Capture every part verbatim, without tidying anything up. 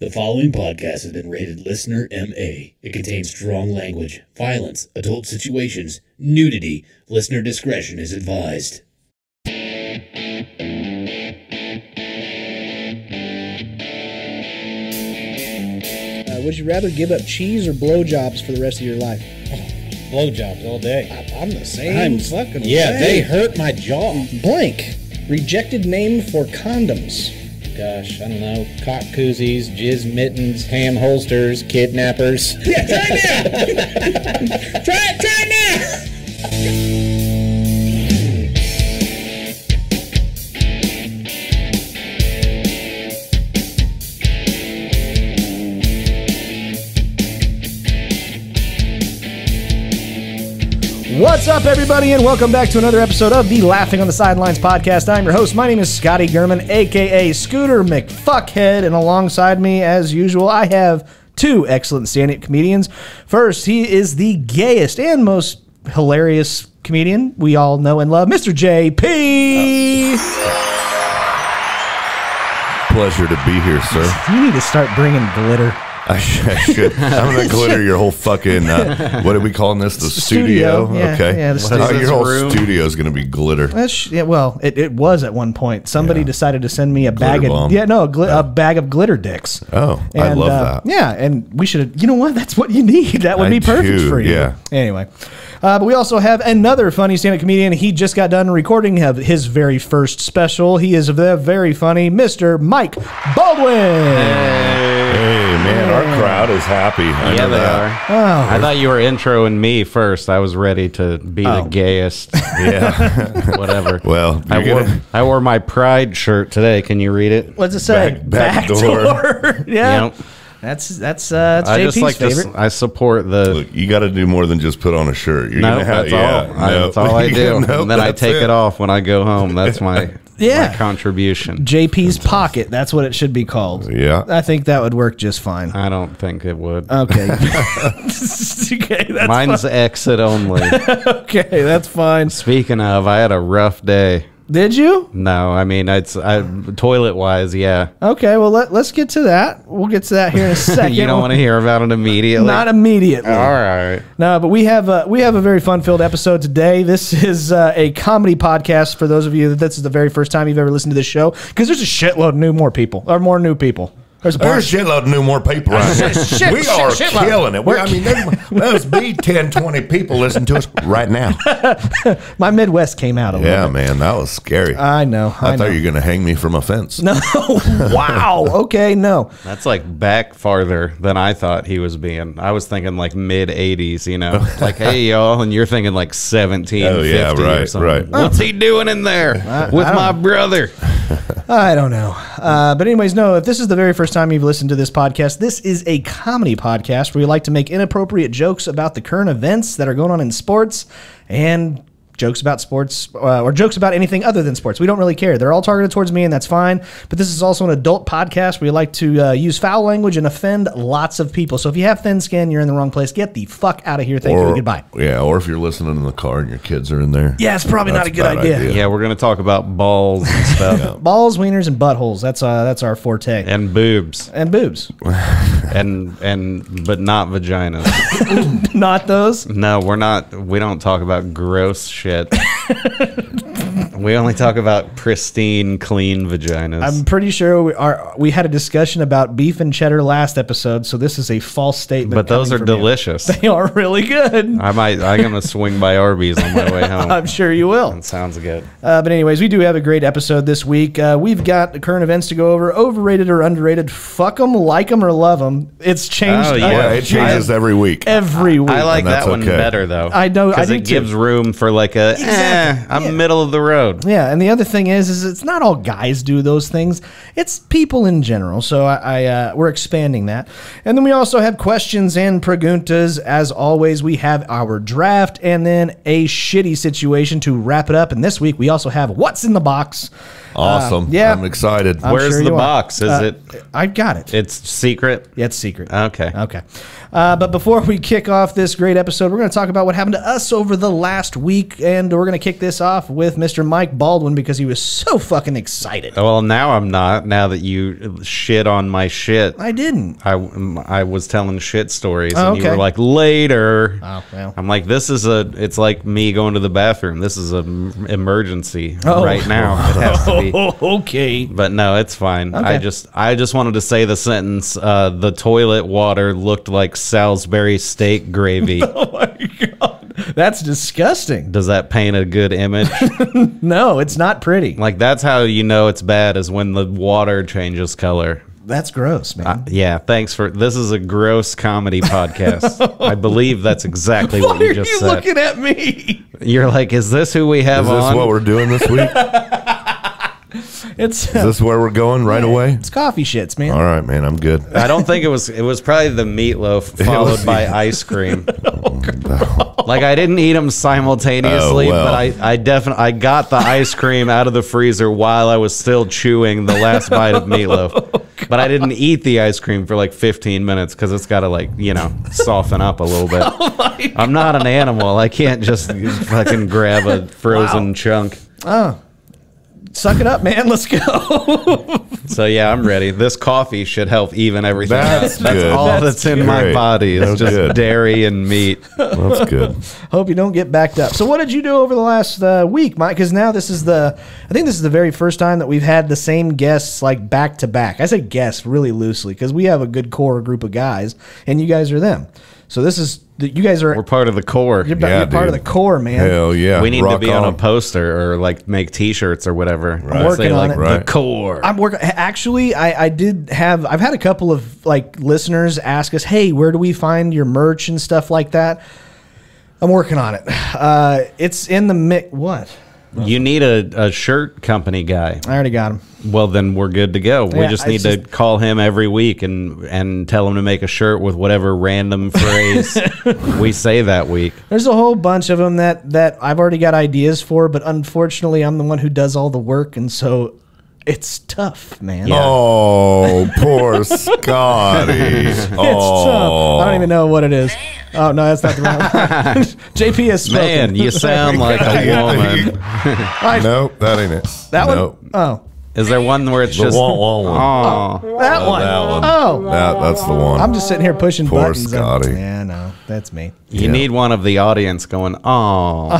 The following podcast has been rated Listener M A. It contains strong language, violence, adult situations, nudity. Listener discretion is advised. Uh, would you rather give up cheese or blowjobs for the rest of your life? Oh, blowjobs all day. I, I'm the same. I'm fucking Yeah, same. They hurt my jaw. Blank. Rejected name for condoms. Gosh, I don't know, cock koozies, jizz mittens, ham holsters, kidnappers. Yeah, try it now! try it, try it now! What's up, everybody, and welcome back to another episode of the Laughing on the Sidelines podcast. I'm your host. My name is Scotty German, a k a. Scooter McFuckhead, and alongside me, as usual, I have two excellent stand-up comedians. First, he is the gayest and most hilarious comedian we all know and love, Mister J P! Oh. Pleasure to be here, sir. You need to start bringing glitter. I should. I'm going to glitter your whole fucking, uh, what are we calling this? The studio? studio. Yeah, okay. Yeah, the studio. Oh, your whole room. Studio is going to be glitter. That's, yeah, well, it, it was at one point. Somebody yeah. decided to send me a glitter bag of, bomb. yeah, no, a, gl oh. a bag of glitter dicks. Oh, and, I love uh, that. Yeah, and we should, you know what? That's what you need. That would I be perfect do, for you. Yeah. Anyway. Uh, but we also have another funny stand-up comedian. He just got done recording his very first special. He is the very funny Mister Mike Baldwin. Hey, hey man, our crowd is happy. I yeah, know they that. are. Oh. I thought you were introing me first. I was ready to be oh. the gayest. Yeah, whatever. Well, I wore gonna... I wore my pride shirt today. Can you read it? What's it say? Back, back, back door. door. Yeah. Yep. That's that's uh that's I J P's just like favorite. This, I support the Look, you got to do more than just put on a shirt. You're nope, gonna have, that's yeah, all. I, nope. That's all I do. nope, and then I take it. it off when I go home. That's my yeah. my contribution. J P's pocket. That's what it should be called. Yeah. I think that would work just fine. I don't think it would. Okay. okay that's Mine's fine. Exit only. okay, that's fine. Speaking of, I had a rough day. Did you? No, I mean, it's I, toilet-wise, yeah. Okay, well, let, let's get to that. We'll get to that here in a second. You don't want to hear about it immediately? Not immediately. All right. No, but we have a, we have a very fun-filled episode today. This is uh, a comedy podcast for those of you that this is the very first time you've ever listened to this show, because there's a shitload of new more people, or more new people. There's a, There's a shitload of new more people right here. Shit, we shit, are shit, killing it. We, I mean, must be ten, twenty people listening to us right now. My Midwest came out a little. Yeah, bit. man, that was scary. I know. I, I thought know. you were going to hang me from a fence. No. Wow. Okay, no. That's like back farther than I thought he was being. I was thinking like mid eighties, you know. Like, hey, y'all, and you're thinking like seventeen, oh, yeah, fifty right, or something. Right. What's he doing in there I, with I my brother? I don't know. Uh, but anyways, no, if this is the very first time you've listened to this podcast, this is a comedy podcast where we like to make inappropriate jokes about the current events that are going on in sports and jokes about sports uh, or jokes about anything other than sports. We don't really care. They're all targeted towards me, and that's fine. But this is also an adult podcast where we like to uh, use foul language and offend lots of people. So if you have thin skin, you're in the wrong place. Get the fuck out of here. Thank or, you. Goodbye. Yeah, or if you're listening in the car and your kids are in there. Yeah, it's probably not a good idea. idea. Yeah, we're going to talk about balls and stuff. yeah. Balls, wieners, and buttholes. That's uh, that's our forte. And boobs. And boobs. and and but not vaginas. Not those? No, we're not. We don't talk about gross shit. We only talk about pristine, clean vaginas. I'm pretty sure we are. We had a discussion about beef and cheddar last episode, so this is a false statement. But those are delicious. You. They are really good. I might. I'm gonna swing by Arby's on my way home. I'm sure you will. That sounds good. Uh, but anyways, we do have a great episode this week. Uh, we've got the current events to go over: overrated or underrated. Fuck them, like them, or love them. It's changed. Oh, yeah. yeah, it changes I, every week. Every week. I like that one okay. better though. I know because it gives too. room for like. A, exactly. eh, I'm yeah. middle of the road. Yeah, and the other thing is, is it's not all guys do those things. It's people in general. So I, I uh, we're expanding that, and then we also have questions and preguntas. As always, we have our draft, and then a shitty situation to wrap it up. And this week we also have what's in the box. Awesome. Um, yeah. I'm excited. I'm Where's sure the box? Are. Is uh, it? I've got it. It's secret? It's secret. Okay. Okay. Uh, but before we kick off this great episode, we're going to talk about what happened to us over the last week. And we're going to kick this off with Mister Mike Baldwin because he was so fucking excited. Well, now I'm not. Now that you shit on my shit. I didn't. I, I was telling shit stories. Oh, and okay. You were like, later. Oh, well. I'm like, this is a, it's like me going to the bathroom. This is an emergency oh. right now. It has to be. Oh, okay. But no, it's fine. Okay. I just I just wanted to say the sentence, uh, the toilet water looked like Salisbury steak gravy. Oh, my God. That's disgusting. Does that paint a good image? No, it's not pretty. Like, that's how you know it's bad, is when the water changes color. That's gross, man. Uh, yeah, thanks for... This is a gross comedy podcast. I believe that's exactly what you just said. Why are you looking at me? You're like, is this who we have on? Is this what we're doing this week? It's, uh, is this where we're going right yeah, away? It's coffee shits, man. All right, man, I'm good. I don't think it was. It was probably the meatloaf followed was, by yeah. ice cream. Oh, no. Like, I didn't eat them simultaneously, oh, well. but I, I definitely I got the ice cream out of the freezer while I was still chewing the last bite of meatloaf. Oh, but I didn't eat the ice cream for like fifteen minutes because it's got to, like, you know, soften up a little bit. Oh, my God. I'm not an animal. I can't just fucking grab a frozen wow. chunk. Oh. Suck it up, man. Let's go. So, yeah, I'm ready. This coffee should help even everything. That's, that's good. all that's, that's in good. my body is that's just good. dairy and meat. That's good. Hope you don't get backed up. So what did you do over the last uh, week, Mike? Because now this is the, I think this is the very first time that we've had the same guests, like, back to back. I say guests really loosely because we have a good core group of guys, and you guys are them. So this is, you guys are... We're part of the core. You're, yeah, you're part of the core, man. Hell yeah. We need Rock to be on. on a poster or, like, make T-shirts or whatever. Right. I'm working Say, on like, it. Right. The core. I'm working... Actually, I, I did have... I've had a couple of, like, listeners ask us, hey, where do we find your merch and stuff like that? I'm working on it. Uh, it's in the mix... What? You need a, a shirt company guy. I already got him. Well, then we're good to go. Yeah, we just need just, to call him every week and, and tell him to make a shirt with whatever random phrase we say that week. There's a whole bunch of them that, that I've already got ideas for, but unfortunately I'm the one who does all the work, and so... It's tough, man. Yeah. Oh, poor Scotty. It's oh. tough. I don't even know what it is. Man. Oh, no, that's not the right one. J P has spoken. Man, you sound like a woman. Nope, that ain't it. That nope. one? Oh. Is there one where it's the just... Wah, wah, wah. Oh, that oh, one. That one. Oh. That, that's the one. I'm just sitting here pushing poor buttons. Poor Scotty. And, yeah, no, that's me. You yeah. need one of the audience going, oh.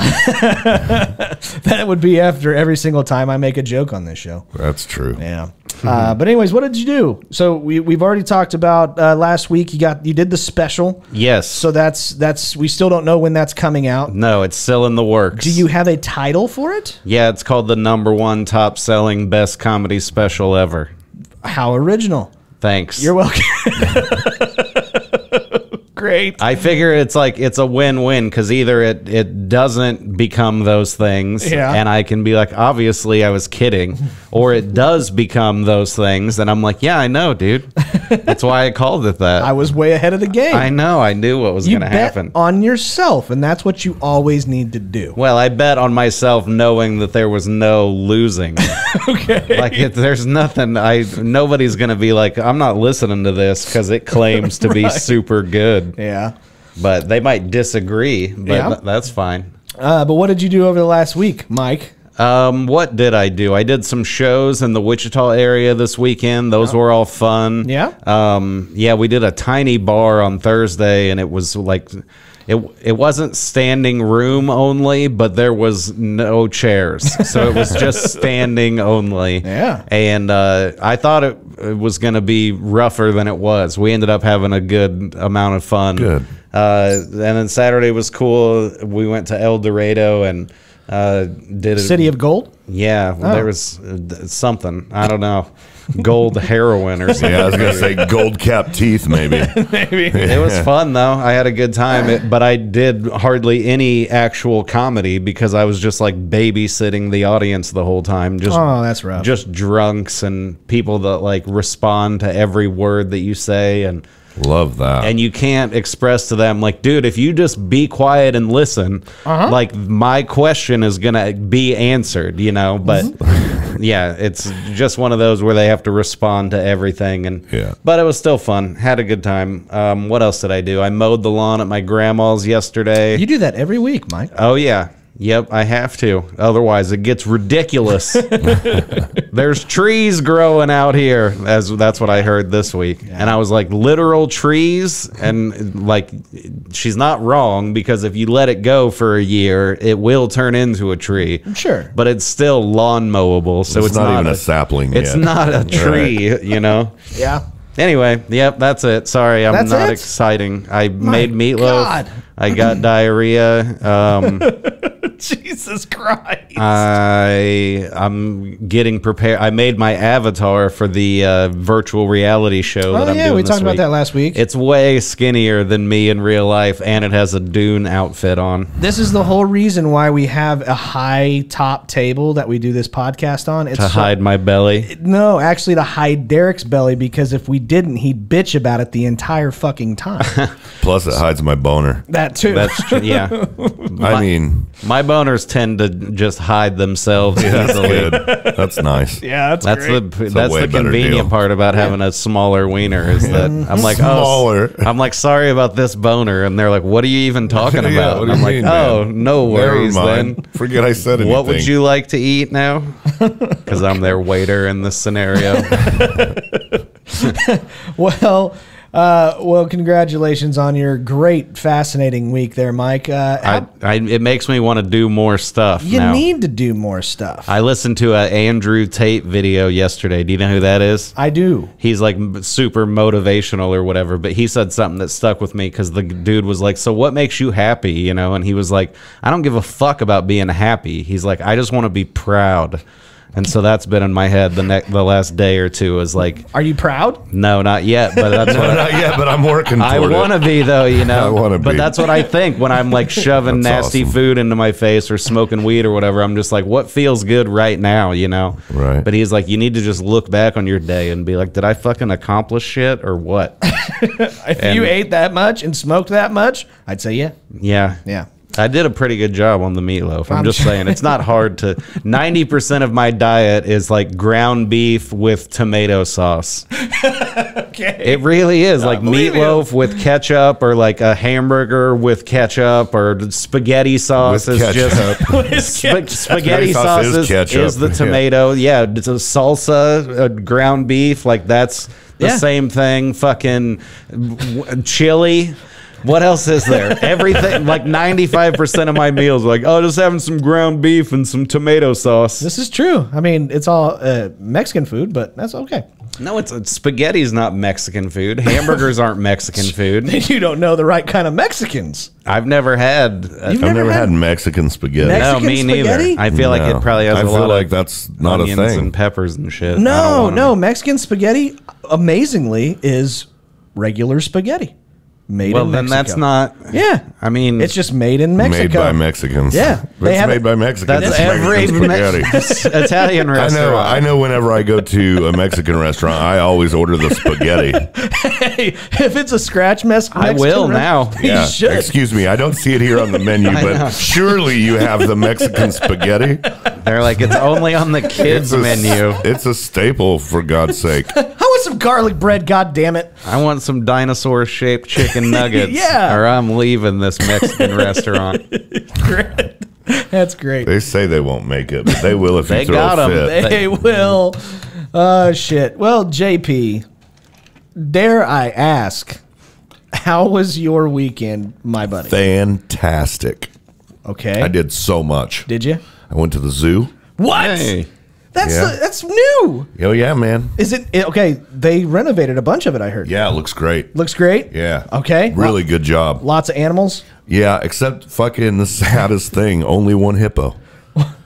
That would be after every single time I make a joke on this show. That's true. Yeah. Uh, but anyways, what did you do? So we, we've already talked about uh, last week. You got you did the special. Yes. So that's that's we still don't know when that's coming out. No, it's still in the works. Do you have a title for it? Yeah, it's called the number one top selling best comedy special ever. How original. Thanks. You're welcome. Great. I figure it's like it's a win-win because either it it doesn't become those things, yeah. and I can be like, obviously I was kidding, or it does become those things, and I'm like, yeah, I know, dude. That's why I called it that. I was way ahead of the game. I know. I knew what was going to happen. On yourself, and that's what you always need to do. Well, I bet on myself, knowing that there was no losing. Okay. Like it, there's nothing. I nobody's going to be like, I'm not listening to this because it claims to right. be super good. Yeah, but they might disagree, but yeah. th that's fine. Uh, but what did you do over the last week, Mike? Um, what did I do? I did some shows in the Wichita area this weekend. Those oh. were all fun. Yeah. Um, yeah, we did a tiny bar on Thursday, and it was like... It, it wasn't standing room only, but there was no chairs. So it was just standing only. Yeah. And uh, I thought it, it was going to be rougher than it was. We ended up having a good amount of fun. Good. Uh, and then Saturday was cool. We went to El Dorado and uh, did it. City of Gold? Yeah. Oh. There was something. I don't know. Gold heroin or something. Yeah, I was going to say gold capped teeth, maybe. Maybe. Yeah. It was fun, though. I had a good time, it, but I did hardly any actual comedy because I was just like babysitting the audience the whole time. Just, oh, that's rough. Just drunks and people that like respond to every word that you say. And Love that. And you can't express to them, like, dude, if you just be quiet and listen, uh-huh. like, my question is going to be answered, you know? But, mm-hmm. yeah, it's just one of those where they have to respond to everything. And yeah. But it was still fun. Had a good time. Um, what else did I do? I mowed the lawn at my grandma's yesterday. You do that every week, Mike. Oh, yeah. Yep, I have to. Otherwise, it gets ridiculous. There's trees growing out here. As that's what I heard this week. Yeah. And I was like, literal trees? And like, she's not wrong, because if you let it go for a year, it will turn into a tree. Sure. But it's still lawn mowable. So it's, it's not, not even a, a sapling it's yet. It's not a tree, right. you know? Yeah. Anyway, yep, that's it. Sorry, I'm that's not it? exciting. I My made meatloaf. God. I got diarrhea. Um, Jesus Christ. I, I'm getting prepared. I made my avatar for the uh, virtual reality show oh, that I'm yeah, doing we this talked week. about that last week. It's way skinnier than me in real life, and it has a Dune outfit on. This is the whole reason why we have a high top table that we do this podcast on. It's to so, hide my belly? No, actually to hide Derek's belly, because if we didn't, he'd bitch about it the entire fucking time. Plus it so, hides my boner. That too. That's true, yeah. my, I mean... My boners tend to just hide themselves yeah, that's easily. Good. That's nice. Yeah, that's that's great. the that's, that's the convenient part about yeah. having a smaller wiener is that I'm like smaller. Oh, I'm like sorry about this boner, and they're like, what are you even talking yeah, about? And I'm mean, like, man? oh, no worries then. Forget I said anything. What would you like to eat now? Because I'm their waiter in this scenario. well. Uh, well, congratulations on your great, fascinating week there, Mike. Uh, how, I, I, it makes me want to do more stuff. You now. need to do more stuff. I listened to an Andrew Tate video yesterday. Do you know who that is? I do. He's like super motivational or whatever, but he said something that stuck with me because the dude was like, so what makes you happy? You know, and he was like, I don't give a fuck about being happy. He's like, I just want to be proud. And so that's been in my head the next the last day or two is like, are you proud? No, not yet. But that's what no, I, not yet. But I'm working. I want to be though, you know. I want to be. But that's what I think when I'm like shoving nasty awesome. food into my face or smoking weed or whatever. I'm just like, what feels good right now, you know? Right. But he's like, you need to just look back on your day and be like, did I fucking accomplish shit or what? if and, you ate that much and smoked that much, I'd say yeah. Yeah. Yeah. I did a pretty good job on the meatloaf. I'm, I'm just sure. saying it's not hard to. ninety percent of my diet is like ground beef with tomato sauce. okay. It really is. Like meatloaf you. with ketchup, or like a hamburger with ketchup, or spaghetti sauce with is ketchup. just. with sp spaghetti sauce is, is, is the tomato. Yeah. yeah it's a salsa, a ground beef. Like that's the yeah. same thing. Fucking chili. What else is there? Everything, like ninety-five percent of my meals, like, oh, just having some ground beef and some tomato sauce. This is true. I mean, it's all uh, Mexican food, but that's okay. No, it's, it's spaghetti's not Mexican food. Hamburgers aren't Mexican food. Then you don't know the right kind of Mexicans. I've never had. Uh, I've never, never had, had Mexican spaghetti. Mexican no, me spaghetti? neither. I feel no. like it probably has I a lot like of that's not onions a thing. and peppers and shit. No, no, Mexican spaghetti, amazingly, is regular spaghetti. Made well, in then Mexico. That's not. Yeah, I mean, it's just made in Mexico. Made by Mexicans. Yeah, they it's have made it. by Mexicans. That's every Mexican spaghetti. Italian restaurant. I know. I know. Whenever I go to a Mexican restaurant, I always order the spaghetti. hey, if it's a scratch mess, Mexican I will now. Yeah. Should. Excuse me, I don't see it here on the menu, but surely you have the Mexican spaghetti. They're like, it's only on the kids' it's menu. A, it's a staple, for God's sake. Some garlic bread, god damn it. I want some dinosaur shaped chicken nuggets. yeah. Or I'm leaving this Mexican restaurant. Great. That's great. They say they won't make it, but they will if they you throw got a fit. They, they will. Oh shit. Well, J P, dare I ask, how was your weekend, my buddy? Fantastic. Okay. I did so much. Did you? I went to the zoo. What? Hey. That's yeah. the, that's new. Oh yeah, man. Is it okay? They renovated a bunch of it, I heard. Yeah, it looks great. Looks great. Yeah. Okay. Really Lo good job. Lots of animals. Yeah, except fucking the saddest thing. Only one hippo.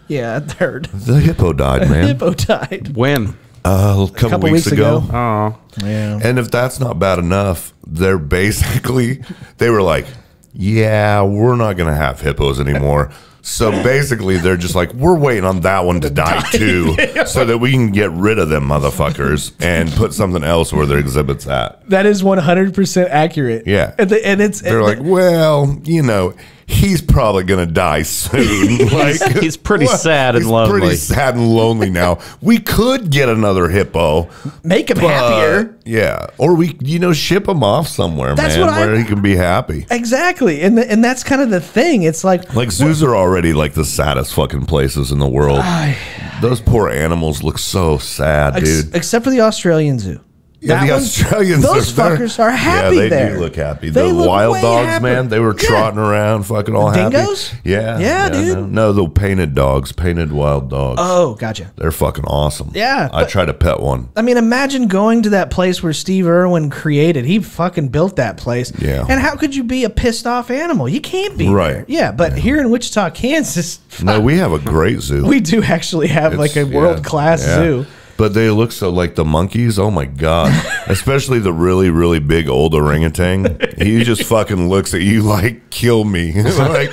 yeah, I heard. The hippo died, man. The hippo died. When? Uh, a couple, a couple weeks, weeks ago. ago. Oh. Yeah. And if that's not bad enough, they're basically they were like, yeah, we're not gonna have hippos anymore. So basically, they're just like, we're waiting on that one to die too, so that we can get rid of them motherfuckers and put something else where their exhibit's at. That is one hundred percent accurate. Yeah. And, the, and it's they're and like, the, well, you know, he's probably going to die soon. Like, he's pretty what? sad and he's lonely. He's pretty sad and lonely now. We could get another hippo. Make him but, happier. Yeah. Or we, you know, ship him off somewhere, that's man, what where I, he can be happy. Exactly. And the, and that's kind of the thing. It's like. Like zoos are already like the saddest fucking places in the world. Uh, Those poor animals look so sad, ex dude. Except for the Australian zoo. Yeah, that the one, Australians those are fuckers are happy yeah, they there. They do look happy. They the look wild dogs, happy. man, they were trotting yeah. around fucking all the happy. Dingoes? Yeah. Yeah, yeah dude. No, no, the painted dogs, painted wild dogs. Oh, gotcha. They're fucking awesome. Yeah. I but, tried to pet one. I mean, imagine going to that place where Steve Irwin created. He fucking built that place. Yeah. And how could you be a pissed off animal? You can't be. Right. There. Yeah, but yeah. here in Wichita, Kansas. No, we have a great zoo. We do actually have it's, like a world-class yeah, yeah. zoo. But they look so like the monkeys. Oh my god! Especially the really, really big old orangutan. He just fucking looks at you like, "Kill me!" Like,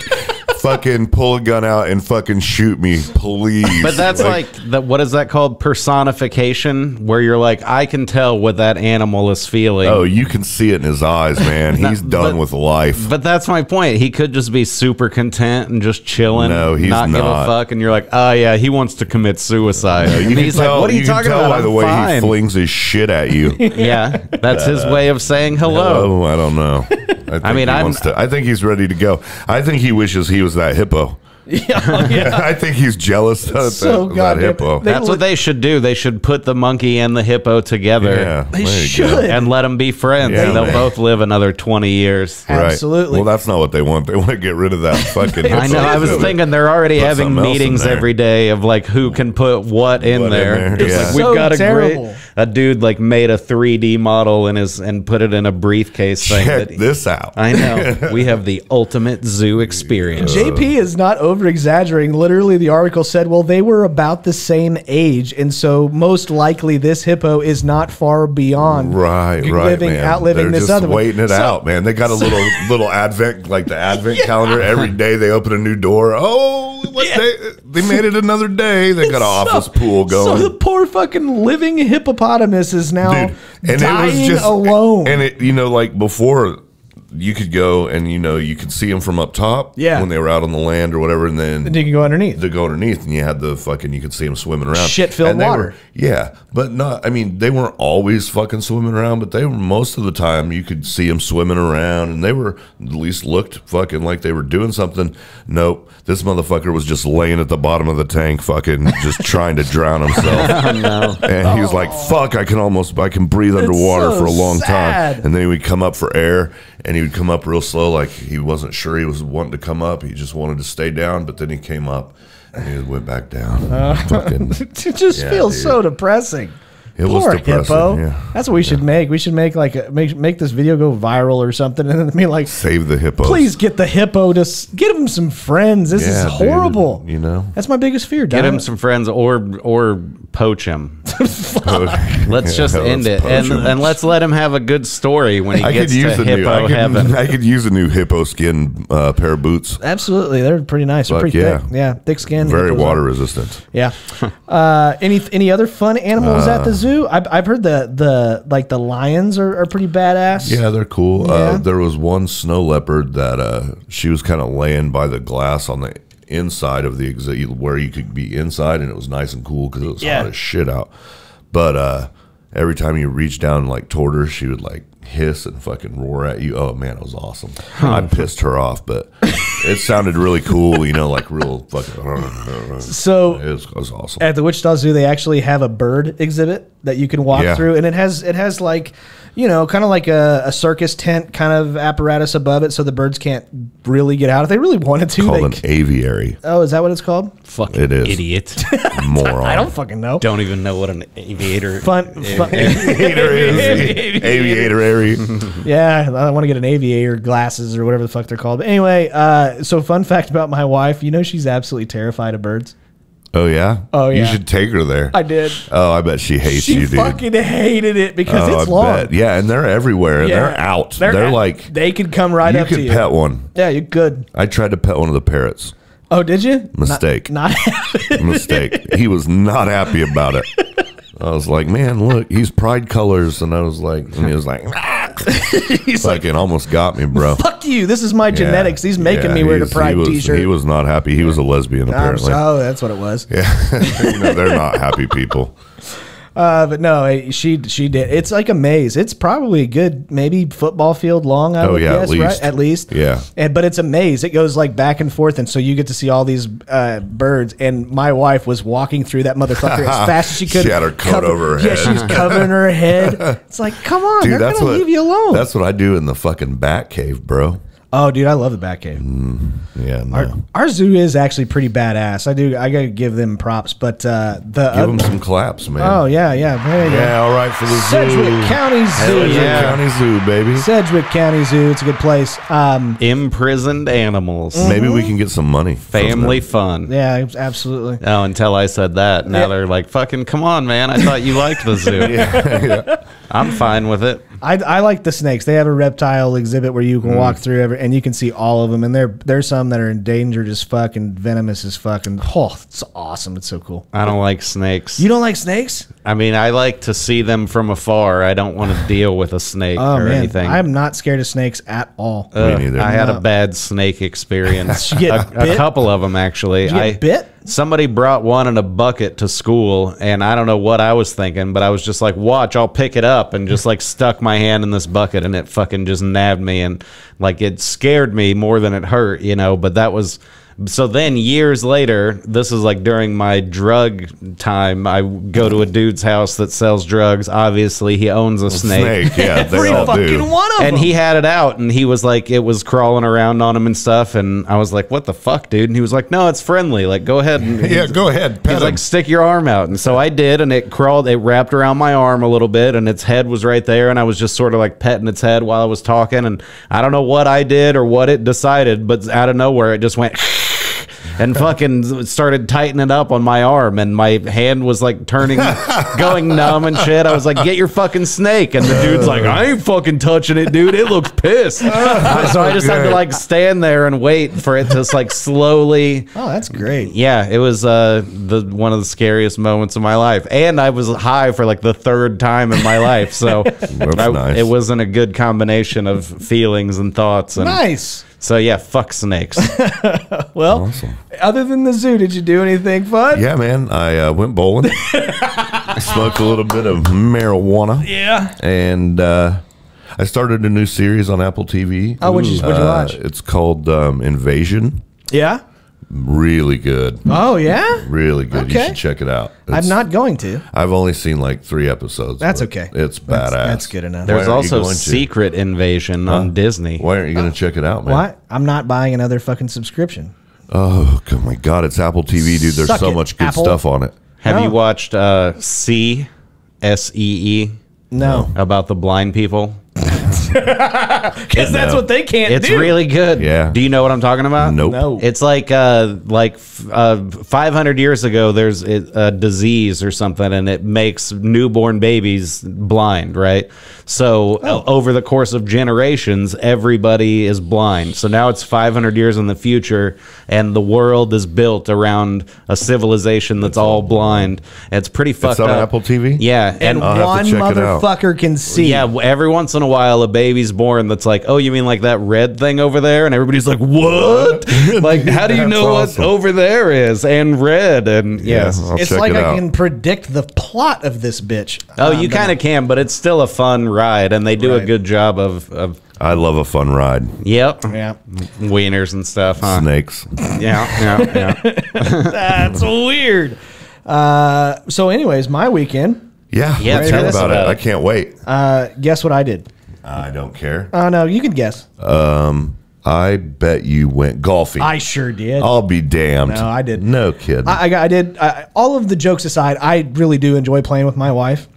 fucking pull a gun out and fucking shoot me, please. But that's like, like the, what is that called? Personification, where you're like, I can tell what that animal is feeling. Oh, you can see it in his eyes, man. He's no, done but, with life. But that's my point. He could just be super content and just chilling. No, he's not. Not give a fuck. And you're like, oh, yeah, he wants to commit suicide. No, and he's tell, like, what are you, you talking about? By the I'm way, fine. He flings his shit at you. Yeah, that's uh, his way of saying hello. hello I don't know. I, think I mean, I'm, to, I think he's ready to go. I think he wishes he was that hippo. Yeah, oh, yeah. I think he's jealous of that, so that hippo. That's look, what they should do. They should put the monkey and the hippo together. Yeah, they should. And let them be friends. Yeah, and they'll man. both live another twenty years. Right. Absolutely. Well, that's not what they want. They want to get rid of that fucking hippo. I know. I was thinking they're already put having meetings every day of like who can put what in what there. In there. It's yeah. like, so we've got terrible. a great... A dude like made a three D model in his and put it in a briefcase. Check thing that, this out. I know. We have the ultimate zoo experience. Uh, J P is not over-exaggerating. Literally, the article said, well, they were about the same age, and so most likely this hippo is not far beyond right, living, right, man. outliving They're this just other one. waiting it so, out, man. They got a so, little little advent, like the advent yeah. calendar. Every day they open a new door. Oh, what yeah. they, they made it another day. They got an so, office pool going. So the poor fucking living hippopotamus is now Dude, and dying it was just, alone. And, it, you know, like before, you could go and, you know, you could see them from up top yeah. when they were out on the land or whatever. And then and you can go underneath. They go underneath and you had the fucking, you could see them swimming around. Shit-filled water. Were, yeah. But not, I mean, they weren't always fucking swimming around, but they were most of the time you could see them swimming around and they were at least looked fucking like they were doing something. Nope. This motherfucker was just laying at the bottom of the tank fucking just trying to drown himself. Oh, no. And he was like, fuck, I can almost, I can breathe underwater so for a long sad. time. And then he would come up for air and he would come up real slow, like he wasn't sure he was wanting to come up. He just wanted to stay down, but then he came up and he went back down. Uh, fucking, it just yeah, feels dude. so depressing. It Poor was depressing. Hippo. Yeah. That's what we yeah. should make. We should make like a, make make this video go viral or something, and then be like, save the hippo. Please get the hippo to s get him some friends. This yeah, is horrible. Dude, you know, that's my biggest fear. Get him it. some friends, or or poach him. Let's just yeah, end it, and him. and let's let him have a good story when he I gets to hippo new, I could, heaven. I could use a new hippo skin uh, pair of boots. Absolutely, they're pretty nice. They're pretty yeah. thick. Yeah, thick skin. Very water resistant. Yeah. uh, any any other fun animals uh, at the zoo? I've, I've heard the the like the lions are, are pretty badass. Yeah, they're cool. Yeah. Uh, there was one snow leopard that uh, she was kind of laying by the glass on the inside of the exhibit where you could be inside, and it was nice and cool because it was yeah. hot as shit out. But uh, every time you reached down and like toward her, she would like hiss and fucking roar at you. Oh man, it was awesome. Huh. I pissed her off, but it sounded really cool, you know, like real fucking. So it was, it was awesome. At the Wichita Zoo, they actually have a bird exhibit that you can walk yeah. through, and it has it has like, you know, kind of like a, a circus tent kind of apparatus above it, so the birds can't really get out if they really wanted to. It's called they, an aviary. Oh, is that what it's called? Fucking it is. Idiot. Moron. I don't fucking know. Don't even know what an aviator. Fun. fun. Aviator is. Aviator area. Yeah, I want to get an aviator glasses or whatever the fuck they're called. But anyway, uh, so fun fact about my wife, you know, she's absolutely terrified of birds. Oh yeah? Oh yeah. You should take her there. I did. Oh, I bet she hates she you, dude. She fucking hated it because oh, it's I long. Bet. Yeah, and they're everywhere. Yeah. They're out. They're, they're at, like they could come right up to you. You could pet one. Yeah, you could. I tried to pet one of the parrots. Oh, did you? Mistake. Not, not Mistake. He was not happy about it. I was like, man, look, he's pride colors. And I was like, and he was like, ah. He's like, it almost got me, bro. Fuck you. This is my genetics. Yeah, he's making yeah, me wear the pride t-shirt. He was not happy. He was a lesbian, apparently. Oh, that's what it was. Yeah. You know, they're not happy people. Uh, but no, she she did. It's like a maze. It's probably a good, maybe football field long. I oh would yeah, guess, at least. Right? At least, yeah. And but it's a maze. It goes like back and forth, and so you get to see all these uh, birds. And my wife was walking through that motherfucker as fast as she could. She had her coat cover, over her yeah, head. Yeah, she's covering her head. It's like, come on, dude, they're that's gonna what, leave you alone. That's what I do in the fucking bat cave, bro. Oh, dude, I love the bat cave. Mm, yeah, no. our, our zoo is actually pretty badass. I do. I gotta give them props, but uh, the give uh, them some claps, man. Oh yeah, yeah, there you yeah. Go. All right, for the Sedgwick zoo. County Zoo, Sedgwick yeah. County Zoo, baby. Sedgwick County Zoo. It's a good place. Um, Imprisoned animals. Mm-hmm. Maybe we can get some money. Family fun. Yeah, absolutely. Oh, until I said that. Now yeah. They're like, "Fucking come on, man! I thought you liked the zoo." yeah, yeah. I'm fine with it. I, I like the snakes. They have a reptile exhibit where you can mm. walk through every, and you can see all of them. And there there's some that are endangered as fuck and venomous as fuck. And oh, it's awesome. It's so cool. I don't like snakes. You don't like snakes? I mean, I like to see them from afar. I don't want to deal with a snake oh, or man. anything. I'm not scared of snakes at all. Uh, Me neither. I had no. a bad snake experience. Did you get a, bit? a couple of them actually. Did you get I bit. Somebody brought one in a bucket to school, and I don't know what I was thinking, but I was just like, watch, I'll pick it up, and just like stuck my hand in this bucket, and it fucking just nabbed me, and like it scared me more than it hurt, you know, but that was... So then years later, this is like during my drug time, I go to a dude's house that sells drugs. Obviously, he owns a, a snake. snake. Yeah, they Every all fucking do. One of and them. And he had it out, and he was like, it was crawling around on him and stuff. And I was like, what the fuck, dude? And he was like, no, it's friendly. Like, go ahead. And yeah, go ahead. Pet he's him. Like, stick your arm out. And so I did, and it crawled. It wrapped around my arm a little bit, and its head was right there. And I was just sort of like petting its head while I was talking. And I don't know what I did or what it decided, but out of nowhere, it just went... And fucking started tightening up on my arm, and my hand was like turning, going numb and shit. I was like, "Get your fucking snake!" And the dude's like, "I ain't fucking touching it, dude. It looks pissed." Uh, so I just had to like stand there and wait for it to like slowly. Oh, that's great. Yeah, it was uh, the one of the scariest moments of my life, and I was high for like the third time in my life, so I, nice. It wasn't a good combination of feelings and thoughts. And nice. So, yeah, fuck snakes. Well, awesome. Other than the zoo, did you do anything fun? Yeah, man. I uh, went bowling. Smoked a little bit of marijuana. Yeah. And uh, I started a new series on Apple T V. Oh, what'd you, what'd you watch? Uh, it's called um, Invasion. Yeah? Really good. Oh, yeah? Really good. Okay. You should check it out. It's, I'm not going to. I've only seen like three episodes. That's okay. It's badass. That's, that's good enough. There's also Secret to? Invasion huh? on Disney. Why aren't you going to oh. check it out, man? What? I'm not buying another fucking subscription. Oh, oh my God. It's Apple T V, dude. There's Suck so it, much good Apple. Stuff on it. Have oh. you watched uh, C, S E E? No. About the blind people? Because that's what they can't it's do. It's really good. Yeah. Do you know what I'm talking about? Nope. No. It's like uh, like uh, five hundred years ago, there's a disease or something, and it makes newborn babies blind, right? So oh. over the course of generations, everybody is blind. So now it's five hundred years in the future, and the world is built around a civilization that's all blind. It's pretty fucked it's on up. Apple T V? Yeah. And one motherfucker can see. Yeah, every once in a while, a baby's born that's like, oh, you mean like that red thing over there? And everybody's like, what? Like, how do you know awesome. What over there is and red? And yes, yeah, it's like it I can predict the plot of this bitch. Oh, um, you kind of can, but it's still a fun ride, and they do right. a good job of, of. I love a fun ride. Yep. Yeah. Wieners and stuff. Huh? Snakes. Yeah. Yeah. yeah. That's weird. Uh, so, anyways, my weekend. Yeah. Yeah. Tell about, about it. it. I can't wait. Uh, guess what I did. I don't care. Oh, uh, no, you can guess. Um, I bet you went golfing. I sure did. I'll be damned. No, I didn't. No kidding. I, I, I did. I, all of the jokes aside, I really do enjoy playing with my wife.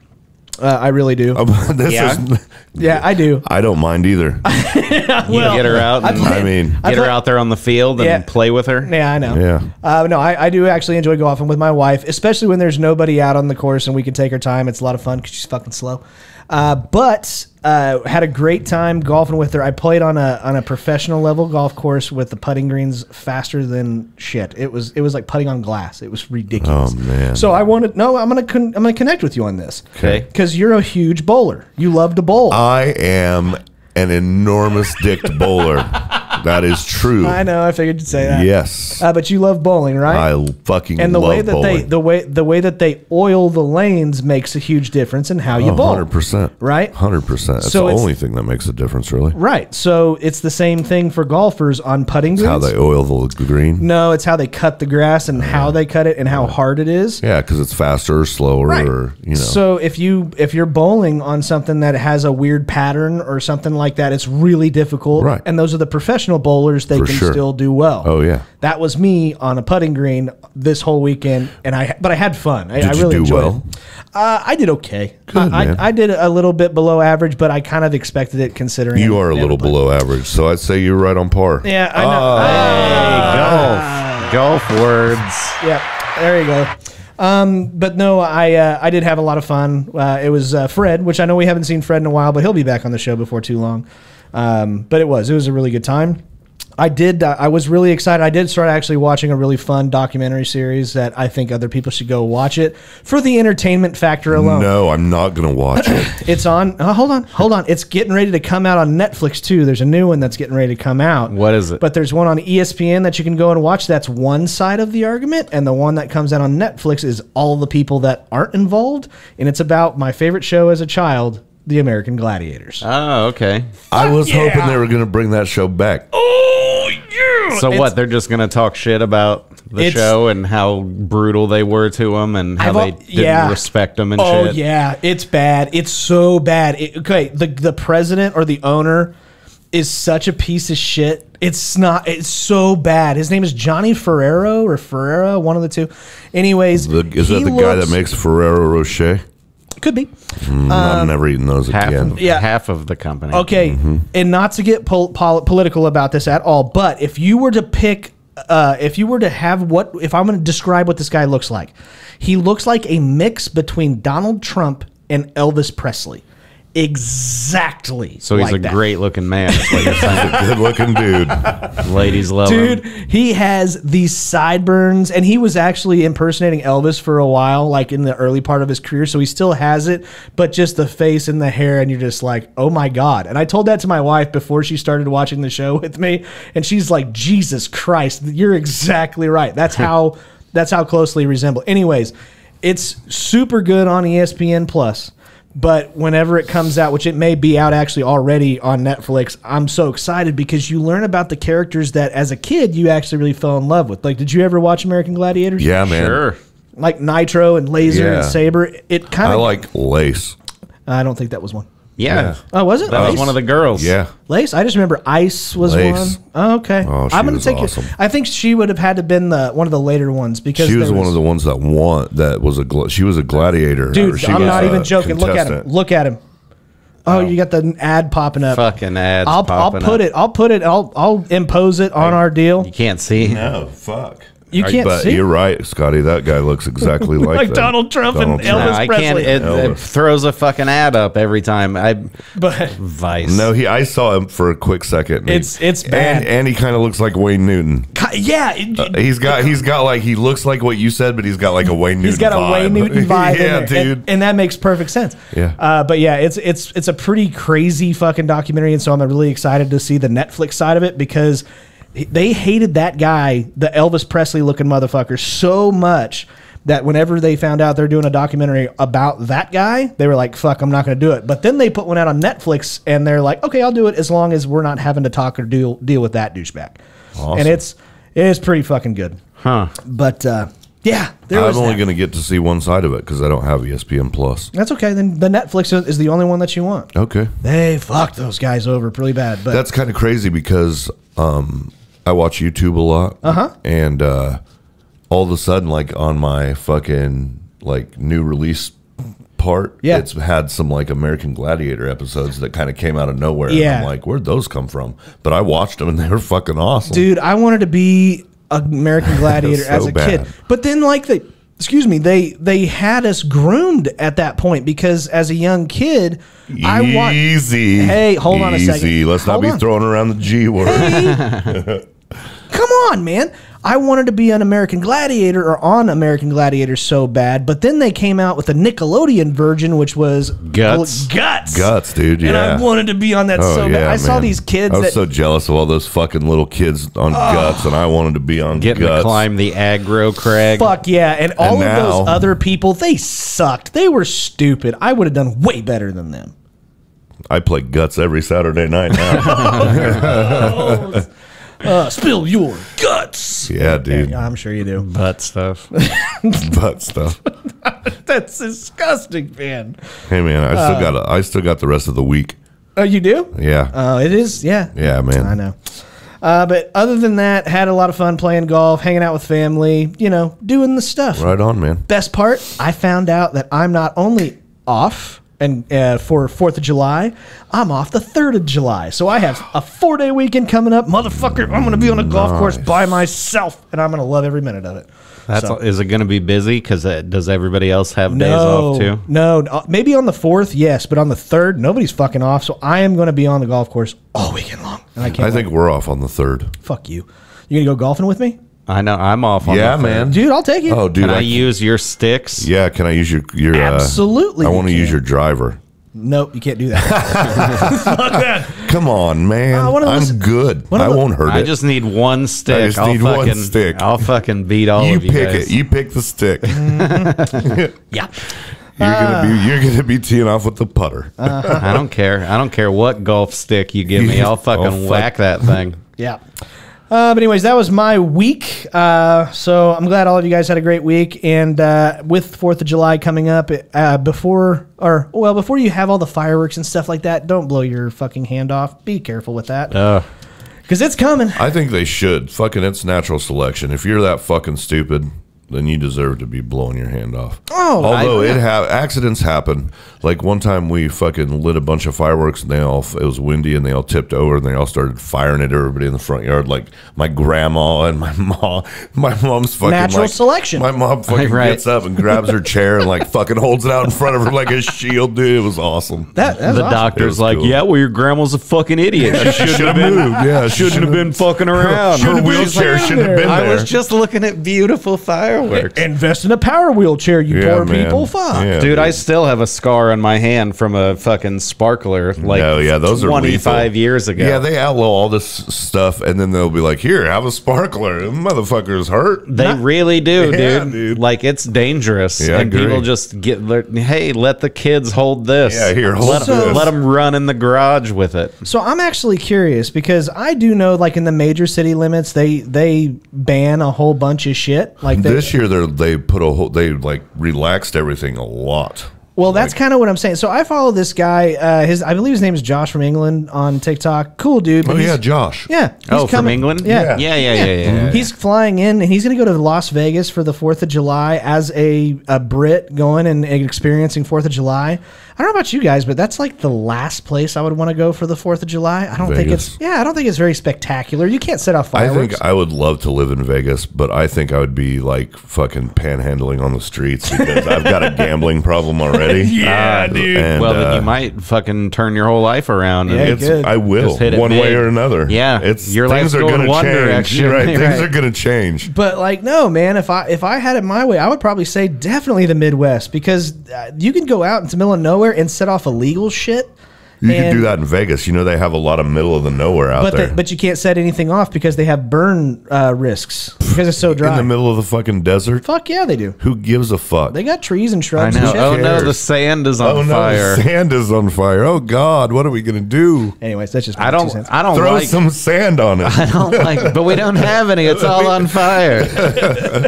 Uh, I really do. Uh, this yeah. Is, yeah, I do. I don't mind either. well, you get her out. And, I, played, I mean, get I her out there on the field and yeah. play with her. Yeah, I know. Yeah. Uh, no, I, I do actually enjoy golfing with my wife, especially when there's nobody out on the course and we can take her time. It's a lot of fun because she's fucking slow. Uh, but uh, had a great time golfing with her. I played on a on a professional level golf course with the putting greens faster than shit. It was it was like putting on glass. It was ridiculous. Oh man! So I wanted no. I'm gonna con I'm gonna connect with you on this. Okay. Because you're a huge bowler. You love to bowl. I am an enormous dicked bowler. That is true. I know. I figured you'd say that. Yes. Uh, but you love bowling, right? I fucking and the love way that bowling. They, the way the way that they oil the lanes makes a huge difference in how you oh, bowl. one hundred percent. Right? one hundred percent. It's so the it's, only thing that makes a difference, really. Right. So it's the same thing for golfers on putting greens. How they oil the green? No, it's how they cut the grass and uh, how they cut it and how yeah. hard it is. Yeah, because it's faster or slower. Right. Or, you know. So if, you, if you're bowling on something that has a weird pattern or something like that, it's really difficult. Right. And those are the professional bowlers, they For can sure. still do well. Oh yeah, that was me on a putting green this whole weekend, and I but I had fun. I, did I really you do enjoyed well? It. Uh, I did okay. Good, I, I, I did a little bit below average, but I kind of expected it considering you are a little played. below average, so I'd say you're right on par. Yeah, I know. Oh, hey, golf, golf words. Yeah, there you go. Um, but no, I uh, I did have a lot of fun. Uh, it was uh, Fred, which I know we haven't seen Fred in a while, but he'll be back on the show before too long. Um, but it was, it was a really good time. I did, uh, I was really excited. I did start actually watching a really fun documentary series that I think other people should go watch it for the entertainment factor alone. No, I'm not going to watch it. It's on, oh, hold on, hold on. It's getting ready to come out on Netflix too. There's a new one that's getting ready to come out. What is it? But there's one on E S P N that you can go and watch. That's one side of the argument. And the one that comes out on Netflix is all the people that aren't involved. And it's about my favorite show as a child, The American Gladiators. Oh, okay. I was yeah. hoping they were going to bring that show back. Oh, yeah. So it's, what? They're just going to talk shit about the show and how brutal they were to them and how I've, they didn't yeah. respect them and oh, shit. Oh, yeah. It's bad. It's so bad. It, okay. The, the president or the owner is such a piece of shit. It's not. It's so bad. His name is Johnny Ferrero or Ferrera, one of the two. Anyways. The, is that the looks, guy that makes Ferrero Rocher? Could be. Mm, um, I've never eaten those half again. Of, yeah. Half of the company. Okay, mm-hmm. and not to get pol pol political about this at all, but if you were to pick, uh, if you were to have what, if I'm going to describe what this guy looks like, he looks like a mix between Donald Trump and Elvis Presley. Exactly. So he's like a that. great looking man. He's a good looking dude. Ladies love dude, him. Dude, he has these sideburns, and he was actually impersonating Elvis for a while, like in the early part of his career. So he still has it, but just the face and the hair, and you're just like, oh my God. And I told that to my wife before she started watching the show with me, and she's like, Jesus Christ, you're exactly right. That's how that's how closely resemble. Anyways, it's super good on E S P N Plus. But whenever it comes out, which it may be out actually already on Netflix, I'm so excited because you learn about the characters that as a kid you actually really fell in love with. Like, did you ever watch American Gladiators? Yeah, man. Sure. Like Nitro and Laser yeah. and Saber. It kind of. I like Lace. I don't think that was one. Yeah. yeah. Oh, was it? That Ice? was one of the girls. Yeah. Lace. I just remember Ice was Lace. one. Oh, okay. Oh, she I'm gonna was take awesome. I think she would have had to been the one of the later ones because she was, was one of the ones that won. That was a she was a gladiator. Dude, she I'm not even joking. Contestant. Look at him. Look at him. Oh, oh, you got the ad popping up. Fucking ads. I'll popping I'll put up. it. I'll put it. I'll I'll impose it on I, our deal. You can't see. No. Fuck. You can't but see. You're right, Scotty. That guy looks exactly like, like that. Donald Trump Donald and Trump. Elvis no, I Presley. Can't, it, Elvis. It throws a fucking ad up every time. I but Vice. No, he. I saw him for a quick second. It's he, it's bad, and, and he kind of looks like Wayne Newton. Yeah, it, uh, he's got he's got like he looks like what you said, but he's got like a Wayne Newton. He's got vibe. a Wayne Newton vibe. yeah, in dude, and, and that makes perfect sense. Yeah, uh, but yeah, it's it's it's a pretty crazy fucking documentary, and so I'm really excited to see the Netflix side of it because. They hated that guy, the Elvis Presley looking motherfucker, so much that whenever they found out they're doing a documentary about that guy, they were like, fuck, I'm not going to do it. But then they put one out on Netflix and they're like, okay, I'll do it as long as we're not having to talk or deal, deal with that douchebag. Awesome. And it's, it's pretty fucking good. Huh. But, uh, yeah. There I'm was only going to get to see one side of it because I don't have E S P N Plus. That's okay. Then the Netflix is the only one that you want. Okay. They fucked those guys over pretty bad. But that's kind of crazy because, um, I watch YouTube a lot, uh-huh. and uh, all of a sudden, like on my fucking like new release part, yeah. it's had some like American Gladiator episodes that kind of came out of nowhere. Yeah. And I'm like, where'd those come from? But I watched them and they were fucking awesome, dude. I wanted to be American Gladiator so as a bad. kid, but then like the excuse me, they they had us groomed at that point because as a young kid, easy. I want easy. Hey, hold easy. on a second. Let's hold not be on. throwing around the G word. Hey. Come on, man. I wanted to be an American Gladiator or on American Gladiator so bad, but then they came out with a Nickelodeon version, which was Guts. Guts, Guts, dude, yeah. And I wanted to be on that oh, so bad. Yeah, I man. saw these kids. I was that, so jealous of all those fucking little kids on uh, Guts, and I wanted to be on Guts. Getting to climb the aggro crag. Fuck yeah, and all and of now, those other people, they sucked. They were stupid. I would have done way better than them. I play Guts every Saturday night now. Oh, Uh, spill your guts. Yeah, dude. Yeah, I'm sure you do. Butt stuff. Butt stuff. That's disgusting, man. Hey, man, I still uh, got. A, I still got the rest of the week. Oh, you do? Yeah. Oh, uh, it is. Yeah. Yeah, man. I know. Uh, but other than that, had a lot of fun playing golf, hanging out with family. You know, doing the stuff. Right on, man. Best part, I found out that I'm not only off. And uh, for fourth of July, I'm off the third of July. So I have a four-day weekend coming up. Motherfucker, I'm going to be on a nice. golf course by myself, and I'm going to love every minute of it. That's so. all, is it going to be busy? Because uh, does everybody else have no, days off, too? No. Uh, maybe on the fourth, yes. But on the third, nobody's fucking off. So I am going to be on the golf course all weekend long. And I can't I wait. think we're off on the third. Fuck you. You going to go golfing with me? I know I'm off on yeah, the man. Dude, I'll take it. Oh, dude, can I, I use your sticks? Yeah, can I use your your Absolutely. Uh, I want to use your driver. Nope, you can't do that. Fuck that. Come on, man. Uh, I'm those, good. I those, won't hurt I it. I just need one stick. I just I'll need fucking, one stick. I'll fucking beat all you of you pick guys. It. You pick the stick. Yeah. You're uh, gonna be you're gonna be teeing off with the putter. uh, I don't care. I don't care what golf stick you give me. I'll fucking I'll fuck. whack that thing. Yeah. Uh, but anyways, that was my week. Uh, so I'm glad all of you guys had a great week. And uh, with fourth of July coming up, uh, before or well, before you have all the fireworks and stuff like that, don't blow your fucking hand off. Be careful with that. Uh, because it's coming. I think they should. Fucking it's natural selection. If you're that fucking stupid, then you deserve to be blowing your hand off. Oh, although I, it ha accidents happen. Like one time we fucking lit a bunch of fireworks and they all, it was windy and they all tipped over and they all started firing at everybody in the front yard. Like my grandma and my mom, my mom's fucking natural like, selection. My mom fucking right. gets up and grabs her chair and like fucking holds it out in front of her like a shield, dude. It was awesome. That, that was the awesome. doctor's like, cool. yeah, well, your grandma's a fucking idiot. She shouldn't have been, moved. Yeah, shouldn't have been fucking around. Her, her wheelchair shouldn't have been there. I was just looking at beautiful fireworks. Invest in a power wheelchair, you yeah, poor man. people. Fuck, yeah, dude, dude. I still have a scar on my hand from a fucking sparkler like no, yeah, those twenty-five are years ago. Yeah, they outlaw all this stuff and then they'll be like, here, have a sparkler. The motherfuckers hurt. They Not, really do, yeah, dude. dude. Like, it's dangerous. Yeah, and people just get, hey, let the kids hold this. Yeah, here, hold let, this. Let them run in the garage with it. So I'm actually curious because I do know, like, in the major city limits, they they ban a whole bunch of shit. Like they, This year, they put a whole, they, like, relaxed everything a lot. Well, that's kind of what I'm saying. So I follow this guy. Uh, his, I believe his name is Josh from England on TikTok. Cool dude. Oh, yeah, Josh. Yeah. Oh, coming. from England? Yeah. Yeah, yeah, yeah, yeah. yeah, yeah, yeah. He's flying in, and he's going to go to Las Vegas for the fourth of July as a, a Brit going and experiencing fourth of July. I don't know about you guys, but that's like the last place I would want to go for the fourth of July. I don't Vegas. think it's, yeah, I don't think it's very spectacular. You can't set off fireworks. I think I would love to live in Vegas, but I think I would be like fucking panhandling on the streets because I've got a gambling problem already. Yeah, uh, dude. And, well, uh, then you might fucking turn your whole life around. And yeah, it's, good. I will. It one big. way or another. Yeah. It's, your things life's are going to change. You're right. Things right. are going to change. But like, no, man, if I, if I had it my way, I would probably say definitely the Midwest because uh, you can go out into the middle of nowhere and set off illegal shit. You and, can do that in Vegas. You know, they have a lot of middle of the nowhere out but there. The, but you can't set anything off because they have burn uh, risks because it's so dry. In the middle of the fucking desert? Fuck yeah, they do. Who gives a fuck? They got trees and shrubs. I know. And shit. Oh, no, the sand is on oh, fire. Oh, no, the sand is on fire. Oh, God, what are we going to do? Anyways, that's just my I don't, two cents. I don't Throw like, some sand on it. I don't like, but we don't have any. It's all on fire.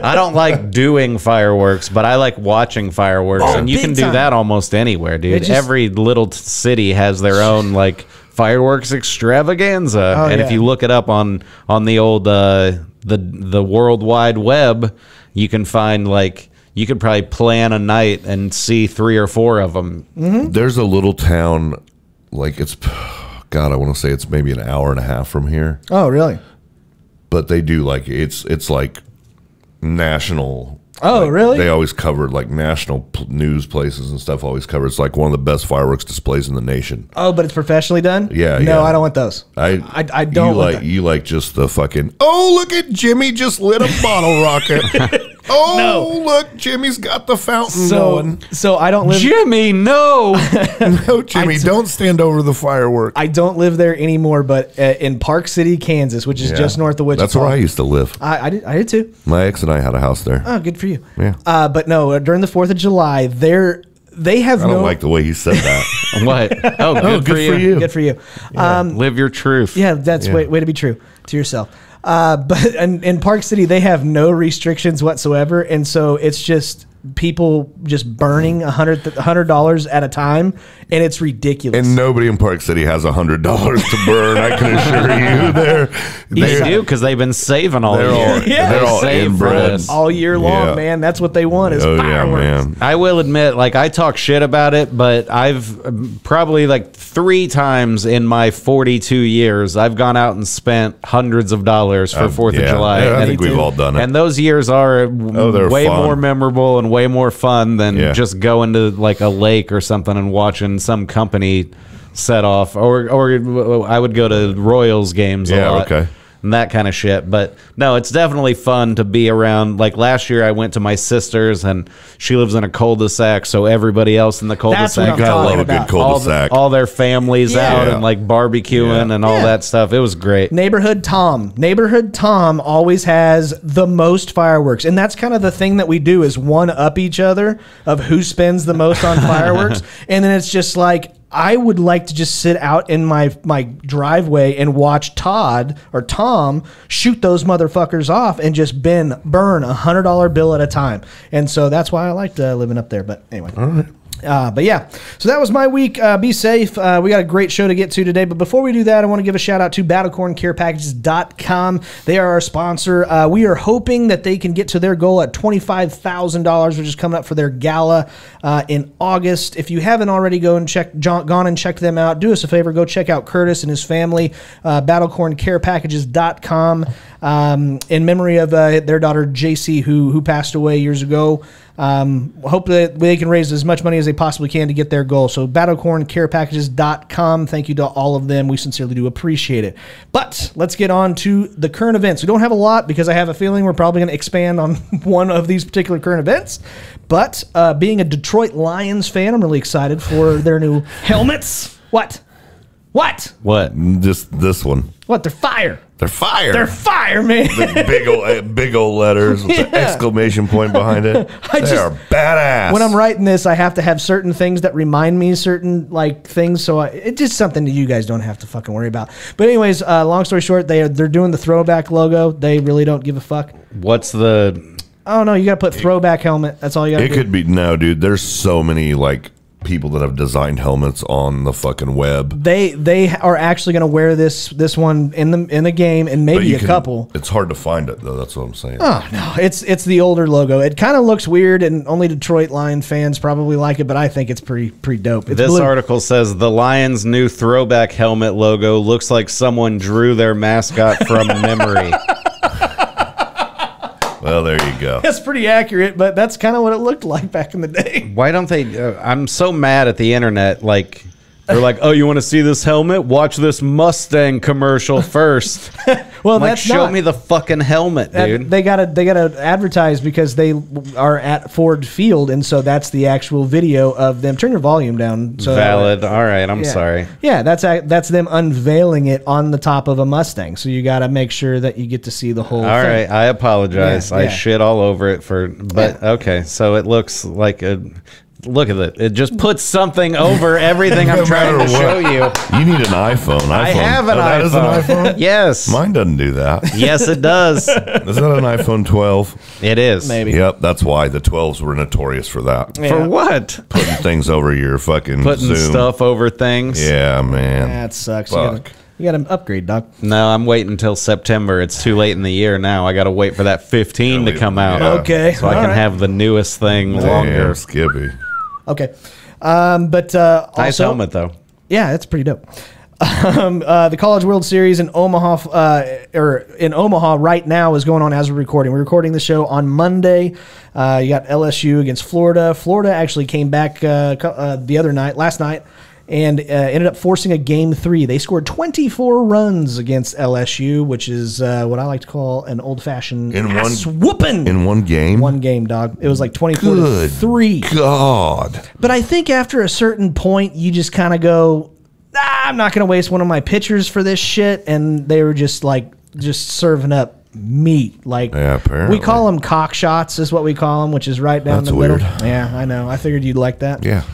I don't like doing fireworks, but I like watching fireworks. Oh, and you can do time. that almost anywhere, dude. Just, Every little city has their own like fireworks extravaganza, oh, and yeah. if you look it up on on the old uh the the World Wide Web, you can find like you could probably plan a night and see three or four of them. Mm-hmm. There's a little town, like it's God, I want to say it's maybe an hour and a half from here. Oh, really? But they do like it's it's like national Oh, like, really? They always covered, like, national news places and stuff always covered. It's, like, one of the best fireworks displays in the nation. Oh, but it's professionally done? Yeah, No, yeah. I don't want those. I I, I don't you want like, You like just the fucking, oh, look at Jimmy just lit a bottle rocket. Oh, no. Look, Jimmy's got the fountain so, going. So I don't live... Jimmy, no! No, Jimmy, don't stand over the firework. I don't live there anymore, but uh, in Park City, Kansas, which is yeah. just north of Wichita. That's where I used to live. I, I, did, I did too. My ex and I had a house there. Oh, good for you. Yeah. Uh, but no, during the fourth of July, they're... They have I don't no like the way you said that. What? Oh, good, oh, good for, you. for you. Good for you. Yeah. Um, Live your truth. Yeah, that's yeah. way way to be true to yourself. Uh, but in, in Park City, they have no restrictions whatsoever, and so it's just people just burning a hundred a hundred dollars at a time, and it's ridiculous. And nobody in Park City has a hundred dollars to burn. I can assure you, they're they do because they've been saving all year. All, yeah. They're all inbred all year long, yeah. man. That's what they want is oh, fireworks. Yeah, man. I will admit, like I talk shit about it, but I've probably like three times in my forty-two years, I've gone out and spent hundreds of dollars for Fourth uh, yeah. of July. Yeah, I think we've all done it, and those years are oh, way fun. more memorable and way more fun than yeah. just going to like a lake or something and watching some company set off. Or, or I would go to Royals games a yeah, lot okay. and that kind of shit. But no, it's definitely fun to be around. Like last year, I went to my sister's and she lives in a cul-de-sac, so everybody else in the cul-de-sac got a lot of good cul-de-sac. All, the, all their families yeah. out yeah. and like barbecuing yeah. and all yeah. that stuff. It was great. Neighborhood Tom, Neighborhood Tom always has the most fireworks, and that's kind of the thing that we do is one up each other of who spends the most on fireworks, and then it's just like. I would like to just sit out in my my driveway and watch Todd or Tom shoot those motherfuckers off and just bin, burn a hundred dollar bill at a time. And so that's why I liked uh, living up there. But anyway. All right. Uh, but yeah, so that was my week. Uh, be safe. Uh, we got a great show to get to today. But before we do that, I want to give a shout out to Battle Corn Care Packages dot com. They are our sponsor. Uh, we are hoping that they can get to their goal at twenty-five thousand dollars, which is coming up for their gala uh, in August. If you haven't already go and check, gone and checked them out, do us a favor. Go check out Curtis and his family, uh, Battle Corn Care Packages dot com, um, in memory of uh, their daughter, J C, who, who passed away years ago. Um, hope that they can raise as much money as they possibly can to get their goal. So Battle Corn Care Packages dot com. Thank you to all of them. We sincerely do appreciate it. But let's get on to the current events. We don't have a lot because I have a feeling we're probably going to expand on one of these particular current events. But uh, being a Detroit Lions fan, I'm really excited for their new helmets. What? What? What? Just this one. What? They're fire. They're fire. They're fire, man. The big old, big old letters with yeah. the exclamation point behind it. I they just, are badass. When I'm writing this, I have to have certain things that remind me certain like things. So I, it's just something that you guys don't have to fucking worry about. But anyways, uh, long story short, they are, they're doing the throwback logo. They really don't give a fuck. What's the? Oh no, you got to put throwback helmet. That's all you got to do. It could be no, dude. There's so many like. people that have designed helmets on the fucking web. They they are actually going to wear this this one in the in the game and maybe a can, couple. It's hard to find it though. That's what I'm saying. Oh no, it's it's the older logo. It kind of looks weird and only Detroit Lion fans probably like it, but I think it's pretty pretty dope. It's this blue. Article says the Lions' new throwback helmet logo looks like someone drew their mascot from memory. Well, there you go. That's pretty accurate, but that's kind of what it looked like back in the day. Why don't they... Uh, I'm so mad at the internet. Like, they're like, oh, you want to see this helmet? Watch this Mustang commercial first. Well, like, that's show not, me the fucking helmet, dude. They gotta, they gotta advertise because they are at Ford Field, and so that's the actual video of them. Turn your volume down. So Valid. That, All right, I'm yeah. sorry. Yeah, that's that's them unveiling it on the top of a Mustang. So you gotta make sure that you get to see the whole. All thing. right, I apologize. Yeah, I yeah. shit all over it for, but yeah. okay. So it looks like a. Look at it. It just puts something over everything I'm trying to show you. You need an iPhone. iPhone. I have an oh, that iPhone. Is an iPhone? Yes. Mine doesn't do that. Yes, it does. Is that an iPhone twelve? It is. Maybe. Yep, that's why the twelves were notorious for that. Yeah. For what? Putting things over your fucking Putting Zoom. stuff over things. Yeah, man. That sucks. Fuck. You got an upgrade, Doc. No, I'm waiting until September. It's too late in the year now. I got to wait for that fifteen to come out. Yeah. Okay. So All I can right. have the newest thing Damn, longer. Skippy. Okay. Um, but uh, also, nice helmet, though. Yeah, it's pretty dope. Um, uh, the College World Series in Omaha, uh, or in Omaha right now, is going on as we're recording. We're recording the show on Monday. Uh, you got L S U against Florida. Florida actually came back uh, uh, the other night, last night, and uh, ended up forcing a game three. They scored twenty-four runs against L S U, which is uh, what I like to call an old-fashioned ass whooping. In one game? One game, dog. It was like twenty-four Good to three. God. But I think after a certain point, you just kind of go, ah, I'm not going to waste one of my pitchers for this shit. And they were just like, just serving up meat. Like, yeah, we call them cock shots is what we call them, which is right down That's the weird. middle. Yeah, I know. I figured you'd like that. Yeah.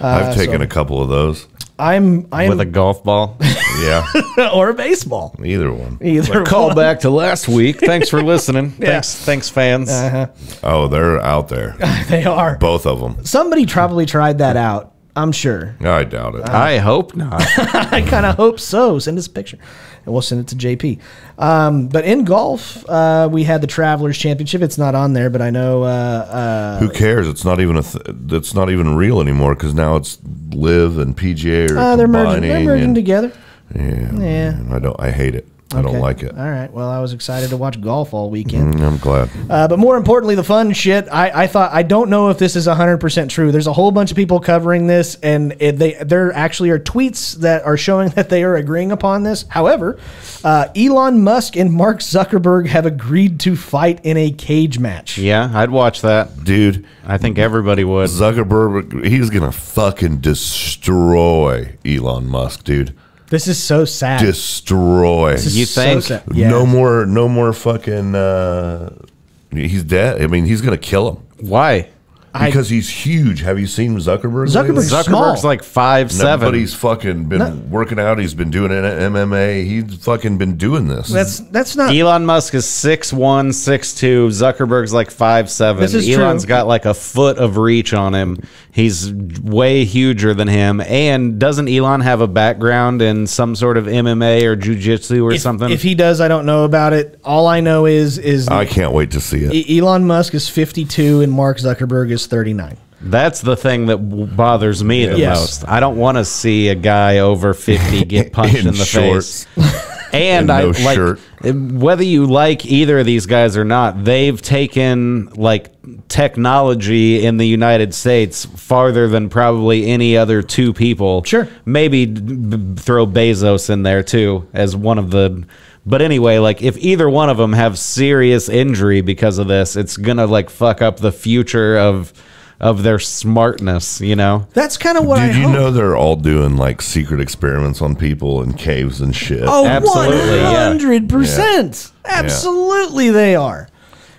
Uh, I've taken so, a couple of those. I'm, I'm with a golf ball, yeah, or a baseball. Either one. Either. Call back to last week. Thanks for listening. Yeah. Thanks, thanks, fans. Uh-huh. Oh, they're out there. They are, both of them. Somebody probably tried that out. I'm sure. I doubt it. Uh, I hope not. I kind of hope so. Send us a picture, and we'll send it to J P. Um, but in golf, uh, we had the Travelers Championship. It's not on there, but I know. Uh, uh, Who cares? It's not even a. Th it's not even real anymore because now it's Live and P G A are uh, they're merging. They're merging and, together. Yeah. Yeah. Man, I don't. I hate it. I okay. don't like it. All right. Well, I was excited to watch golf all weekend. Mm, I'm glad. Uh, but more importantly, the fun shit. I, I thought I don't know if this is one hundred percent true. There's a whole bunch of people covering this, and it, they there actually are tweets that are showing that they are agreeing upon this. However, uh, Elon Musk and Mark Zuckerberg have agreed to fight in a cage match. Yeah, I'd watch that, dude. I think everybody would. Zuckerberg, he's gonna fucking destroy Elon Musk, dude. This is so sad. Destroy. You think? So yeah. No more. No more fucking. Uh, he's dead. I mean, he's gonna kill him. Why? Because I, he's huge. Have you seen Zuckerberg? Zuckerberg's, Zuckerberg's like five seven. But he's fucking been no. working out. He's been doing M M A. He's fucking been doing this. That's that's not. Elon Musk is six one, six two. Zuckerberg's like five seven. This is Elon's true. got like a foot of reach on him. He's way huger than him. And doesn't Elon have a background in some sort of M M A or jujitsu or if, something? If he does, I don't know about it. All I know is is I can't wait to see it. Elon Musk is fifty two, and Mark Zuckerberg is thirty-nine. That's the thing that bothers me the yes. most. I don't want to see a guy over fifty get punched in, in the shorts. face. And no I like shirt. whether you like either of these guys or not, they've taken like technology in the United States farther than probably any other two people. Sure. Maybe throw Bezos in there too as one of the But anyway, like if either one of them have serious injury because of this, it's gonna like fuck up the future of of their smartness, you know. That's kind of what Did I. Did you hope. know they're all doing like secret experiments on people in caves and shit? Oh, absolutely, one hundred percent, absolutely they are.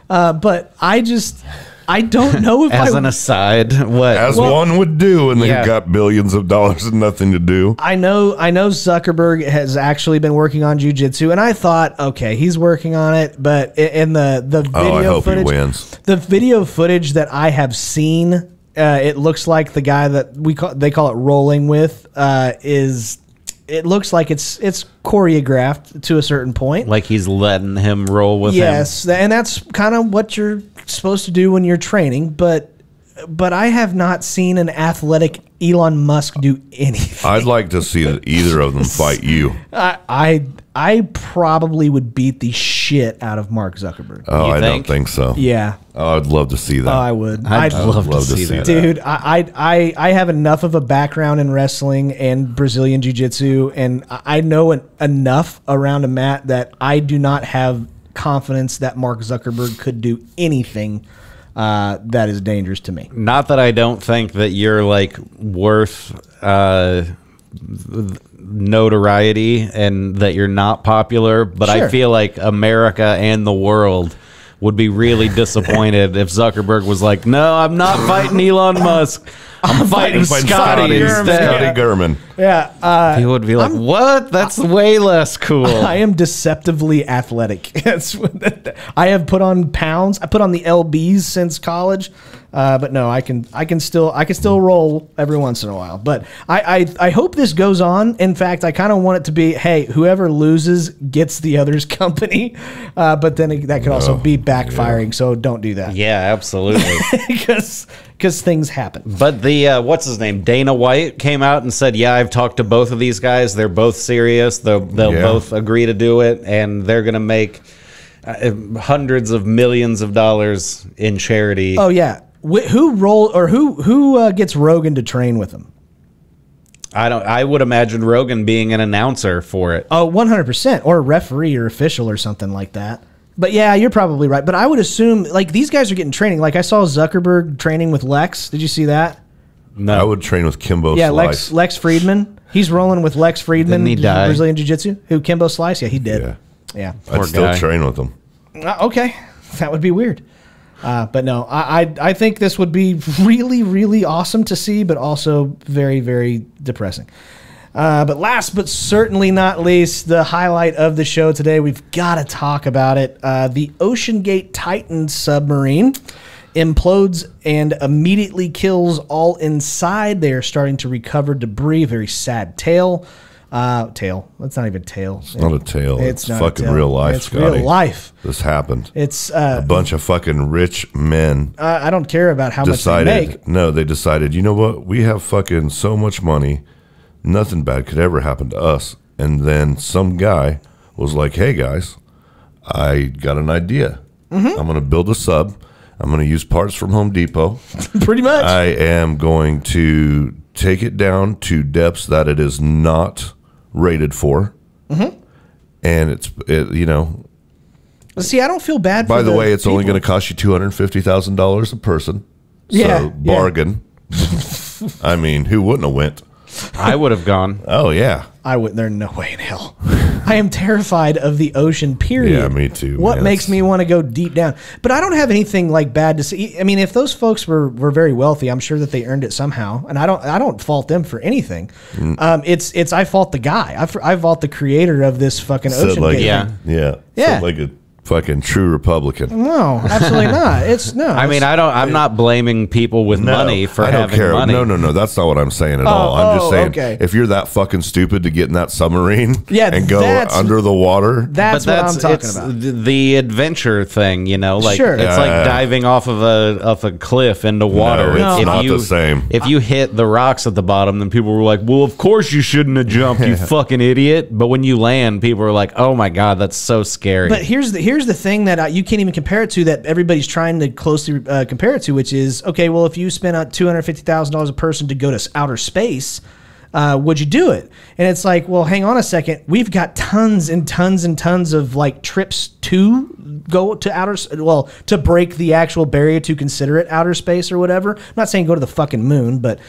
Uh, but I just. I don't know if as I, an aside, what as well, one would do, and they've yeah. got billions of dollars and nothing to do. I know, I know Zuckerberg has actually been working on jujitsu, and I thought, okay, he's working on it, but in the the video oh, I hope footage, he wins. the video footage that I have seen, uh, it looks like the guy that we call they call it rolling with uh, is. It looks like it's it's choreographed to a certain point. Like he's letting him roll with yes, him. Yes, and that's kind of what you're supposed to do when you're training. But but I have not seen an athletic Elon Musk do anything. I'd like to see either of them fight you. I, I I probably would beat the shit out of Mark Zuckerberg. Oh, you I think? don't think so. Yeah. Oh, I'd love to see that. Oh, I would. I'd, I'd love, love to, to see, see that. Dude, I, I I have enough of a background in wrestling and Brazilian jiu-jitsu, and I know an, enough around a mat that I do not have confidence that Mark Zuckerberg could do anything uh, that is dangerous to me. Not that I don't think that you're, like, worth uh, notoriety and that you're not popular, but sure. I feel like America and the world would be really disappointed if Zuckerberg was like, no, I'm not fighting Elon Musk. I'm, I'm fighting, fighting Scotty, Scotty instead. Scotty German. Yeah. Uh, he would be like, I'm, what? That's I'm, way less cool. I am deceptively athletic. That's what, I have put on pounds. I put on the L Bs since college. Uh, but no, I can I can still I can still roll every once in a while. But I I, I hope this goes on. In fact, I kind of want it to be, hey, whoever loses gets the other's company. Uh, but then it, that could no. also be backfiring. Yeah. So don't do that. Yeah, absolutely. Because because things happen. But the uh, what's his name, Dana White, came out and said, "Yeah, I've talked to both of these guys. They're both serious. They'll, they'll yeah. both agree to do it, and they're gonna make uh, hundreds of millions of dollars in charity." Oh yeah, Wh who roll or who who uh, gets Rogan to train with them? I don't. I would imagine Rogan being an announcer for it. Oh, one hundred percent, or a referee or official or something like that. But yeah, you're probably right. But I would assume, like, these guys are getting training. Like, I saw Zuckerberg training with Lex. Did you see that? No. I would train with Kimbo yeah, Slice. Yeah, Lex, Lex Fridman. He's rolling with Lex Fridman. Didn't he die? Brazilian Jiu-Jitsu. Who, Kimbo Slice? Yeah, he did. Yeah. yeah. I'd Poor still guy. train with him. Uh, okay. That would be weird. Uh, but no, I, I I think this would be really, really awesome to see, but also very, very depressing. Uh, but last but certainly not least, the highlight of the show today, we've got to talk about it. Uh, the Ocean Gate Titan submarine implodes and immediately kills all inside. They are starting to recover debris. Very sad tale. Uh, tale. That's not even tale. It's not a tale. It's, it's fucking tale. real life, It's Scotty. real life. This happened. It's uh, a bunch of fucking rich men. Uh, I don't care about how decided, much they make. No, they decided, you know what? We have fucking so much money. Nothing bad could ever happen to us. And then some guy was like, hey, guys, I got an idea. Mm-hmm. I'm going to build a sub. I'm going to use parts from Home Depot. Pretty much. I am going to take it down to depths that it is not rated for. Mm-hmm. And it's, it, you know. See, I don't feel bad for By the, the way, it's people. only going to cost you two hundred fifty thousand dollars a person. Yeah. So bargain. Yeah. I mean, who wouldn't have went? I would have gone. Oh, yeah. I wouldn't. There's no way in hell. I am terrified of the ocean, period. Yeah, me too. What man, makes that's... me want to go deep down? But I don't have anything like bad to see. I mean, if those folks were, were very wealthy, I'm sure that they earned it somehow. And I don't I don't fault them for anything. Mm. Um, it's it's I fault the guy. I, I fault the creator of this fucking so ocean. Like, game. Yeah. Yeah. Yeah. So like a fucking true Republican. No, absolutely not. It's no. I it's, mean, I don't. I'm not blaming people with no, money for I don't having care. money. No, no, no. That's not what I'm saying at oh, all. I'm oh, just saying okay. if you're that fucking stupid to get in that submarine yeah, and go under the water, that's, that's what I'm talking about. The adventure thing, you know, like sure. it's yeah. like diving off of a off a cliff into water. No, it's if not you, the same. If you hit the rocks at the bottom, then people were like, "Well, of course you shouldn't have jumped, you fucking idiot." But when you land, people are like, "Oh my god, that's so scary." But here's the here's Here's the thing that I, you can't even compare it to that everybody's trying to closely uh, compare it to, which is, okay, well, if you spent out two hundred fifty thousand dollars a person to go to outer space, uh, would you do it? And it's like, well, hang on a second. We've got tons and tons and tons of like trips to go to outer, well, to break the actual barrier to consider it outer space or whatever. I'm not saying go to the fucking moon, but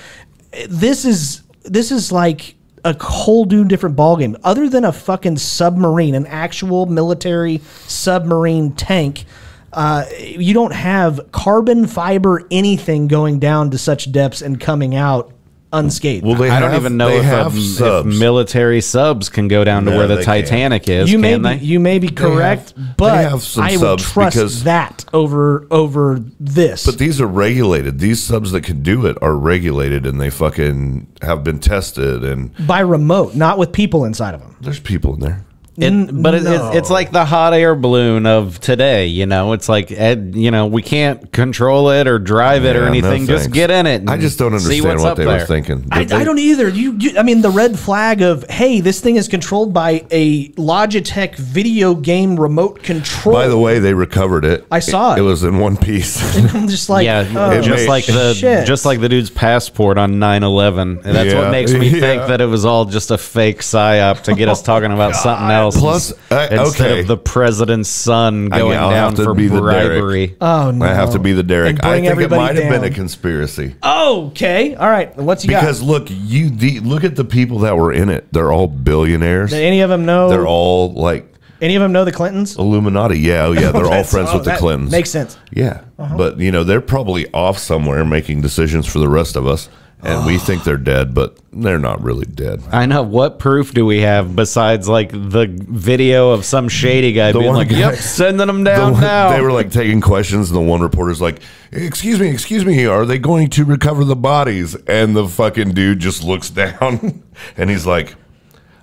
this is this is like a whole new different ballgame. Other than a fucking submarine, an actual military submarine tank, uh, you don't have carbon fiber anything going down to such depths and coming out unscathed. Well, they I have, don't even know if, have a, subs. if military subs can go down no, to where the Titanic can. is. You can may they? Be, you may be correct, have, but I will trust that over over this. But these are regulated. These subs that can do it are regulated, and they fucking have been tested and by remote, not with people inside of them. There's people in there. It, but no. it, it, it's like the hot air balloon of today, you know. It's like, Ed, you know, we can't control it or drive it yeah, or anything. No just get in it. And I just don't understand what they there. were thinking. I, they, I don't either. You, you, I mean, the red flag of, hey, this thing is controlled by a Logitech video game remote control. By the way, they recovered it. I saw it. It, it was in one piece. I'm just like, yeah, oh, just like the shit. just like the dude's passport on nine eleven. And that's yeah. what makes me yeah. think that it was all just a fake psyop to get us talking about God. something else. Plus, I, instead okay. of the president's son going I mean, down for bribery. Oh no! I have to be the Derek. I think it might down. have been a conspiracy. Oh, okay, all right. What's you because got? Because look, you the, look at the people that were in it. They're all billionaires. Did any of them know? They're all like. Any of them know the Clintons? Illuminati, yeah, oh yeah. They're all friends oh, with the Clintons. Makes sense. Yeah, uh-huh. But you know they're probably off somewhere making decisions for the rest of us. And oh. we think they're dead, but they're not really dead. I know. What proof do we have besides like the video of some shady guy the being like, guy, yep, sending them down the one, now. They were like taking questions, and the one reporter's like, excuse me, excuse me, are they going to recover the bodies? And the fucking dude just looks down, and he's like,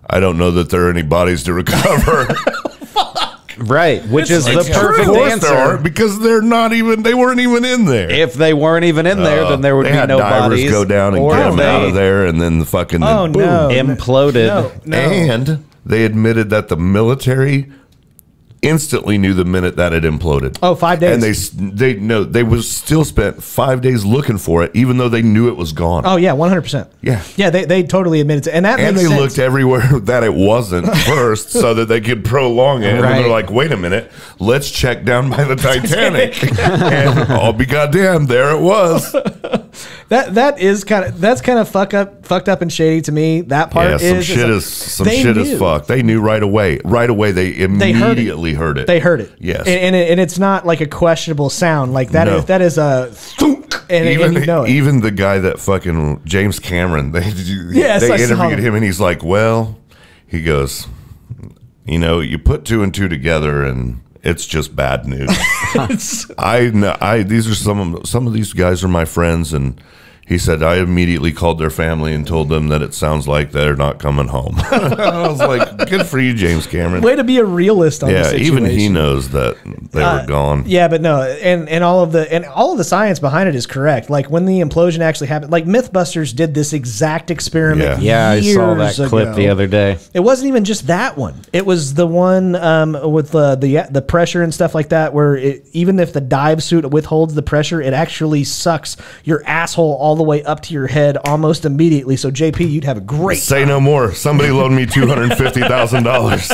I don't know that there are any bodies to recover. Fuck. Right, which it's is like the perfect answer. There are, because they're not even, they weren't even in there. If they weren't even in there, uh, then there would be no bodies. They had divers go down and get them they, out of there, and then the fucking oh, then boom. No. Imploded. No, no. And they admitted that the military instantly knew the minute that it imploded. Oh, five days. And they they no, they was still spent five days looking for it, even though they knew it was gone. Oh yeah, one hundred percent. Yeah, yeah. They they totally admitted it, and that and they sense. Looked everywhere that it wasn't first, so that they could prolong it. Right. And they're like, wait a minute, let's check down by the Titanic, and I'll be goddamn, there it was. That that is kind of that's kind of fuck up, fucked up and shady to me. That part yeah, some is shit is some shit is, some shit is fucked. They knew right away. Right away, they immediately. They heard it. They heard it. Yes. And, and, it, and it's not like a questionable sound. Like that no. is that is a thunk, and, even, and you know it. Even the guy that fucking James Cameron, they, yes, they interviewed him, and he's like, well, he goes, you know, you put two and two together and it's just bad news. I know I these are some some of these guys are my friends, and he said, I immediately called their family and told them that it sounds like they're not coming home. I was like, good for you, James Cameron. Way to be a realist on yeah, the situation. Yeah, even he knows that they uh, were gone. Yeah, but no, and, and all of the and all of the science behind it is correct. Like, when the implosion actually happened, like, Mythbusters did this exact experiment yeah. years ago. Yeah, I saw that clip the other day. It wasn't even just that one. It was the one um, with uh, the, the pressure and stuff like that, where it, even if the dive suit withholds the pressure, it actually sucks your asshole all the way up to your head almost immediately. So J P, you'd have a great say time. No more. Somebody loaned me two hundred and fifty thousand dollars.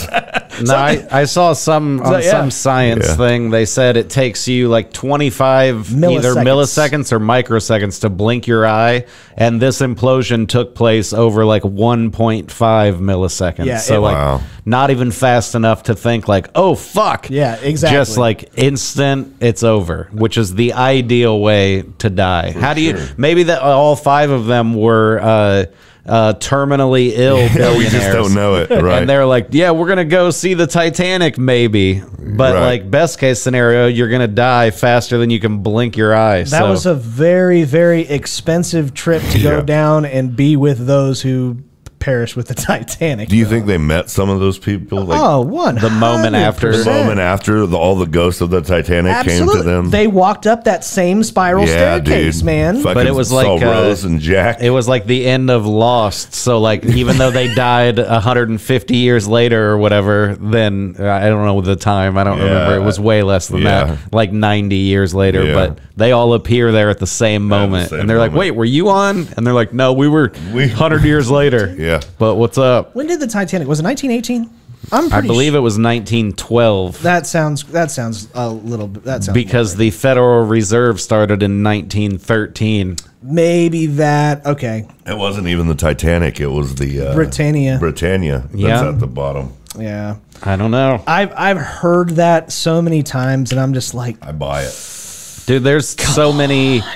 No, I, I saw some on that, yeah. some science yeah. thing. They said it takes you like twenty-five milliseconds. Either milliseconds or microseconds to blink your eye, and this implosion took place over like one point five milliseconds. Yeah, so it, like wow. not even fast enough to think like, oh fuck. Yeah, exactly. Just like instant, it's over, which is the ideal way to die. For How do sure. you maybe that all five of them were uh uh terminally ill yeah, we just don't know it, right? And they're like, yeah, we're gonna go see the Titanic maybe, but right. like best case scenario, you're gonna die faster than you can blink your eyes. That so. was a very very expensive trip to yeah. go down and be with those who perished with the Titanic. Do you though. think they met some of those people? Like, oh, one hundred percent. The moment after. The moment after the, all the ghosts of the Titanic Absolutely. came to them. They walked up that same spiral yeah, staircase, dude. man. Fucking but it was like uh, Rose and Jack. It was like the end of Lost. So, like, even though they died one hundred fifty years later or whatever, then I don't know the time. I don't yeah, remember. It was way less than yeah. that. Like ninety years later. Yeah. But they all appear there at the same moment. The same and they're moment. like, wait, were you on? And they're like, no, we were we, one hundred years later. Yeah. But what's up? When did the Titanic? Was it nineteen eighteen? I'm pretty I believe sure. it was nineteen twelve. That sounds that sounds a little that sounds Because the Federal Reserve started in nineteen thirteen. Maybe that. Okay. It wasn't even the Titanic, it was the uh, Britannia. Britannia. That's yeah. at the bottom. Yeah. I don't know. I've I've heard that so many times, and I'm just like, I buy it. Dude, there's Come so many on.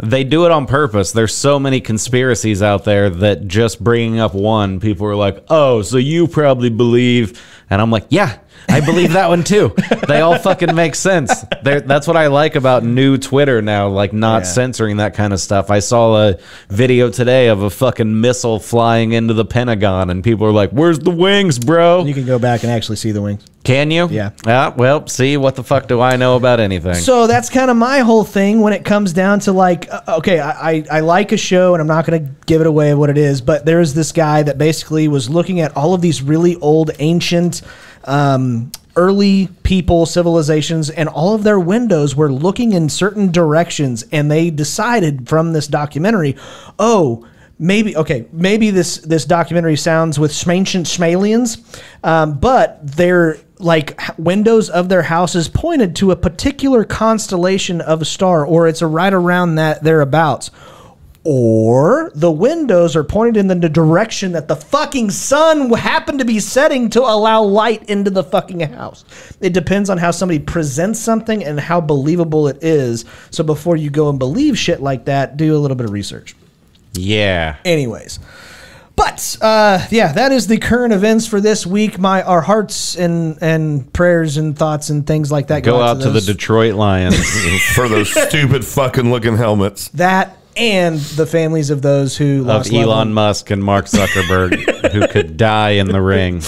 They do it on purpose. There's so many conspiracies out there that just bringing up one, people are like, oh, so you probably believe. And I'm like, yeah, I believe that one too. They all fucking make sense. They're, that's what I like about new Twitter now, like not yeah. censoring that kind of stuff. I saw a video today of a fucking missile flying into the Pentagon, and people are like, where's the wings, bro? You can go back and actually see the wings. Can you? Yeah. Ah, well, see, what the fuck do I know about anything? So that's kind of my whole thing when it comes down to like, okay, I, I, I like a show, and I'm not going to give it away what it is, but there's this guy that basically was looking at all of these really old, ancient, um, early people, civilizations, and all of their windows were looking in certain directions, and they decided from this documentary, oh, Maybe okay. Maybe this this documentary sounds with ancient Schmalians, um, but they're like windows of their houses pointed to a particular constellation of a star, or it's a right around that thereabouts, or the windows are pointed in the direction that the fucking sun happened to be setting to allow light into the fucking house. It depends on how somebody presents something and how believable it is. So before you go and believe shit like that, do a little bit of research. Yeah. Anyways, but uh, yeah, that is the current events for this week. My our hearts and and prayers and thoughts and things like that go, go out to, to the Detroit Lions for those stupid fucking looking helmets. That and the families of those who of lost Elon Musk and Mark Zuckerberg who could die in the ring.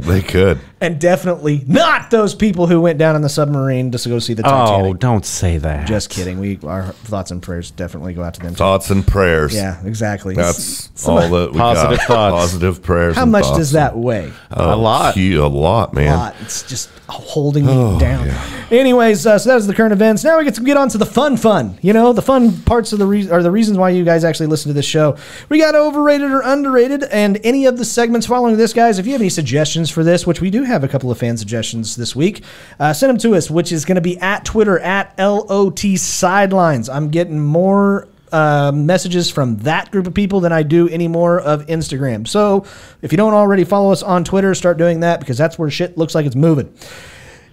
They could. and definitely not those people who went down in the submarine just to go see the Titanic. Oh, don't say that. Just kidding. We our thoughts and prayers definitely go out to them. Thoughts too. and prayers. Yeah, exactly. That's Some, all that we positive got. Thoughts. Positive prayers. How and much thoughts. does that weigh? Uh, a lot. Gee, a lot, man. A lot. It's just holding me oh, down. Yeah. Anyways, uh, so that was the current events. Now we get to get on to the fun, fun. You know, the fun parts of the re are the reasons why you guys actually listen to this show. We got overrated or underrated, and any of the segments following this, guys. If you have any suggestions for this, which we do have a couple of fan suggestions this week, uh, send them to us, which is going to be at Twitter at L O T Sidelines. I'm getting more uh, messages from that group of people than I do anymore of Instagram. So if you don't already follow us on Twitter, start doing that, because that's where shit looks like it's moving.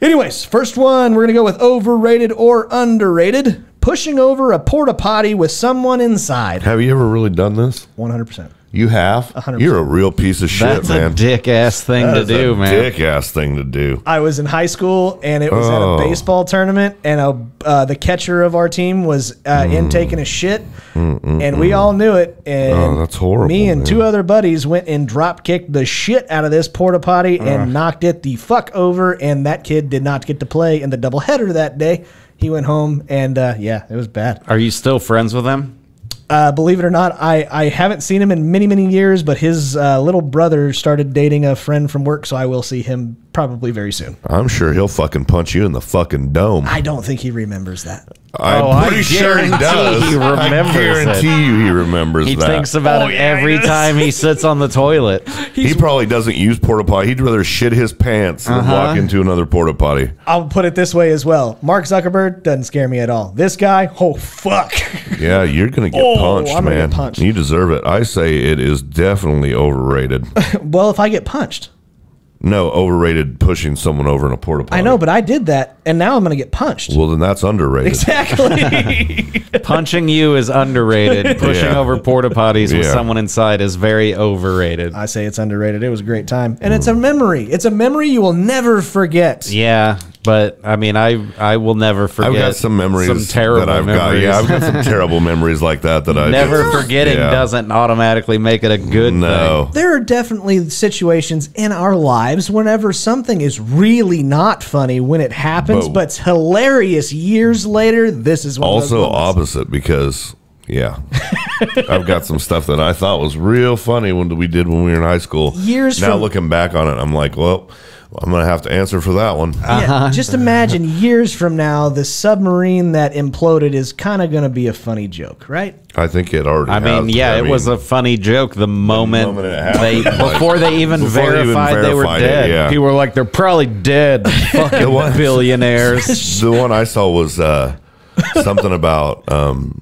Anyways, first one, we're going to go with overrated or underrated. Pushing over a porta potty with someone inside. Have you ever really done this? one hundred percent. You have? one hundred percent. You're a real piece of shit, That's man. That's a dick-ass thing that to do, a man. dick-ass thing to do. I was in high school, and it was oh. at a baseball tournament, and a, uh, the catcher of our team was uh, mm. in taking a shit, mm -mm -mm. and we all knew it. And oh, that's horrible, me and man. two other buddies went and drop-kicked the shit out of this porta-potty and uh. knocked it the fuck over, and that kid did not get to play in the doubleheader that day. He went home, and, uh, yeah, it was bad. Are you still friends with them? Uh, believe it or not, I, I haven't seen him in many, many years, but his uh, little brother started dating a friend from work, so I will see him probably very soon. I'm sure he'll fucking punch you in the fucking dome. I don't think he remembers that. I'm oh, pretty I sure he does. He remembers I guarantee it. you he remembers he that. He thinks about oh, it yeah, every he time he sits on the toilet. He's, he probably doesn't use porta potty. He'd rather shit his pants uh-huh. than walk into another porta potty. I'll put it this way as well. Mark Zuckerberg doesn't scare me at all. This guy, oh, fuck. Yeah, you're going to get oh, punched, I'm man. Gonna get punched. You deserve it. I say it is definitely overrated. Well, if I get punched. No, overrated pushing someone over in a porta potty. I know, but I did that, and now I'm going to get punched. Well, then that's underrated. Exactly. Punching you is underrated. Pushing yeah. over porta potties yeah. with someone inside is very overrated. I say it's underrated. It was a great time. And mm. it's a memory. It's a memory you will never forget. Yeah. But I mean, I I will never forget. I've got some memories, some terrible that I've memories. Got. Yeah, I've got some terrible memories like that that I never just, forgetting yeah. doesn't automatically make it a good no. thing. There are definitely situations in our lives whenever something is really not funny when it happens, but, but it's hilarious years later. This is one also of those opposite because yeah. I've got some stuff that I thought was real funny when we did when we were in high school. Years now, from looking back on it, I'm like, well, I'm going to have to answer for that one. Uh-huh. Yeah, just imagine years from now, the submarine that imploded is kind of going to be a funny joke, right? I think it already I has. mean, yeah, I it mean, was a funny joke the moment, the moment it happened, they, like, before they even before verified they, even verified they were dead. It, yeah. People were like, they're probably dead, fucking one, billionaires. The one I saw was uh, something about... Um,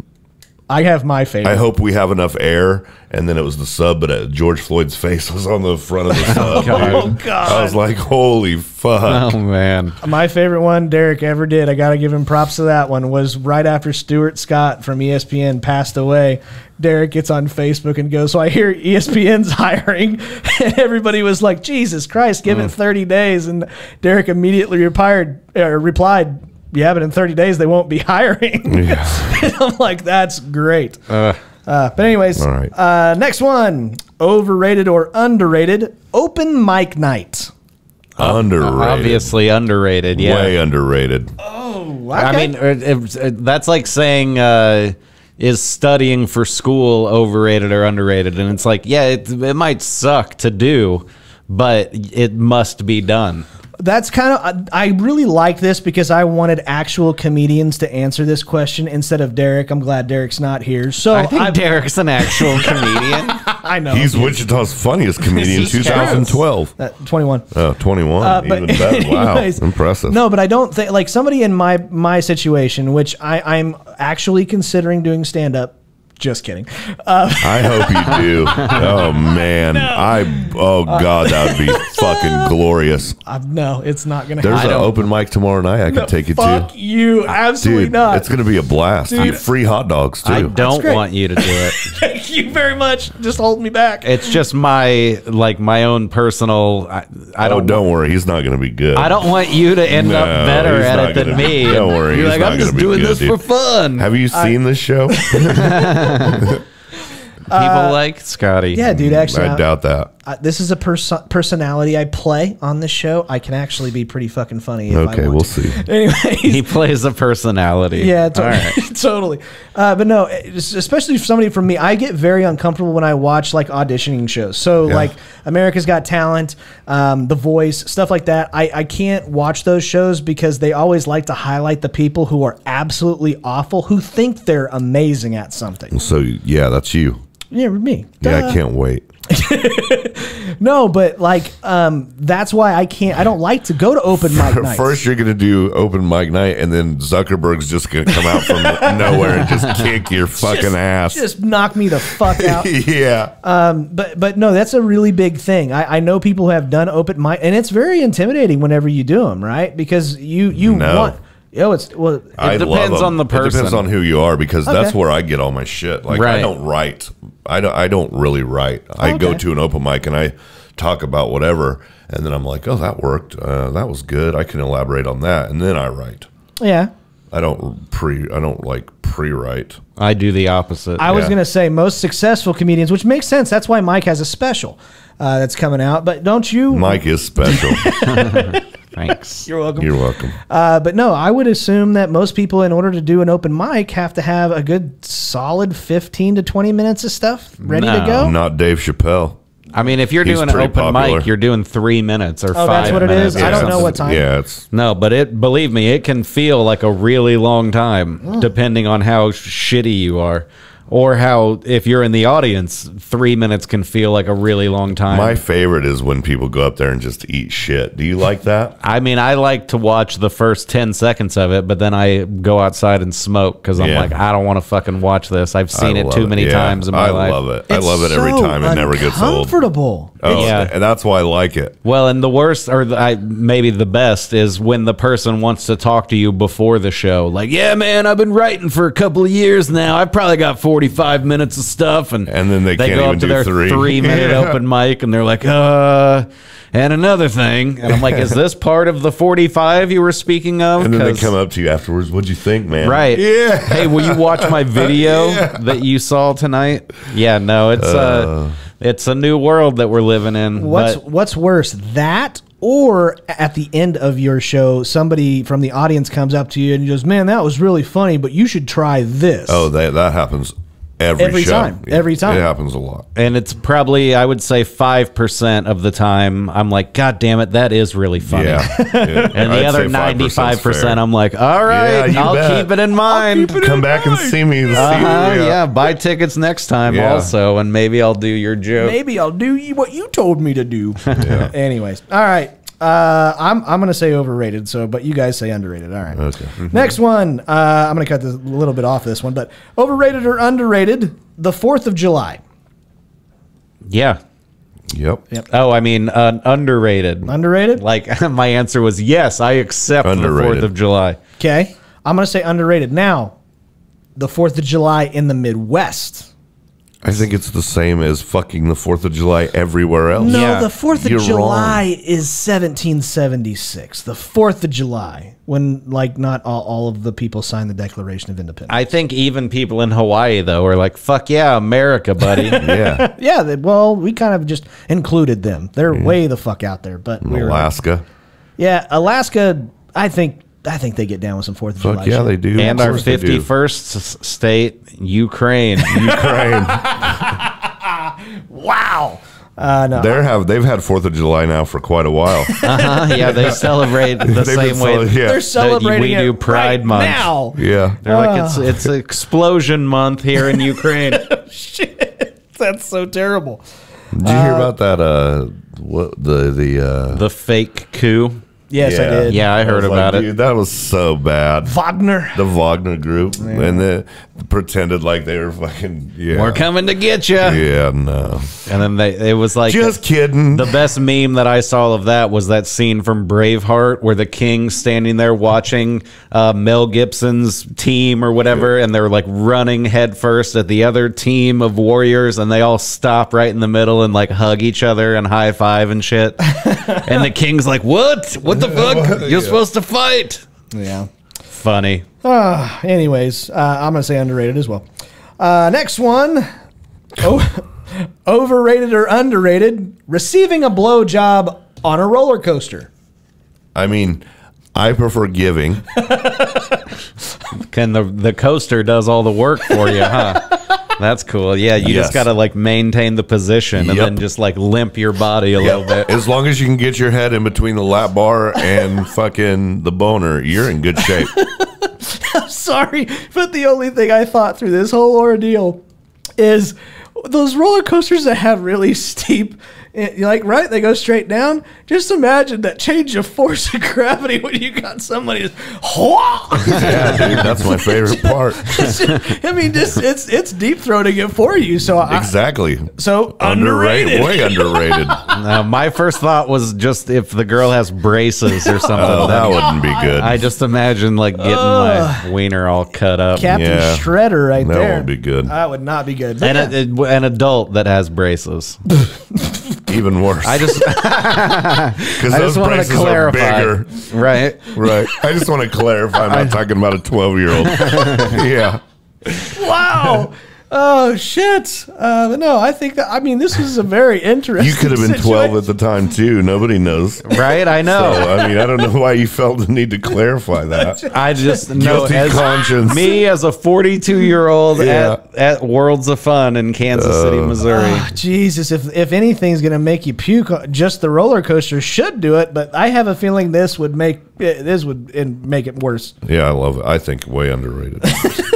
I have my favorite. I hope we have enough air. And then it was the sub, but uh, George Floyd's face was on the front of the sub. Oh, dude. God. I was like, holy fuck. Oh, man. My favorite one Derek ever did, I got to give him props to that one, was right after Stuart Scott from E S P N passed away. Derek gets on Facebook and goes, so I hear E S P N's hiring. And everybody was like, Jesus Christ, give mm. it thirty days. And Derek immediately replied, er, replied, yeah, but in thirty days, they won't be hiring. Yeah. And I'm like, that's great. Uh, uh, but anyways, all right. uh, next one, overrated or underrated, open mic night. Underrated. Obviously underrated, yeah. Way underrated. Oh, okay. I mean, it, it, it, that's like saying... Uh, is studying for school overrated or underrated? And it's like, yeah, it, it might suck to do, but it must be done. That's kind of, I, I really like this because I wanted actual comedians to answer this question instead of Derek. I'm glad Derek's not here. So I think I've, Derek's an actual comedian. I know. He's Wichita's funniest comedian, two thousand twelve. Uh, twenty-one. Oh, twenty-one. Uh, but, even better. Wow. Anyways, impressive. No, but I don't think, like somebody in my, my situation, which I, I'm actually considering doing stand-up. Just kidding. Uh, I hope you do. Oh, man. No. I Oh, God, that would be fucking glorious. Uh, no, it's not going to happen. There's an open mic tomorrow night I can no, take you to. Fuck you. Absolutely Dude, not. It's going to be a blast. Dude. You get free hot dogs, too. I don't want you to do it. Thank you very much. Just hold me back. It's just my like my own personal... I, I don't, oh, don't worry. He's not going to be good. I don't want you to end no, up better at it than me. Don't worry. You're he's like, not I'm just doing good, this dude. for fun. Have you seen I, this show? People uh, like Scotty. Yeah, dude, actually. I, I doubt that. Uh, this is a pers personality I play on this show. I can actually be pretty fucking funny if okay, I want we'll to. see. Anyway, he plays a personality. Yeah, totally. All right. Totally. Uh, but no, especially for somebody from me, I get very uncomfortable when I watch like auditioning shows. So yeah. like America's Got Talent, um, The Voice, stuff like that. I, I can't watch those shows because they always like to highlight the people who are absolutely awful, who think they're amazing at something. So yeah, that's you. Yeah, me. Duh. Yeah, I can't wait. No, but like um that's why I can't I don't like to go to open mic night. First you're gonna do open mic night and then Zuckerberg's just gonna come out from nowhere and just kick your fucking just, ass. Just knock me the fuck out. Yeah. Um but but no, that's a really big thing. I, I know people who have done open mic and it's very intimidating whenever you do them, right? Because you you no. want Yo, it's, well, it I depends on the person. It depends on who you are because okay. that's where I get all my shit. Like right. I don't write. I don't, I don't really write. I okay. go to an open mic and I talk about whatever. And then I'm like, oh, that worked. Uh, that was good. I can elaborate on that. And then I write. Yeah. I don't pre. I don't like pre-write. I do the opposite. I yeah. was going to say most successful comedians, which makes sense. That's why Mike has a special uh, that's coming out. But don't you? Mike is special. Thanks. You're welcome. You're welcome. Uh, but no, I would assume that most people, in order to do an open mic, have to have a good solid fifteen to twenty minutes of stuff ready no. to go. Not Dave Chappelle. I mean, if you're He's doing an open popular. mic, you're doing three minutes or oh, five minutes. Oh, that's what it is? Yeah. I don't know what time. Yeah, it's... No, but it believe me, it can feel like a really long time, mm. depending on how shitty you are. Or how, if you're in the audience, three minutes can feel like a really long time. My favorite is when people go up there and just eat shit. Do you like that? I mean, I like to watch the first ten seconds of it, but then I go outside and smoke because I'm yeah. like, I don't want to fucking watch this. I've seen it too it. many yeah. times in my I life. I love it. It's I love it every so time. It never gets old. Comfortable. Oh, yeah. And that's why I like it. Well, and the worst, or the, I, maybe the best, is when the person wants to talk to you before the show. Like, yeah, man, I've been writing for a couple of years now. I've probably got four. forty-five minutes of stuff, and, and then they, they can't go up even to their three, three minute yeah. open mic, and they're like, uh, and another thing. And I'm like, is this part of the forty-five you were speaking of? And then they come up to you afterwards. What'd you think, man? Right. Yeah. Hey, will you watch my video yeah. that you saw tonight? Yeah, no, it's, uh, uh, it's a new world that we're living in. What's, what's worse, that or at the end of your show, somebody from the audience comes up to you and goes, man, that was really funny, but you should try this. Oh, they, that happens every, every show. time. Yeah. Every time. It happens a lot. And it's probably, I would say, five percent of the time, I'm like, God damn it, that is really funny. Yeah. Yeah. And the I'd other ninety-five percent, I'm like, all right, yeah, I'll bet. keep it in mind. It Come in back mind. and see me. Yeah. Uh-huh, yeah. yeah, buy tickets next time yeah. also, and maybe I'll do your joke. Maybe I'll do what you told me to do. Yeah. Anyways, all right. Uh, I'm, I'm going to say overrated, so, but you guys say underrated. All right. Okay. Mm-hmm. Next one. Uh, I'm going to cut this a little bit off this one, but overrated or underrated, the fourth of July. Yeah. Yep. Yep. Oh, I mean, uh, underrated. Underrated? Like, my answer was yes, I accept underrated. the fourth of July. Okay. I'm going to say underrated. Now, the fourth of July in the Midwest. I think it's the same as fucking the fourth of July everywhere else. No, yeah. the fourth of July wrong. is seventeen seventy-six. The fourth of July, when, like, not all, all of the people signed the Declaration of Independence. I think even people in Hawaii, though, are like, fuck yeah, America, buddy. yeah. Yeah, they, well, we kind of just included them. They're yeah. way the fuck out there. But we Alaska. Were, yeah, Alaska, I think. I think they get down with some Fourth of Fuck July. Yeah, shit. they do. And our fifty-first state, Ukraine. Ukraine. Wow. Uh, no. They're have they've had Fourth of July now for quite a while. Uh-huh, yeah, they celebrate the same way. Yeah. They're celebrating we do Pride right Month now. Yeah, they're uh. like it's it's explosion month here in Ukraine. Shit, that's so terrible. Did you uh, hear about that? Uh, what the the uh, the fake coup. Yes, yeah. I did. Yeah, I heard I about like, it. Dude, that was so bad. Wagner. The Wagner group. Yeah. And they pretended like they were fucking, yeah. We're coming to get you. Yeah, no. And then they, it was like. Just a, kidding. The best meme that I saw of that was that scene from Braveheart where the king's standing there watching uh, Mel Gibson's team or whatever. Yeah. And they're like running headfirst at the other team of warriors. And they all stop right in the middle and like hug each other and high five and shit. And the king's like, what? What? The fuck? You're yeah. supposed to fight. Yeah. Funny. Uh, anyways, uh, I'm going to say underrated as well. Uh, next one. Oh, Overrated or underrated, receiving a blowjob on a roller coaster. I mean, I prefer giving. Can the the coaster does all the work for you, huh? That's cool. Yeah, you yes. just got to like maintain the position and yep. then just like limp your body a yep. little bit. As long as you can get your head in between the lap bar and fucking the boner, you're in good shape. I'm sorry, but the only thing I thought through this whole ordeal is those roller coasters that have really steep, you're like, right, they go straight down. Just imagine that change of force of gravity when you got somebody who's, yeah, dude, that's my favorite part. I mean, just it's it's deep throating it for you. So I, exactly. So underrated, underrated. way underrated. Now, my first thought was just if the girl has braces or something. Oh, that wouldn't be good. I just imagine like getting uh, my wiener all cut up. Captain yeah. Shredder, right that there. That won't be good. That would not be good. But and yeah. a, an adult that has braces. Even worse. I just because those braces to clarify. Are bigger, right? Right. I just want to clarify. I'm not talking about a twelve-year-old. Yeah. Wow. Oh shit. Uh, no, I think that. I mean, this is a very interesting. You could have been situation. twelve at the time too. Nobody knows, right? I know. So, I mean, I don't know why you felt the need to clarify that. I just know as conscience. Me as a forty-two-year-old yeah. at, at Worlds of Fun in Kansas uh, City, Missouri. Oh, Jesus, if if anything's gonna make you puke, just the roller coaster should do it. But I have a feeling this would make this would make it worse. Yeah, I love it. I think way underrated.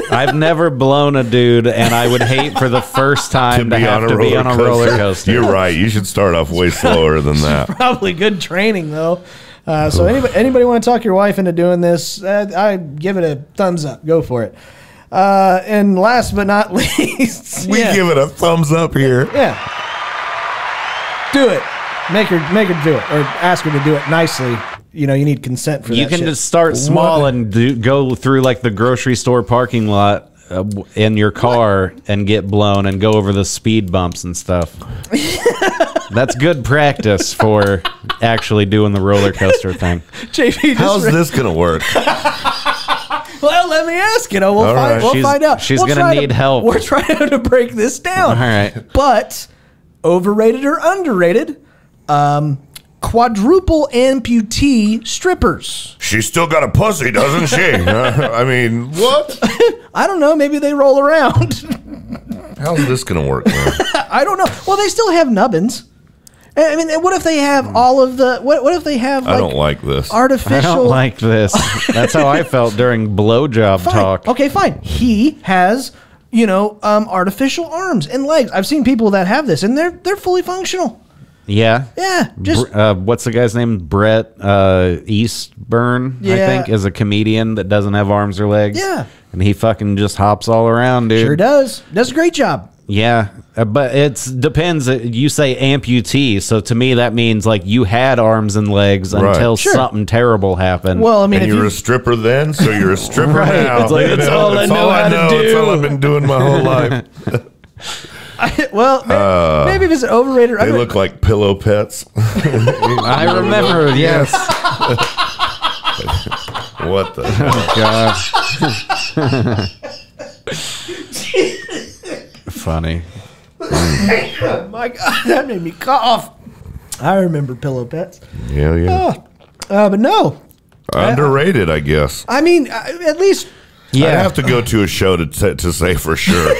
I've never blown a dude, and I would hate for the first time to, to have to be on a roller coaster. You're right. You should start off way slower than that. Probably good training, though. Uh, so anybody, anybody want to talk your wife into doing this, uh, I give it a thumbs up. Go for it. Uh, and last but not least. We yeah. give it a thumbs up here. Yeah. Do it. Make her, make her do it, or ask her to do it nicely. You know, you need consent for that. You can shit. just start small what? and do, go through like the grocery store parking lot uh, in your car what? and get blown and go over the speed bumps and stuff. That's good practice for actually doing the roller coaster thing. J P, how's this gonna work? Well, let me ask. You know, we'll, find, right. we'll she's, find out. She's we'll gonna need to, help. We're trying to break this down. All right, but overrated or underrated? Um. Quadruple amputee strippers. She's still got a pussy, doesn't she? uh, I mean, what? I don't know. Maybe they roll around. How's this going to work, man? I don't know. Well, they still have nubbins. I mean, what if they have all of the... What, what if they have... Like, I don't like this. Artificial... I don't like this. That's how I felt during blowjob fine. talk. Okay, fine. He has, you know, um, artificial arms and legs. I've seen people that have this, and they're they're fully functional. Yeah. Yeah. Just uh, what's the guy's name? Brett uh, Eastburn, yeah. I think, is a comedian that doesn't have arms or legs. Yeah. And he fucking just hops all around, dude. Sure does. Does a great job. Yeah, but it depends. You say amputee, so to me that means like you had arms and legs right. until sure. something terrible happened. Well, I mean, and if you're you... a stripper then, so you're a stripper right. now. It's like, it's all I know how to do. It's all I've been doing my whole life. I, well, maybe, uh, maybe if it's an overrated. They underrated. Look like pillow pets. I remember, yes. What the? Oh, gosh. Funny. Oh, my God, that made me cough. I remember pillow pets. Yeah, yeah. Oh, uh, but no. Underrated, I, I guess. I mean, at least. Yeah. I'd have to go to a show to, t to say for sure.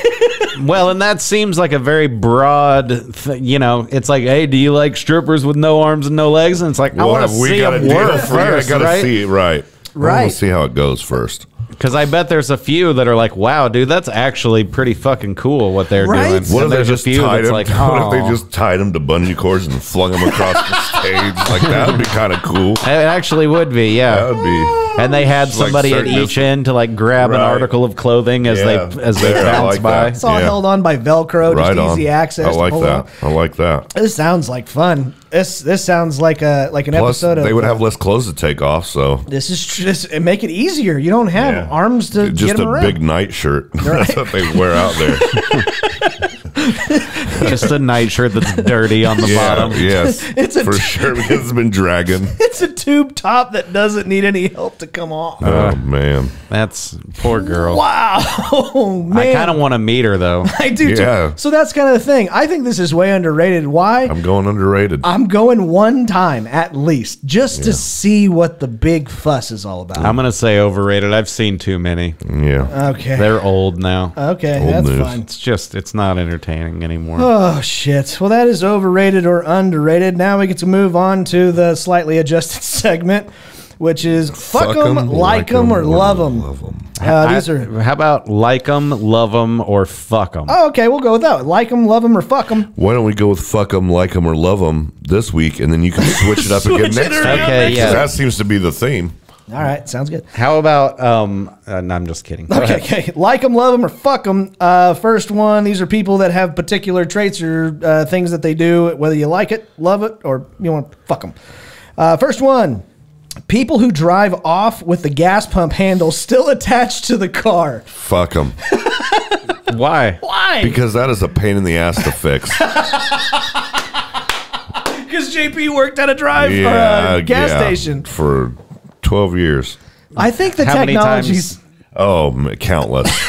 Well, and that seems like a very broad thing. You know, it's like, hey, do you like strippers with no arms and no legs? And it's like, well, I want to see it work first, I got to see it right. Right. We'll see how it goes first. Because I bet there's a few that are like, wow, dude, that's actually pretty fucking cool what they're right? doing. What if, they just few tied him, like, what if they just tied them to bungee cords and flung them across the stage? Like, that would be kind of cool. It actually would be, yeah. That would be. And they had somebody like at each end to, like, grab right. an article of clothing as yeah. they as they yeah, bounce like by. That. It's all yeah. held on by Velcro, right just on. easy access. I like that. On. I like that. This sounds like fun. This this sounds like a like an Plus, episode. Of, they would have less clothes to take off, so this is just make it easier. You don't have yeah. arms to just get them a around. Big night shirt. Right. That's what they wear out there. Just a nightshirt that's dirty on the yeah, bottom. Yes, it's a for t- sure because it's been dragging. It's a tube top that doesn't need any help to come off. Oh, uh, man. That's poor girl. Wow. Oh, man. I kind of want to meet her, though. I do, yeah. too. So that's kind of the thing. I think this is way underrated. Why? I'm going underrated. I'm going one time, at least, just yeah. to see what the big fuss is all about. I'm going to say overrated. I've seen too many. Yeah. Okay. They're old now. Okay, old that's news. Fine. It's just, it's not entertaining anymore. Oh, shit. Well, that is overrated or underrated. Now we get to move on to the slightly adjusted segment, which is fuck, fuck them, them, like them, or love them. Love them. Uh, these are, I, how about like them, love them, or fuck them? Oh, okay, we'll go with that. Like them, love them, or fuck them. Why don't we go with fuck them, like them, or love them this week, and then you can switch it up switch again next time. Okay, yeah. That seems to be the theme. All right, sounds good. How about, um, uh, no, I'm just kidding. Go okay, okay, like them, love them, or fuck them. Uh, first one, these are people that have particular traits or uh, things that they do, whether you like it, love it, or you want to fuck them. Uh, first one. People who drive off with the gas pump handle still attached to the car. Fuck them. Why? Why? Because that is a pain in the ass to fix. Because J P worked at a drive yeah, or a gas yeah, station for twelve years. I think the How technology's... Oh, countless.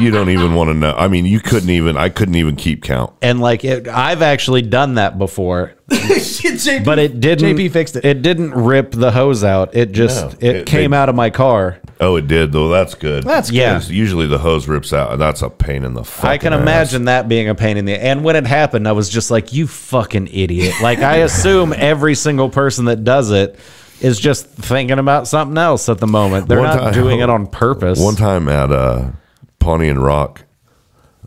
You don't even want to know. I mean, you couldn't even, I couldn't even keep count. And like, it, I've actually done that before, J P, but it didn't, J P fixed it. It didn't rip the hose out. It just, no, it, it came they, out of my car. Oh, it did though. That's good. That's good. Yeah. Usually the hose rips out and that's a pain in the fucking I can ass. Imagine that being a pain in the, and when it happened, I was just like, you fucking idiot. Like I assume every single person that does it is just thinking about something else at the moment. They're one not time, doing it on purpose. One time at, uh, Pawnee and Rock,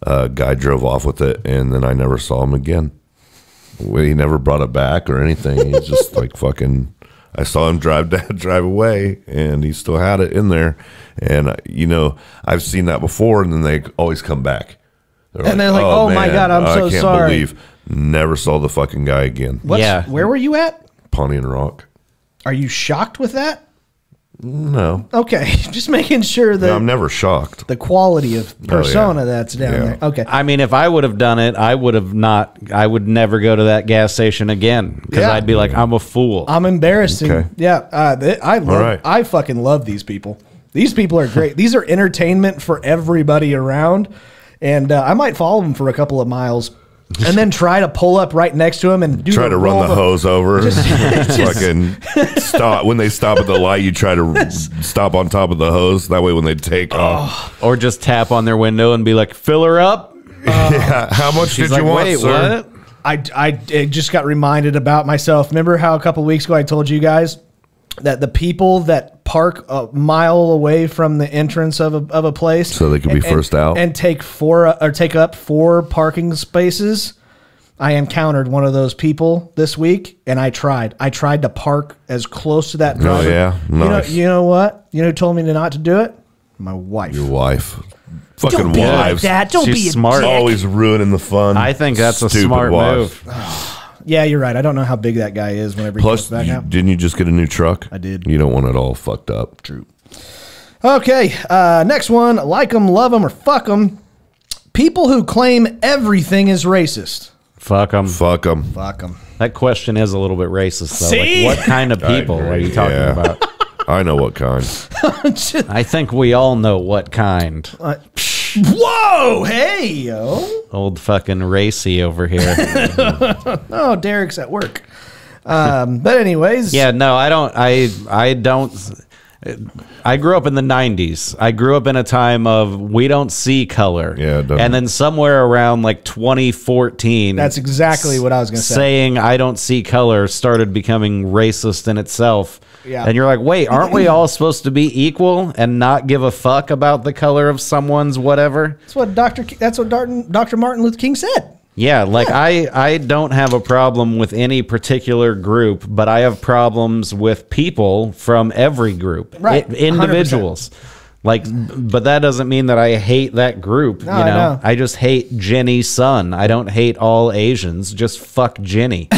a uh, guy drove off with it, and then I never saw him again. He never brought it back or anything. He's just like fucking. I saw him drive down, drive away, and he still had it in there. And you know, I've seen that before, and then they always come back. They're and like, they're like, "Oh, oh man, my god, I'm so I can't sorry." Believe. Never saw the fucking guy again. What's, yeah, where were you at? Pawnee and Rock. Are you shocked with that? No. Okay. Just making sure that... No, I'm never shocked. The quality of persona oh, yeah. that's down yeah. there. Okay. I mean, if I would have done it, I would have not... I would never go to that gas station again because yeah. I'd be like, I'm a fool. I'm embarrassing. Okay. Yeah. Uh, they, I love, right. I fucking love these people. These people are great. These are entertainment for everybody around. And uh, I might follow them for a couple of miles and then try to pull up right next to him and do try to run the hose over. Just, just fucking stop when they stop at the light. You try to stop on top of the hose. That way, when they take oh. off, or just tap on their window and be like, "Fill her up." Uh, yeah. How much did like, you want, Wait, sir? What? I I just got reminded about myself. Remember how a couple of weeks ago I told you guys that the people that park a mile away from the entrance of a, of a place so they can be and, first out and take four or take up four parking spaces. I encountered one of those people this week and I tried, I tried to park as close to that. Oh driver. yeah. Nice. You know, you know what, you know, who told me to not to do it. My wife, your wife, fucking Don't be wives. Like that. Don't She's be a smart. Dick. Always ruining the fun. I think that's Stupid a smart wife. move. Yeah, you're right. I don't know how big that guy is whenever he Plus, comes back you, out. Didn't you just get a new truck? I did. You don't want it all fucked up. True. Okay, uh, next one. Like them, love them, or fuck them. People who claim everything is racist. Fuck them. Fuck them. Fuck them. That question is a little bit racist, though. See? Like, what kind of people are you talking yeah. about? I know what kind. I think we all know what kind. Uh, Whoa! Hey, yo! Old fucking racy over here. Oh, Derek's at work. Um, but anyways, yeah. No, I don't. I I don't. I grew up in the nineties. I grew up in a time of we don't see color. Yeah. Definitely. And then somewhere around like twenty fourteen, that's exactly what I was going to say. Saying I don't see color started becoming racist in itself. Yeah. And you're like, wait, aren't we all supposed to be equal and not give a fuck about the color of someone's whatever? That's what Doctor K- that's what Doctor Martin Luther King said. Yeah, like yeah. I, I don't have a problem with any particular group, but I have problems with people from every group, right? I, individuals. one hundred percent. Like, but that doesn't mean that I hate that group. No, you know? I know. I just hate Jenny's son. I don't hate all Asians. Just fuck Jenny.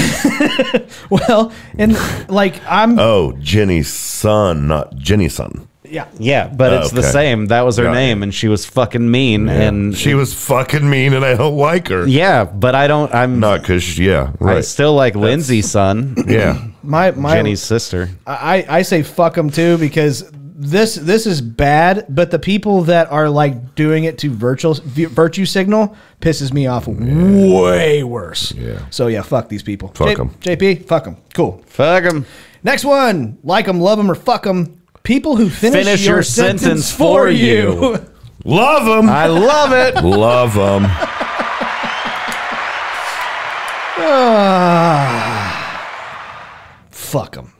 Well, and like I'm. Oh, Jenny's son, not Jenny's son. Yeah. Yeah, but oh, it's okay. the same. That was her yeah. name, and she was fucking mean. Yeah. And she was fucking mean, and I don't like her. Yeah, but I don't. I'm not because yeah. Right. I still like That's, Lindsay's son. Yeah, my my Jenny's sister. I I say fuck them too because this this is bad. But the people that are like doing it to virtual virtue signal pisses me off yeah. way worse. Yeah. So yeah, fuck these people. Fuck them. J P, fuck them. Cool. Fuck them. Next one, like them, love them, or fuck them. People who finish, finish your, your sentence, sentence for you. you. Love them. I love it. Love them. Uh, fuck them.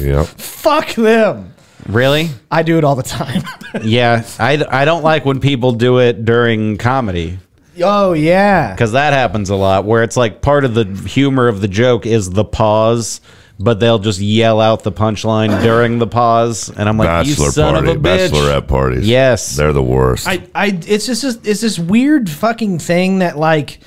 Yep. Fuck them. Really? I do it all the time. Yeah. I, I don't like when people do it during comedy. Oh, yeah. Because that happens a lot where it's like part of the humor of the joke is the pause. But they'll just yell out the punchline during the pause, and I'm like, bachelor "You son party, of a bitch!" Bachelorette parties, yes, they're the worst. I, I, it's just, it's this weird fucking thing that like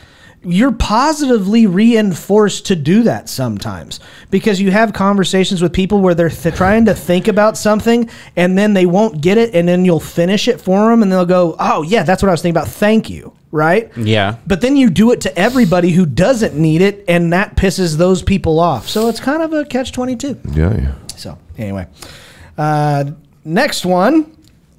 you're positively reinforced to do that sometimes because you have conversations with people where they're th trying to think about something, and then they won't get it, and then you'll finish it for them, and they'll go, "Oh yeah, that's what I was thinking about. Thank you." Right? Yeah. But then you do it to everybody who doesn't need it, and that pisses those people off. So it's kind of a catch twenty-two. Yeah, yeah. So anyway, uh, next one,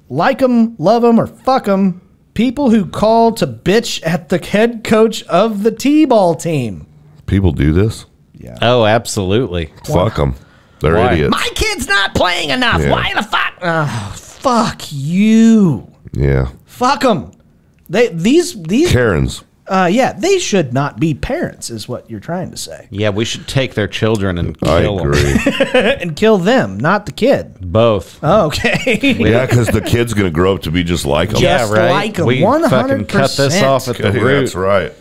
like them, love them, or fuck them. People who call to bitch at the head coach of the T-ball team. People do this? Yeah. Oh, absolutely. Fuck them. They're Why? idiots. My kid's not playing enough. Yeah. Why the fuck? Oh, fuck you. Yeah. Fuck them. They these these Karens. Uh, yeah, they should not be parents, is what you're trying to say. Yeah, we should take their children and kill I agree. them and kill them, not the kid. Both. Oh, okay. Yeah, because the kid's gonna grow up to be just like them. Just yeah, right. like them. We one hundred percent. Fucking cut this off at the root. That's right.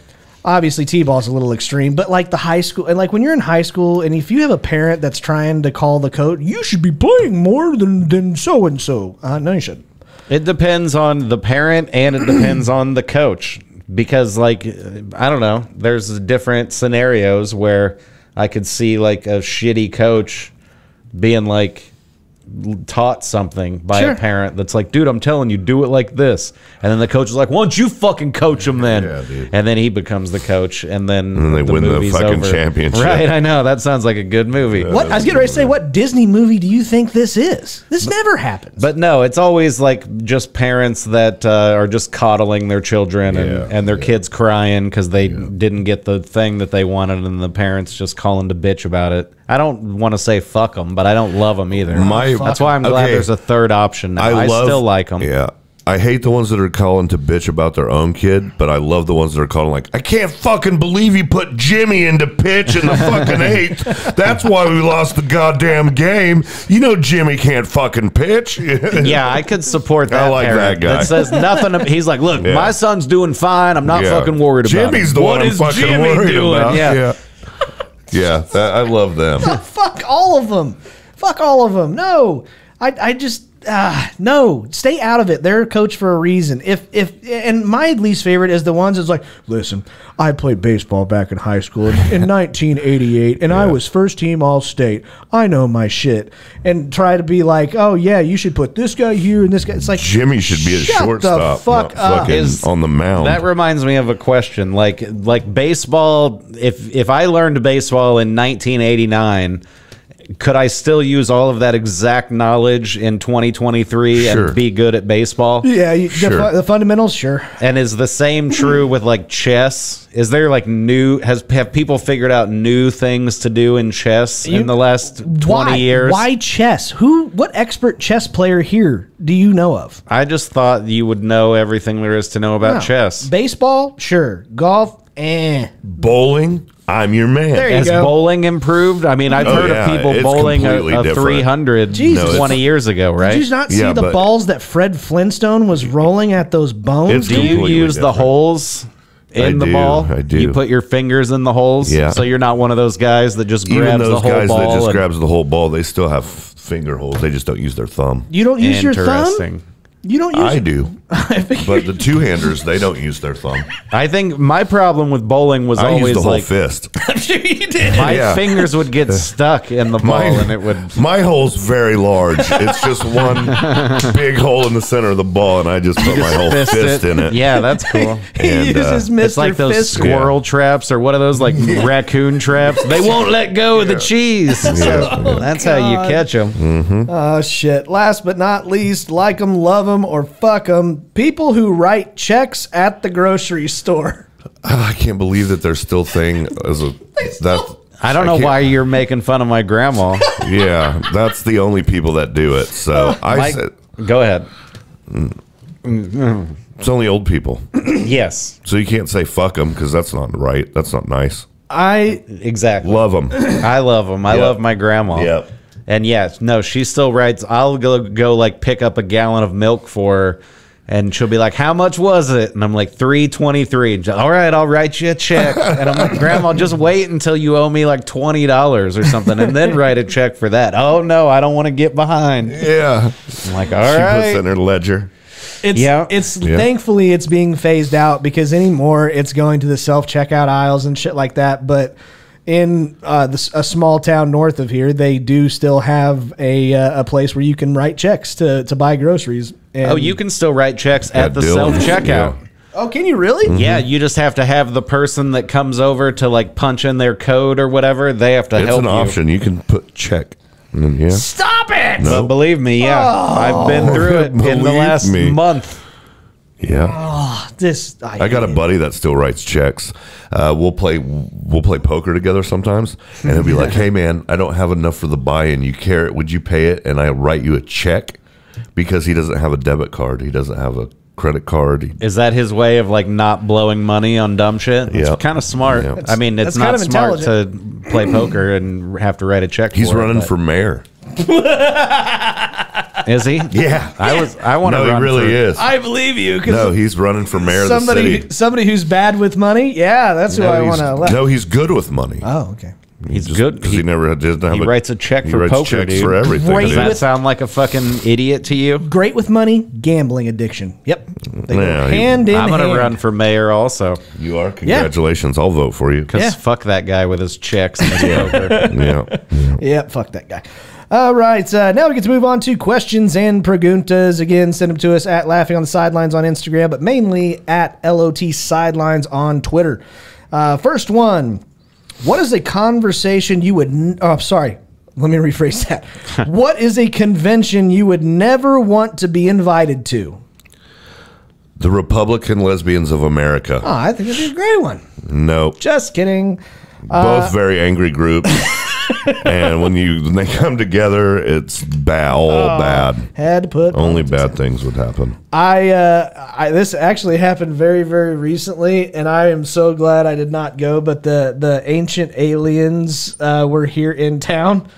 Obviously, T-ball's a little extreme, but like the high school, and like when you're in high school, and if you have a parent that's trying to call the coach, you should be playing more than than so and so. Uh, no, you shouldn't. It depends on the parent and it depends on the coach because, like, I don't know. There's different scenarios where I could see, like, a shitty coach being, like, taught something by sure. a parent that's like, dude, I'm telling you, do it like this. And then the coach is like, why don't you fucking coach him then? Yeah, dude. And then he becomes the coach. And then and they the win the fucking over. championship. Right, I know. That sounds like a good movie. Yeah, what I was getting ready to say, what Disney movie do you think this is? This but, never happens. But no, it's always like just parents that uh, are just coddling their children yeah, and, and their yeah. kids crying because they yeah. didn't get the thing that they wanted and the parents just calling to bitch about it. I don't want to say fuck them, but I don't love them either. My, That's why I'm glad okay. there's a third option now. I, I love, still like them. Yeah. I hate the ones that are calling to bitch about their own kid, but I love the ones that are calling like, I can't fucking believe you put Jimmy into pitch in the fucking eighth. That's why we lost the goddamn game. You know Jimmy can't fucking pitch. Yeah, I could support that I like parent that guy. That says nothing. He's like, look, yeah. my son's doing fine. I'm not yeah. fucking worried about him. Jimmy's the what one I'm fucking Jimmy worried doing? about. Yeah. yeah. Yeah, that, I love them. Oh, fuck all of them. Fuck all of them. No, I, I just, uh, no, stay out of it. They're a coach for a reason. If, if, and my least favorite is the ones that's like, listen, I played baseball back in high school in, in nineteen eighty-eight, and yeah. I was first team all-state. I know my shit. And try to be like, oh, yeah, you should put this guy here and this guy. It's like, Jimmy should be a shortstop. Fuck up. Is, on the mound. That reminds me of a question. Like, like baseball, if, if I learned baseball in nineteen eighty-nine, could I still use all of that exact knowledge in twenty twenty-three sure. and be good at baseball? Yeah, you, sure. the, the fundamentals, sure. And is the same true with like chess? Is there like new? Has have people figured out new things to do in chess you, in the last twenty why, years? Why chess? Who? What expert chess player here do you know of? I just thought you would know everything there is to know about no. chess. Baseball, sure. Golf, eh. Bowling. I'm your man. There you Has go. bowling improved? I mean, I've oh, heard yeah. of people it's bowling a, a three hundred Jesus. twenty no, years ago, right? Did you not see yeah, the balls that Fred Flintstone was rolling at those bones? Do you use different. the holes in I the do, ball? I do. You put your fingers in the holes? Yeah. So you're not one of those guys that just grabs Even those the whole guys ball? guys that just grabs the whole ball, they still have finger holes. They just don't use their thumb. You don't use your thumb? Interesting. You don't use I it. do. I but the two-handers, they don't use their thumb. I think my problem with bowling was I always used the whole like, fist. I'm sure you did. My yeah. fingers would get stuck in the ball, my, and it would... My hole's very large. It's just one big hole in the center of the ball, and I just put my whole fist, fist it. in it. Yeah, that's cool. He and, uses uh, Mister It's like those fist. squirrel yeah. traps or what are those, like yeah. raccoon traps. They won't let go yeah. of the cheese. Yeah. So, oh, that's God. how you catch them. Mm-hmm. Oh, shit. Last but not least, like them, love them, or fuck them, people who write checks at the grocery store. I can't believe that there's still thing as a that I don't know I why you're making fun of my grandma. Yeah, that's the only people that do it. So I Mike, said, go ahead. It's only old people. Yes. So you can't say fuck them because that's not right. That's not nice. I exactly love them. I love them. I yep. love my grandma. Yep. And yes, no, she still writes. I'll go go like pick up a gallon of milk for her. And she'll be like, how much was it? And I'm like, three twenty-three. All right, I'll write you a check. And I'm like, Grandma, just wait until you owe me like twenty dollars or something and then write a check for that. Oh, no, I don't want to get behind. Yeah. I'm like, all she right. She puts in her ledger. It's, yeah. it's yeah. Thankfully, it's being phased out because anymore it's going to the self-checkout aisles and shit like that. But in uh, the, a small town north of here, they do still have a, uh, a place where you can write checks to, to buy groceries. And oh, you can still write checks at the self-checkout. Yeah. Oh, can you really? Mm-hmm. Yeah, you just have to have the person that comes over to like punch in their code or whatever. They have to it's help you. It's an option. You can put check. Yeah. Stop it! No. But believe me, yeah. Oh, I've been through it in the last me. month. Yeah. Oh, this I, I got a buddy that still writes checks. Uh, we'll play we'll play poker together sometimes, and he'll be like, hey, man, I don't have enough for the buy-in. You care it? Would you pay it? And I write you a check. Because he doesn't have a debit card. He doesn't have a credit card. He, Is that his way of like not blowing money on dumb shit? Yeah. It's kind of smart. Yep. I mean, it's not smart to play poker and have to write a check. He's for running it, for mayor. Is he? Yeah. I was. I want to. No, run he really for, is. I believe you. No, he's running for mayor of the city. Somebody who's bad with money? Yeah, that's who no, I want to elect. No, he's good with money. Oh, okay. He's just, good because he, he never did. He a, writes a check for writes poker, checks dude. for everything. Great. Does that sound like a fucking idiot to you? Great with money, gambling addiction. Yep, they yeah, go hand he, in I'm hand. gonna run for mayor also. You are. Congratulations, yeah. I'll vote for you. Because yeah. fuck that guy with his checks. And his yeah. yeah, yeah, fuck that guy. All right, uh, now we get to move on to questions and preguntas. Again, send them to us at Laughing on the Sidelines on Instagram, but mainly at L O T Sidelines on Twitter. Uh, first one. What is a conversation you would... N oh, sorry. Let me rephrase that. What is a convention you would never want to be invited to? The Republican Lesbians of America. Oh, I think it'd be a great one. No. Just kidding. Both uh, very angry groups. And when you when they come together, it's bad, all oh, bad. Had put only bad things would happen. I, uh, I this actually happened very very recently, and I am so glad I did not go. But the the ancient aliens uh, were here in town,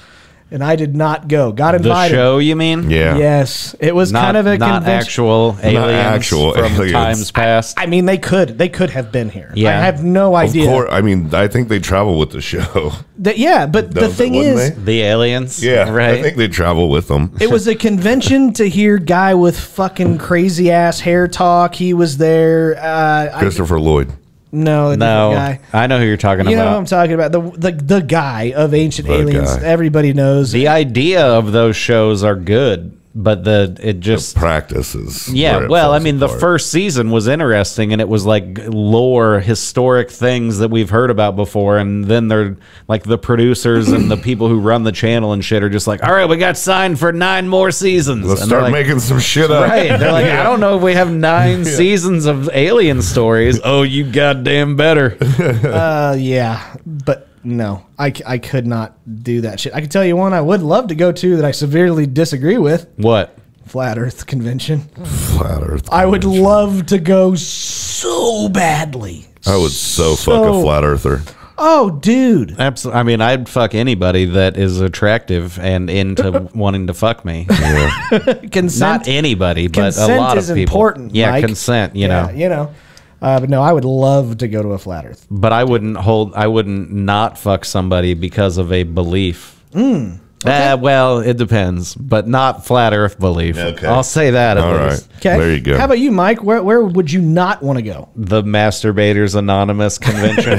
and I did not go. Got invited. The show, you mean? Yeah. Yes, it was not, kind of a not convention. actual aliens not actual from aliens. times past. I, I mean, they could they could have been here. Yeah, I have no idea. Of course, I mean, I think they travel with the show. The, yeah, but Those, the thing is, they? the aliens. Yeah, right. I think they travel with them. It was a convention to hear guy with fucking crazy ass hair talk. He was there. Uh, Christopher I, Lloyd. No, no, guy. I know who you're talking you about. You know who I'm talking about. The the, the guy of Ancient the Aliens. Guy. Everybody knows. The idea of those shows are good, but the it just the practices. Yeah, well, I mean, apart. the first season was interesting, and it was like lore, historic things that we've heard about before, and then they're like the producers and the people who run the channel and shit are just like, all right, we got signed for nine more seasons. Let's and start like, making some shit up. Right? They're like, yeah. I don't know if we have nine yeah. seasons of alien stories. Oh, you goddamn better. uh, yeah, but. No, I, I could not do that shit. I can tell you one I would love to go to that I severely disagree with. What? Flat Earth Convention. Flat Earth Convention. I would love to go so badly. I would so, so fuck a flat earther. Oh, dude. Absolutely. I mean, I'd fuck anybody that is attractive and into wanting to fuck me. Yeah. Consent. Not anybody, but a lot of people. Consent is important, Yeah, Mike. consent, you yeah, know. You know. Uh, but no, I would love to go to a flat earth. But I wouldn't hold, I wouldn't not fuck somebody because of a belief. Mm. Okay. Uh, well, it depends, but not flat earth belief. Okay. I'll say that at All least. Right. Okay. There you go. How about you, Mike? Where, where would you not want to go? The Masturbators Anonymous Convention.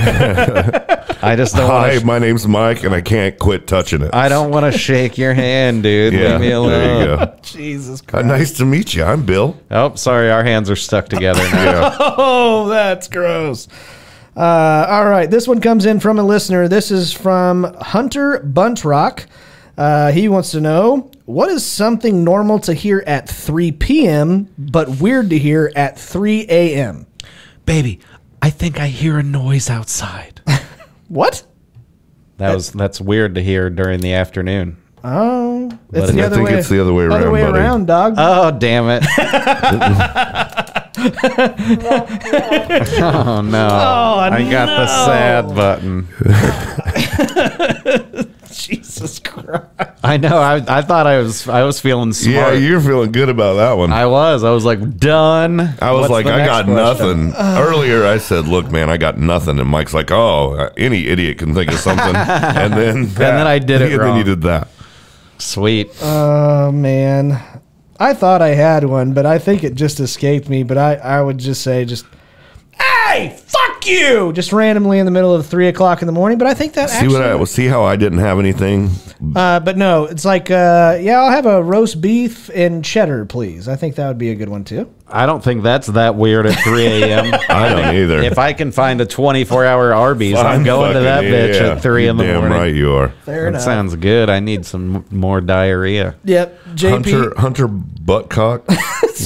I just don't Hi, my name's Mike, and I can't quit touching it. I don't want to shake your hand, dude. Yeah, leave me alone. There you go. Jesus Christ. Uh, nice to meet you. I'm Bill. Oh, sorry. Our hands are stuck together now. Oh, that's gross. Uh, all right. This one comes in from a listener. This is from Hunter Buntrock. Uh, he wants to know, what is something normal to hear at three P M but weird to hear at three A M? Baby, I think I hear a noise outside. What? That, that was that's weird to hear during the afternoon. Oh, it's the I other think way, it's the other way around. Other way buddy. around, dog. Oh, damn it! Oh no! Oh, I got no. the sad button. Jesus Christ! I know. I I thought I was I was feeling smart. Yeah, you're feeling good about that one. I was. I was like done. I was What's like I got question? nothing. Uh, Earlier I said, look, man, I got nothing, and Mike's like, oh, any idiot can think of something, and then that, and then I did it and wrong. Then you did that. Sweet. Oh uh, man, I thought I had one, but I think it just escaped me. But I I would just say just. Hey, fuck you! Just randomly in the middle of three o'clock in the morning, but I think that see actually... What I, well, see how I didn't have anything? Uh, but no, it's like, uh, yeah, I'll have a roast beef and cheddar, please. I think that would be a good one, too. I don't think that's that weird at three A M I don't either. If I can find a twenty-four hour Arby's, well, I'm, I'm going to that yeah, bitch yeah. at three in the damn morning. Damn right you are. Fair that enough. Sounds good. I need some more diarrhea. Yep. J P. Hunter, Hunter Buttcock,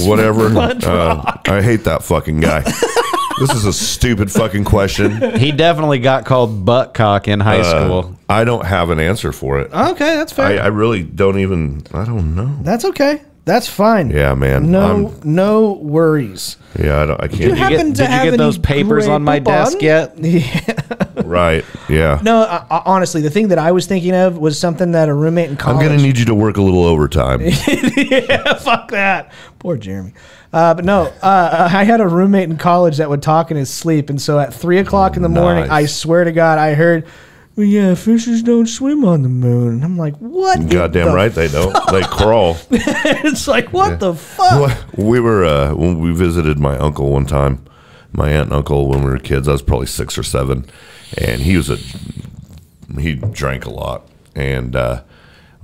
whatever. Uh, I hate that fucking guy. This is a stupid fucking question. He definitely got called buttcock in high uh, school. I don't have an answer for it. Okay, that's fair. I, I really don't even, I don't know. That's okay. That's fine. Yeah, man. No, I'm, no worries. Yeah, I, don't, I can't. Did you, happen get, to did have you get those papers on my desk on? yet? Yeah. Right. Yeah. No, uh, honestly, the thing that I was thinking of was something that a roommate in college. I'm going to need you to work a little overtime. Yeah, fuck that. Poor Jeremy. Uh, but no, uh, I had a roommate in college that would talk in his sleep, and so at three o'clock oh, in the nice. morning, I swear to God, I heard. Well, yeah, fishes don't swim on the moon. I'm like, what? Goddamn the right fuck? they don't. They crawl. It's like, what yeah. the fuck? We were uh, when we visited my uncle one time, my aunt and uncle when we were kids. I was probably six or seven, and he was a he drank a lot, and uh,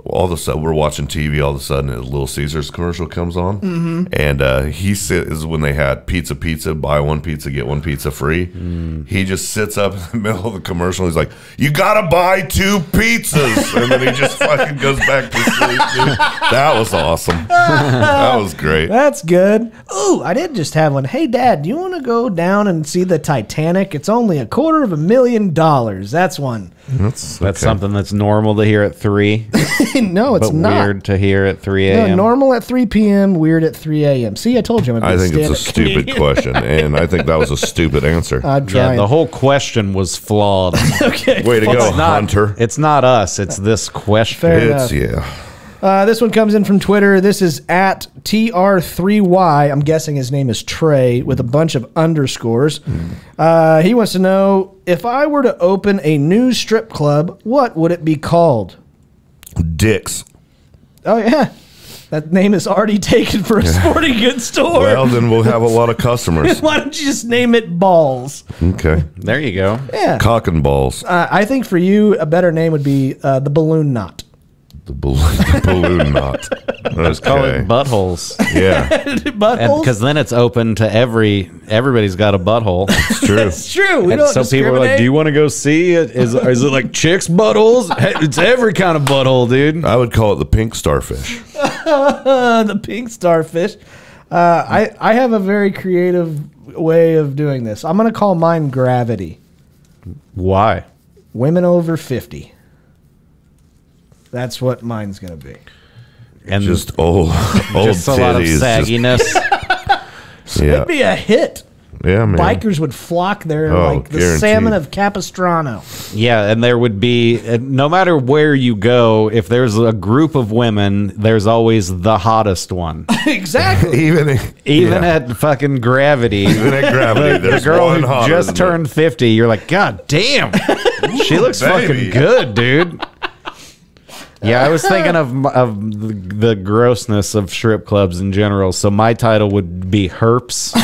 all of a sudden we're watching T V. All of a sudden, a Little Caesars commercial comes on, mm-hmm. and uh, he sits when they had pizza, pizza, buy one pizza, get one pizza free. Mm. He just sits up in the middle of the commercial. He's like, "You gotta buy two pizzas," and then he just fucking goes back to sleep. Dude. That was awesome. That was great. That's good. Ooh, I did just have one. Hey, Dad, do you want to go down and see the Titanic? It's only a quarter of a million dollars. That's one. That's okay. That's something that's normal to hear at three. No, it's but not weird to hear at three A M No, normal at three P M Weird at three A M See, I told you. I'm I think it's a stupid question, and I think that was a stupid answer. I'm yeah, the whole question was flawed. Okay, way to well, go, it's not, Hunter. It's not us. It's this question. Fair it's enough. yeah. Uh, this one comes in from Twitter. This is at T R three Y. I'm guessing his name is Trey with a bunch of underscores. Mm. Uh, he wants to know, if I were to open a new strip club, what would it be called? Dick's. Oh, yeah. That name is already taken for a sporting goods store. Well, then we'll have a lot of customers. Why don't you just name it Balls? Okay. There you go. Yeah. Cock and Balls. Uh, I think for you, a better name would be uh, the Balloon Knot. The balloon, the balloon knot. Let's okay. call it buttholes. Yeah, buttholes. Because then it's open to every. Everybody's got a butthole. It's true. It's true. We and don't so people are like, "Do you want to go see it? Is is it like chicks' buttholes? It's every kind of butthole, dude." I would call it the pink starfish. The pink starfish. Uh, I I have a very creative way of doing this. I'm gonna call mine Gravity. Why? Women over fifty. That's what mine's gonna be. And just old, old just a lot of sagginess. Just, yeah. It'd be a hit. Yeah, man. Bikers would flock there, oh, like the guaranteed. salmon of Capistrano. Yeah, and there would be, no matter where you go, if there's a group of women, there's always the hottest one. Exactly. Even if, even yeah. at fucking Gravity. Even at Gravity, there's the girl one who just turned fifty. You're like, God damn, she looks baby. fucking good, dude. Yeah, I was thinking of of the grossness of strip clubs in general. So my title would be Herps.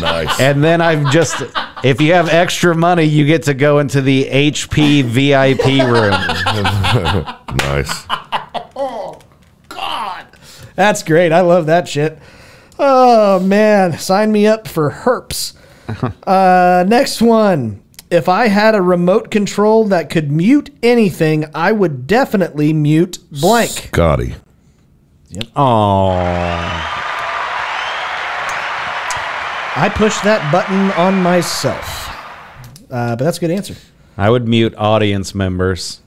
Nice. And then I've just, if you have extra money, you get to go into the H P V I P room. Nice. Oh, God. That's great. I love that shit. Oh, man. Sign me up for Herps. Uh, next one. If I had a remote control that could mute anything, I would definitely mute blank. Scotty. Yep. Aww. I pushed that button on myself. Uh, but that's a good answer. I would mute audience members.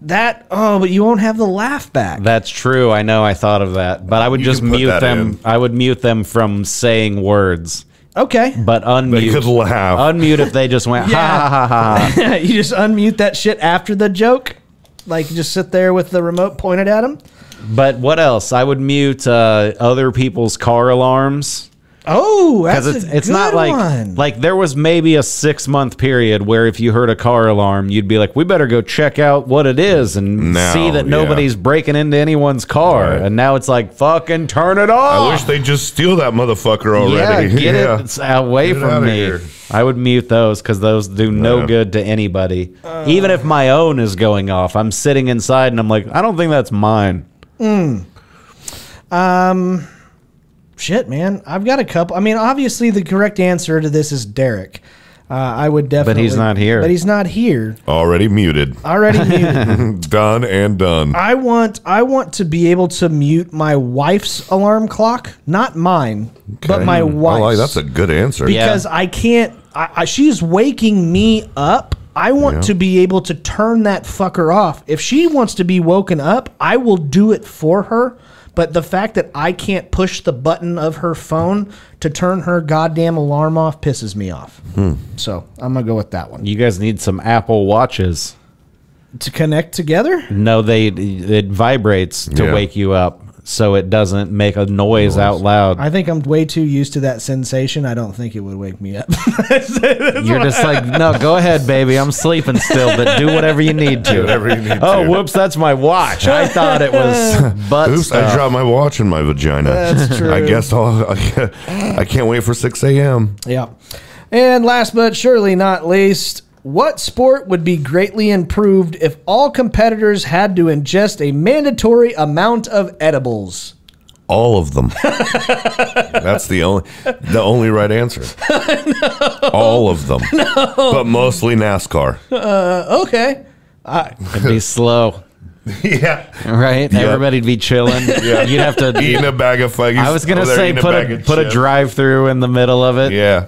That, oh, but you won't have the laugh back. That's true. I know. I thought of that. But I would you just mute them. In. I would mute them from saying words. Okay. But unmute. They could laugh. Unmute if they just went, yeah. ha, ha, ha, ha. You just unmute that shit after the joke? Like, just sit there with the remote pointed at them? But what else? I would mute uh, other people's car alarms. Oh, that's it's, a it's good not like, one. Like, there was maybe a six-month period where if you heard a car alarm, you'd be like, we better go check out what it is and now, see that nobody's yeah. breaking into anyone's car. Right. And now it's like, fucking turn it off. I wish they'd just steal that motherfucker already. Yeah, get yeah. it away get from it me. Here. I would mute those because those do no yeah. good to anybody. Uh, Even if my own is going off, I'm sitting inside and I'm like, I don't think that's mine. Mm. Um... Shit, man. I've got a couple. I mean, obviously, the correct answer to this is Derek. Uh, I would definitely. But he's not here. But he's not here. Already muted. Already muted. Done and done. I want I want to be able to mute my wife's alarm clock. Not mine, okay. but my wife's. Like, that's a good answer. Because yeah. I can't. I, I, she's waking me up. I want yeah. to be able to turn that fucker off. If she wants to be woken up, I will do it for her. But the fact that I can't push the button of her phone to turn her goddamn alarm off pisses me off. Hmm. So I'm going to go with that one. You guys need some Apple Watches. To connect together? No, they it vibrates to yeah. wake you up so it doesn't make a noise out loud. I think I'm way too used to that sensation. I don't think it would wake me up. You're just like, no, go ahead, baby. I'm sleeping still, but do whatever you need to. Whatever you need oh, to. Whoops, that's my watch. I thought it was butt Oops, stuff. I dropped my watch in my vagina. That's true. I guess I'll, I can't wait for six A M Yeah. And last but surely not least, what sport would be greatly improved if all competitors had to ingest a mandatory amount of edibles? All of them. That's the only the only right answer. No. All of them. No. But mostly NASCAR. Uh, okay. I It'd be slow. Yeah. Right? Yeah. Everybody'd be chilling. Yeah. You'd have to eat a bag of fuggies. I was going to say put a, a put a drive-through in the middle of it. Yeah.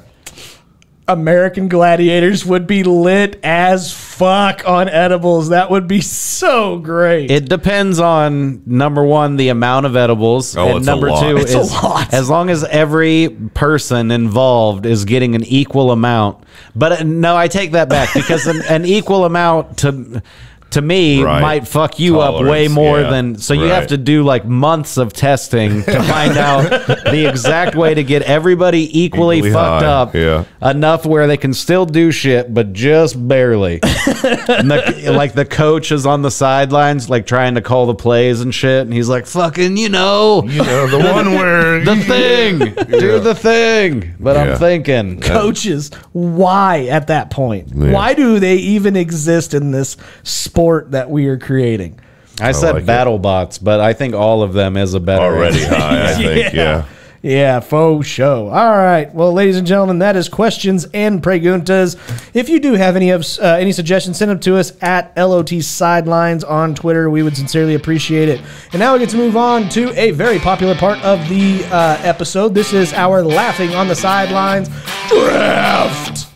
American Gladiators would be lit as fuck on edibles. That would be so great. It depends on, number one, the amount of edibles. Oh, and it's number a lot. two it's is a lot. As long as every person involved is getting an equal amount. But no, I take that back because an, an equal amount to to me right. might fuck you Tolerance, up way more yeah. than so you right. have to do like months of testing to find out the exact way to get everybody equally, equally fucked high. up yeah. enough where they can still do shit but just barely. And the, like the coach is on the sidelines like trying to call the plays and shit and he's like fucking you know, you know the one where the thing yeah. do the thing but yeah. I'm thinking coaches why at that point yeah. why do they even exist in this sport that we are creating? I, I said like battle it. bots, but I think all of them is a better already high, I think, yeah. yeah. Yeah, faux show. All right. Well, ladies and gentlemen, that is questions and preguntas. If you do have any uh, any suggestions, send them to us at L O T Sidelines on Twitter. We would sincerely appreciate it. And now we get to move on to a very popular part of the uh, episode. This is our Laughing on the Sidelines draft.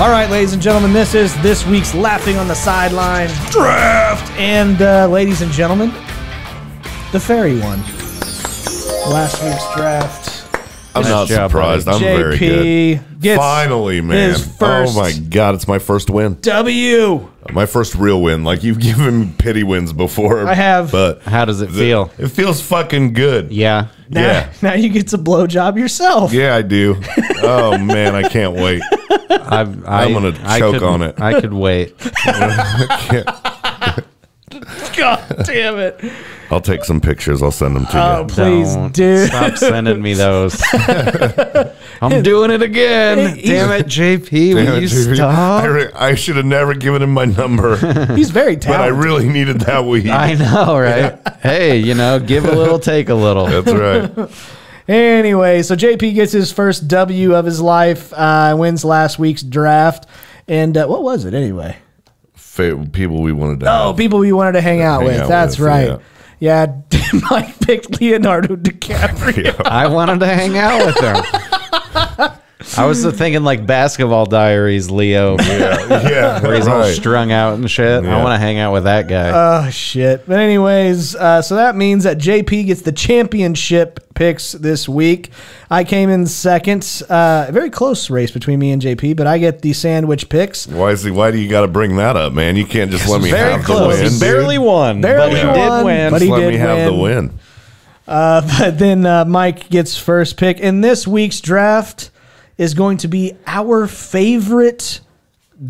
All right, ladies and gentlemen, this is this week's Laughing on the Sidelines draft. And, uh, ladies and gentlemen, the fairy won last week's draft. I'm not job, surprised. Buddy. I'm J P very good. Gets Finally, man. Oh, my God. It's my first win. W. My first real win. Like, you've given me pity wins before. I have. But how does it feel? It feels fucking good. Yeah. Now, yeah. Now you get to blowjob yourself. Yeah, I do. Oh, man. I can't wait. I've, I, I'm going to choke could, on it. I could wait. I can't. God damn it. I'll take some pictures. I'll send them to oh, you. Oh, please Don't. do. Stop sending me those. I'm doing it again. Hey, damn it, J P. Damn will it, you J P. Stop? I, I should have never given him my number. He's very talented. But I really needed that week. I know, right? Yeah. Hey, you know, give a little, take a little. That's right. Anyway, so J P gets his first W of his life, uh, wins last week's draft. And uh, what was it anyway? Favorite people we wanted to Oh, have. people we wanted to hang out hang with. Out That's with, right. Yeah. Yeah, Mike picked Leonardo DiCaprio. I wanted to hang out with her. I was thinking like Basketball Diaries, Leo. Yeah, yeah. Where he's right. all strung out and shit. Yeah. I want to hang out with that guy. Oh, shit. But anyways, uh, so that means that J P gets the championship picks this week. I came in second. Uh, a very close race between me and J P, but I get the sandwich picks. Why is he, Why do you got to bring that up, man? You can't just let me very have close. the win. He barely won. Barely but yeah. did win. But he just did let me win. have the win. Uh, but then uh, Mike gets first pick in this week's draft. Is going to be our favorite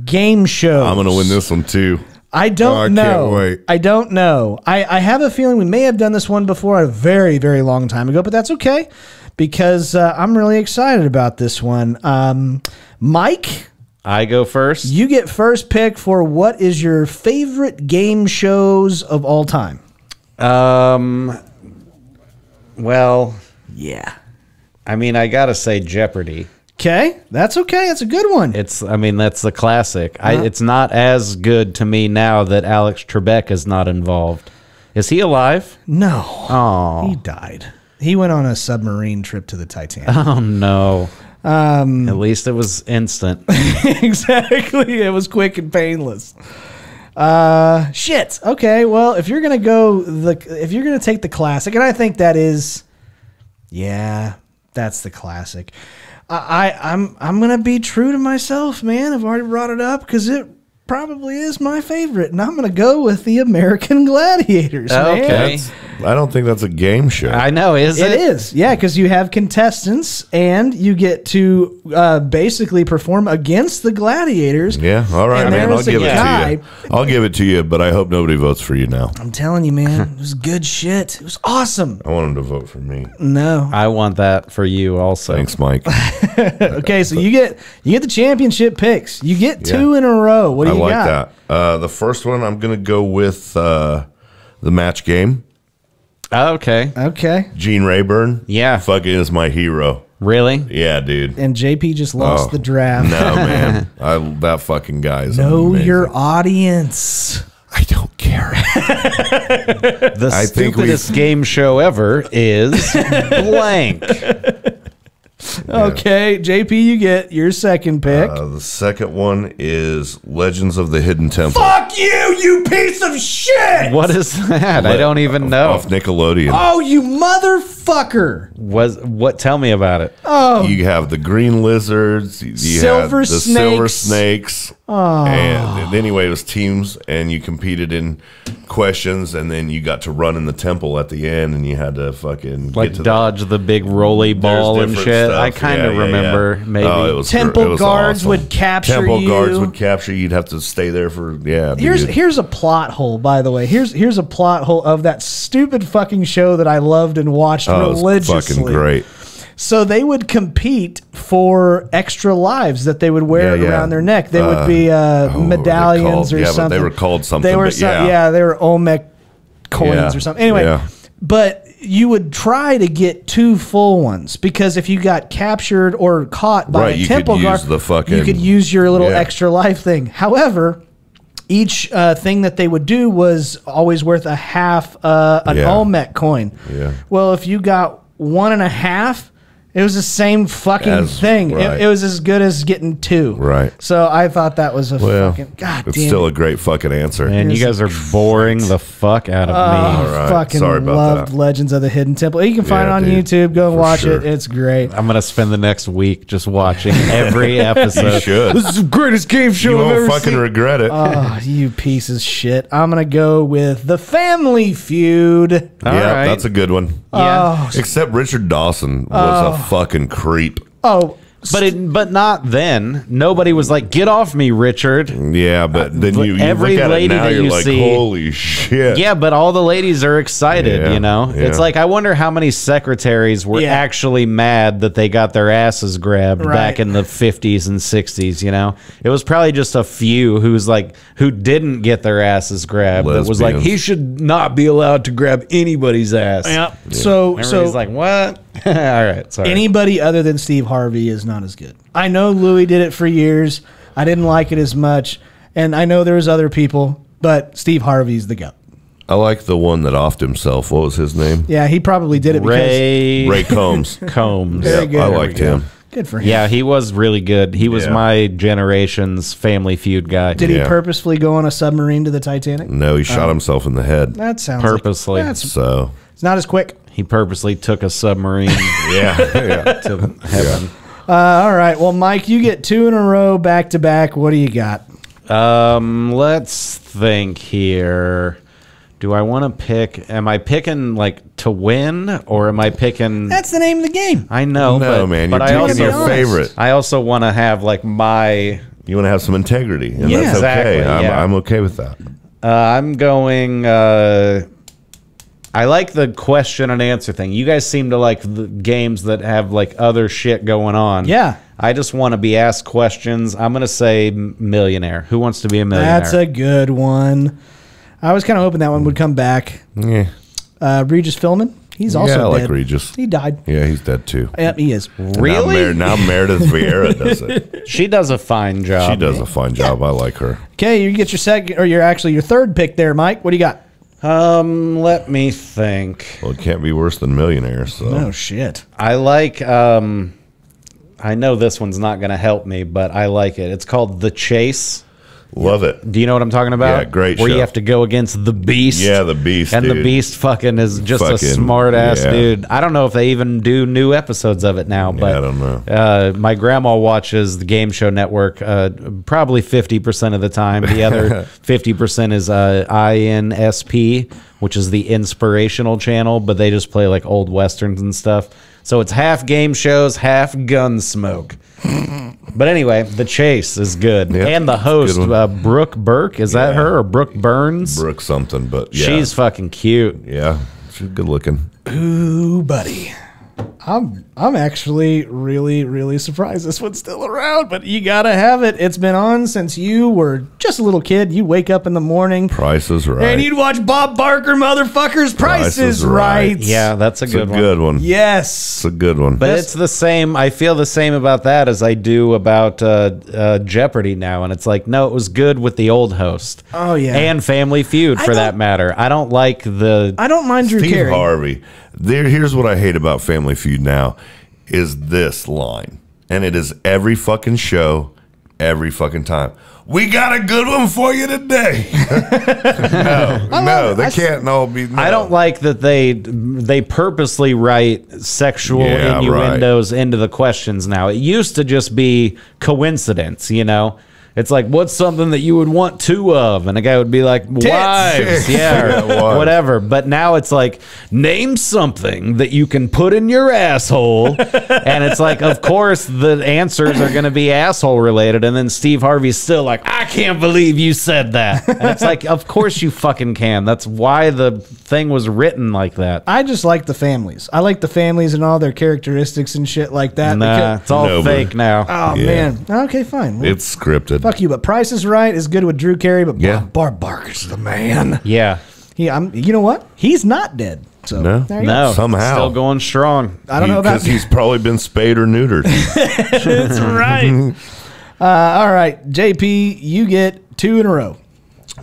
game show. I'm going to win this one too. I don't oh, I know. Can't wait. I don't know. I, I have a feeling we may have done this one before a very, very long time ago, but that's okay because uh, I'm really excited about this one. Um, Mike, I go first. You get first pick for what is your favorite game shows of all time? Um. Well, yeah. I mean, I got to say Jeopardy. Okay, that's okay. That's a good one. It's, I mean, that's the classic. Uh-huh. I, it's not as good to me now that Alex Trebek is not involved. Is he alive? No. Oh, he died. He went on a submarine trip to the Titanic. Oh no. Um, At least it was instant. Exactly. It was quick and painless. Uh, shit. Okay. Well, if you're gonna go the, if you're gonna take the classic, and I think that is, yeah, that's the classic. I, I'm I'm gonna be true to myself, man. I've already brought it up because it probably is my favorite, and I'm gonna go with the American Gladiators. Okay, man. I don't think that's a game show. I know, is it? It is, yeah, because you have contestants and you get to uh, basically perform against the gladiators. Yeah, all right, man. I'll give it to you. I'll give it to you, but I hope nobody votes for you now. I'm telling you, man, it was good shit. It was awesome. I want them to vote for me. No, I want that for you also. Thanks, Mike. Okay, so you get you get the championship picks. You get yeah. two in a row. What do I you like got? That. Uh, the first one, I'm gonna go with uh, the match game. Okay. Okay. Gene Rayburn. Yeah. Fucking is my hero. Really? Yeah, dude. And J P just lost oh, the draft. No, man. I, that fucking guy is Know amazing. your audience. I don't care. The I stupidest think game show ever is blank. Yeah. Okay, J P, you get your second pick. Uh, the second one is Legends of the Hidden Temple. Fuck you, you piece of shit! What is that? Le I don't even know. Off Nickelodeon. Oh, you motherfucker! Was what? Tell me about it. Oh, you have the green lizards, you silver have the snakes. silver snakes. Oh. And anyway, it was teams, and you competed in questions, and then you got to run in the temple at the end, and you had to fucking like get to dodge the, the big rolly ball and shit. Stuff. I kind of yeah, yeah, remember yeah. maybe oh, it was, temple it was guards awesome. would capture temple you. Temple guards would capture you. You'd have to stay there for yeah. Here's dude. here's a plot hole, by the way. Here's here's a plot hole of that stupid fucking show that I loved and watched oh, religiously. It was fucking great. So they would compete for extra lives that they would wear yeah, yeah. around their neck. They uh, would be uh, oh, medallions or yeah, something. But they were called something. They were some, yeah. yeah, they were Olmec coins yeah. or something. Anyway, yeah. but you would try to get two full ones because if you got captured or caught by right, a temple guard, use the fucking, you could use your little yeah. extra life thing. However, each uh, thing that they would do was always worth a half uh, an yeah. Olmec coin. Yeah. Well, if you got one and a half, It was the same fucking as, thing. Right. It, it was as good as getting two. Right. So I thought that was a well, fucking goddamn. It's damn still it. a great fucking answer. Man, you guys are boring the fuck out of uh, me. All right. Fucking Sorry about loved that. Legends of the Hidden Temple. You can find yeah, it on dude. YouTube. Go and watch sure. it. It's great. I'm gonna spend the next week just watching every episode. You should. This is the greatest game show you I've won't ever fucking seen. Regret it. Oh, you piece of shit. I'm gonna go with The Family Feud. All yeah, right. that's a good one. Yeah. Oh. Except Richard Dawson was oh. a fucking creep. Oh, but it, but not then. Nobody was like, "Get off me, Richard." Yeah, but then you, you every look at lady it now, that you're you like, see, holy shit. Yeah, but all the ladies are excited. Yeah, you know, yeah. It's like I wonder how many secretaries were yeah. actually mad that they got their asses grabbed right. back in the fifties and sixties. You know, it was probably just a few who's like who didn't get their asses grabbed. Lesbians. That was like he should not be allowed to grab anybody's ass. Yep. Yeah. So everybody's so like what? All right. Sorry. Anybody other than Steve Harvey is not as good. I know Louis did it for years. I didn't like it as much, and I know there was other people, but Steve Harvey's the goat. I like the one that offed himself. What was his name? Yeah, he probably did it. Ray because Ray Combs. Combs. Yeah, I liked him. Go. Good for him. Yeah, he was really good. He was yeah. my generation's Family Feud guy. Did yeah. he purposefully go on a submarine to the Titanic? No, he shot um, himself in the head. That sounds purposely. Like, that's, so it's not as quick. He purposely took a submarine yeah, yeah. to heaven. Yeah. Uh, all right. Well, Mike, you get two in a row back to back. What do you got? Um, let's think here. Do I want to pick? Am I picking like to win, or am I picking? That's the name of the game. I know, no, but, man, you're but I also your favorite. I also want to have like my. You want to have some integrity, and yeah, that's exactly, okay. I'm, yeah. I'm okay with that. Uh, I'm going. Uh, I like the question and answer thing. You guys seem to like the games that have like other shit going on. Yeah. I just want to be asked questions. I'm going to say millionaire. Who wants to be a millionaire? That's a good one. I was kind of hoping that one would come back. Yeah. Uh, Regis Philbin. He's also yeah, I dead. like Regis. He died. Yeah, he's dead too. Yep, he is. Really? And now, Mer now Meredith Vieira does it. She does a fine job. She does a fine job. Yeah. I like her. Okay, you get your second, or your actually your third pick there, Mike. What do you got? Um, let me think. Well, it can't be worse than millionaire, so. No shit. I like, um, I know this one's not going to help me, but I like it. It's called The Chase. Love it. Do you know what I'm talking about? Yeah, great Where show. you have to go against the beast. Yeah, the beast, And dude. the beast fucking is just fucking, a smart-ass yeah. dude. I don't know if they even do new episodes of it now, but yeah, I don't know. Uh, my grandma watches the Game Show Network uh, probably fifty percent of the time. The other fifty percent is uh, I N S P, which is the inspirational channel, but they just play like old westerns and stuff. So it's half game shows, half gun smoke. But anyway, The Chase is good. Yep, and the host, uh, Brooke Burke, is yeah. that her? Or Brooke Burns? Brooke something, but yeah. She's fucking cute. Yeah, she's good looking. Ooh, buddy. I'm, I'm actually really, really surprised this one's still around, but you got to have it. It's been on since you were just a little kid. You wake up in the morning. Price is Right. And you'd watch Bob Barker, motherfuckers. Price, Price is right. right. Yeah, that's a it's good a one. good one. Yes. It's a good one. But yes. it's the same. I feel the same about that as I do about uh, uh, Jeopardy now. And it's like, no, it was good with the old host. Oh, yeah. And Family Feud, I for that matter. I don't like the... I don't mind Drew Steve Carey. Harvey. There, here's what I hate about Family Feud now is this line, and it is every fucking show, every fucking time. We got a good one for you today. no, no, they I, can't all be. No. I don't like that they they purposely write sexual yeah, innuendos right. into the questions now. It used to just be coincidence, you know. It's like, what's something that you would want two of? And a guy would be like, wives. Tits. Yeah, or whatever. But now it's like, name something that you can put in your asshole. And it's like, of course, the answers are going to be asshole related. And then Steve Harvey's still like, I can't believe you said that. And it's like, of course you fucking can. That's why the thing was written like that. I just like the families. I like the families and all their characteristics and shit like that. Nah, it's all no, fake now. Oh, yeah. man. Okay, fine. Well, it's scripted. Fuck you, but Price is Right is good with Drew Carey, but yeah. Bob, Bob Barker's the man. Yeah. He, I'm, you know what? He's not dead. So no, there you no. Go. Somehow. Still going strong. I don't he, know about Because he's probably been spayed or neutered. That's right. uh, all right, J P, you get two in a row.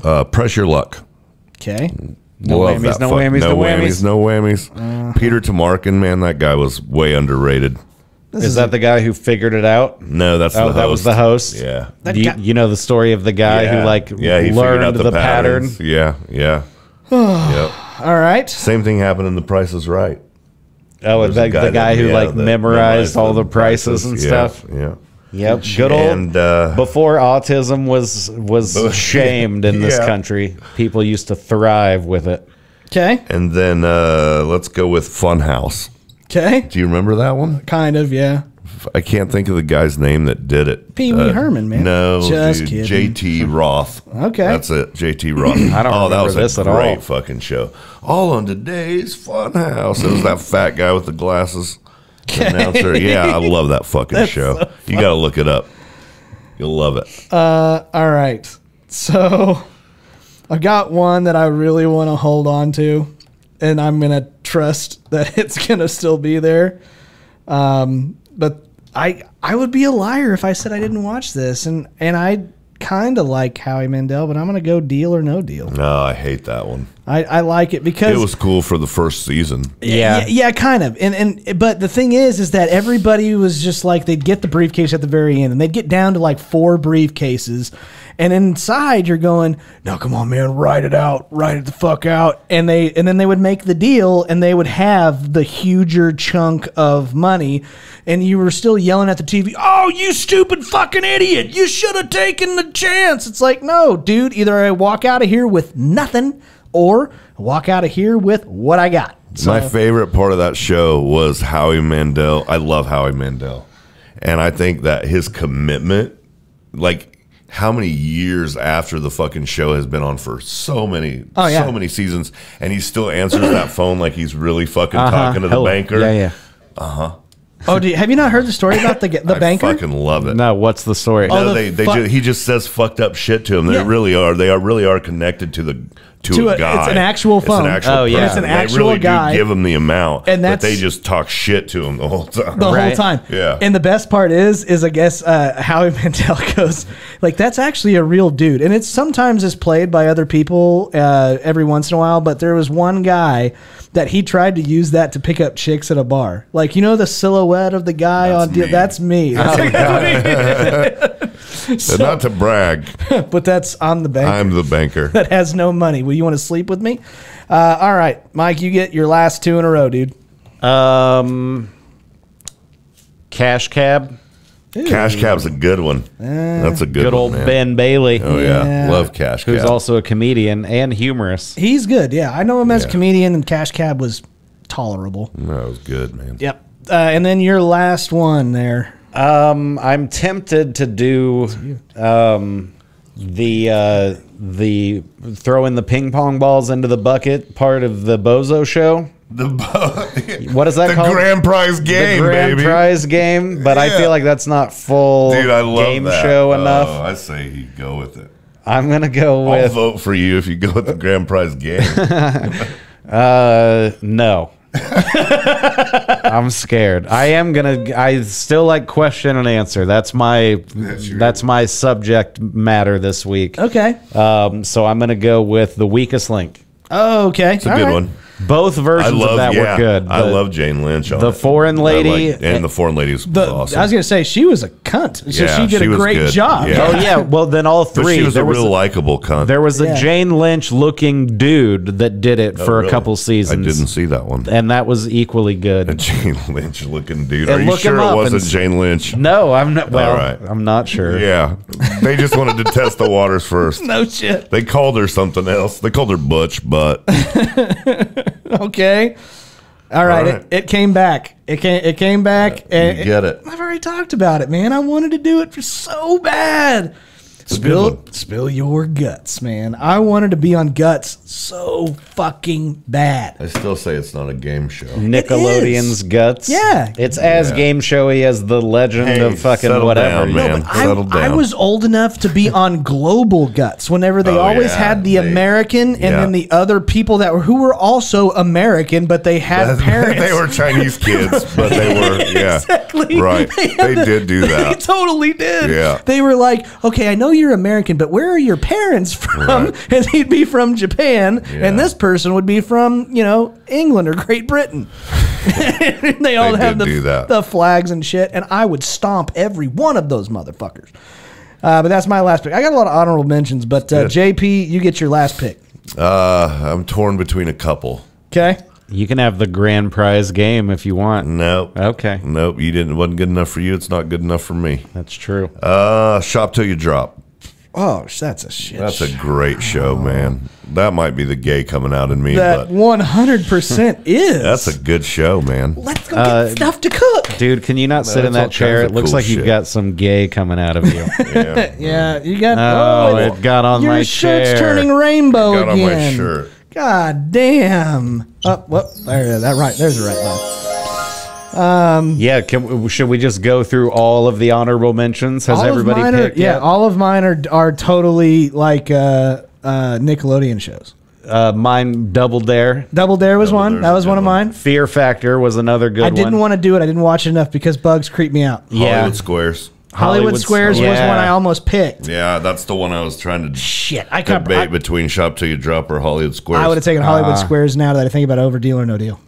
Uh, press your luck. Okay. No whammies no, whammies, no whammies, no whammies. No whammies, no whammies. Uh, Peter Tamarkin, man, that guy was way underrated. This is, is that the guy who figured it out? No, that's oh, the host. That was the host. Yeah. You, you know the story of the guy yeah. who like yeah, he learned out the, the pattern. Yeah, yeah. Yep. All right. Same thing happened in The Price is Right. Oh, and the guy, the guy that, who yeah, like memorized all the prices, prices and yeah, stuff. Yeah. Yep. Good old. And, uh, before autism was was but, shamed in yeah. this country, people used to thrive with it. Okay. And then uh, let's go with Funhouse. Okay. Do you remember that one? Kind of, yeah. I can't think of the guy's name that did it. Pee Wee uh, Herman, man. No, just dude, kidding. J T Roth. Okay, that's it. J T Roth. I don't. Oh, remember that was this a great all. fucking show. All on Today's Funhouse. It was that fat guy with the glasses. Okay. Announcer. Yeah, I love that fucking show. So you got to look it up. You'll love it. Uh, all right. So I got one that I really want to hold on to, and I'm gonna trust that it's gonna still be there. Um, but I I would be a liar if I said I didn't watch this, and and I kind of like Howie Mandel, but I'm gonna go Deal or No Deal. No, I hate that one. I, I like it because it was cool for the first season. Yeah, yeah, yeah, kind of. And and but the thing is, is that everybody was just like they'd get the briefcase at the very end, and they'd get down to like four briefcases, and inside you're going, no, come on, man, write it out, write it the fuck out. And they and then they would make the deal, and they would have the huger chunk of money, and you were still yelling at the T V, oh, you stupid fucking idiot, you should have taken the chance. It's like, no, dude, either I walk out of here with nothing, or walk out of here with what I got. So my favorite part of that show was Howie Mandel. I love Howie Mandel. And I think that his commitment, like how many years after the fucking show has been on for so many, oh, yeah. so many seasons, and he still answers that phone like he's really fucking uh-huh. talking to the Hell, banker. Yeah, yeah. Uh-huh. Oh, do you, have you not heard the story about the the I banker? I fucking love it. No, what's the story? No, oh, the they, they ju he just says fucked up shit to him. They yeah. really are. They are really are connected to the to, to a, a guy. It's an actual phone. It's an actual oh yeah, it's an they actual really guy. Do give him the amount, and that's, but they just talk shit to him the whole time. The right. whole time. Yeah. And the best part is, is I guess uh, Howie Mandel goes like, that's actually a real dude, and it's sometimes is played by other people uh, every once in a while. But there was one guy that he tried to use that to pick up chicks at a bar. Like, you know, the silhouette of the guy that's on me. That's me. That's me. So, not to brag. But that's I'm the banker. I'm the banker. That has no money. Will you want to sleep with me? Uh, all right, Mike, you get your last two in a row, dude. Um, Cash Cab. Ooh. Cash Cab's a good one. Uh, That's a good, good old one, Ben Bailey. Oh yeah, yeah. Love Cash Cab. Who's also a comedian and humorous. He's good. Yeah, I know him yeah. as a comedian, and Cash Cab was tolerable. No, it was good, man. Yep. Uh, and then your last one there. Um, I'm tempted to do um, the uh, the throwing the ping pong balls into the bucket part of the Bozo Show. The what is that the called? The grand prize game, the grand baby. prize game. But yeah. I feel like that's not full Dude, I love game that. show oh, enough. I say you go with it. I'm gonna go I'll with. I'll vote for you if you go with the grand prize game. uh, no, I'm scared. I am gonna. I still like question and answer. That's my that's, that's my subject matter this week. Okay. Um. So I'm gonna go with the weakest link. Oh, okay. It's a All good right. one. Both versions love, of that yeah, were good. The, I love Jane Lynch. On the it. foreign lady. Like, and the foreign lady was the, awesome. I was going to say, she was a cunt. So yeah, she did she a great good. job. Yeah. Oh, yeah. Well, then all three. But she was there a real likable cunt. There was a yeah. Jane Lynch-looking dude that did it oh, for really? a couple seasons. I didn't see that one. And that was equally good. A Jane Lynch-looking dude. And Are you sure it wasn't Jane Lynch? No, I'm not. Well, all right. I'm not sure. Yeah. They just wanted to test the waters first. No shit. They called her something else. They called her Butch Butt. Okay, all right. All right. It, it came back. It came. It came back. You and get it, it. I've already talked about it, man. I wanted to do it for so bad. It's spill, spill your guts, man. I wanted to be on Guts so fucking bad. I still say it's not a game show. Nickelodeon's Guts. Yeah, it's as yeah. game showy as the Legend hey, of fucking whatever. Down, man. No, but I, down. I was old enough to be on Global Guts. Whenever they oh, always yeah, had the they, American and yeah. then the other people that were who were also American, but they had that, parents. They were Chinese kids, but they were yeah, exactly right. They, they the, did do that. They totally did. Yeah, they were like, okay, I know you you're American, but where are your parents from? Right. And he'd be from Japan, yeah. and this person would be from, you know, England or Great Britain. And they all they have the, the flags and shit, and I would stomp every one of those motherfuckers. Uh, but that's my last pick. I got a lot of honorable mentions, but uh, J P, you get your last pick. Uh, I'm torn between a couple. Okay. You can have the grand prize game if you want. Nope. Okay. Nope. You didn't. Wasn't good enough for you. It's not good enough for me. That's true. Uh, Shop Till You Drop. Oh, that's a shit. That's a great show, man. That might be the gay coming out in me. That but one hundred percent is. That's a good show, man. Let's go get uh, stuff to cook. Dude, can you not no, sit in that chair? It looks cool like shit. You've got some gay coming out of you. yeah. yeah, you got. Oh, oh it got on my chair. Your shirt's turning rainbow again. Got on my shirt. God damn! Oh, well, there, that right, there's the right line. Um, yeah, can we, should we just go through all of the honorable mentions? Has everybody picked? Are, yeah, yet? all of mine are are totally like uh, uh, Nickelodeon shows. Uh, mine, Double Dare. Double Dare was Double one. That was one of mine. Fear Factor was another good one. I didn't one. want to do it. I didn't watch it enough because bugs creep me out. Yeah. Hollywood Squares. Hollywood, Hollywood Squares yeah. was one I almost picked. Yeah, that's the one I was trying to Shit, I debate I, between Shop Till You Drop or Hollywood Squares. I would have taken Hollywood uh, Squares now that I think about Over Deal or No Deal.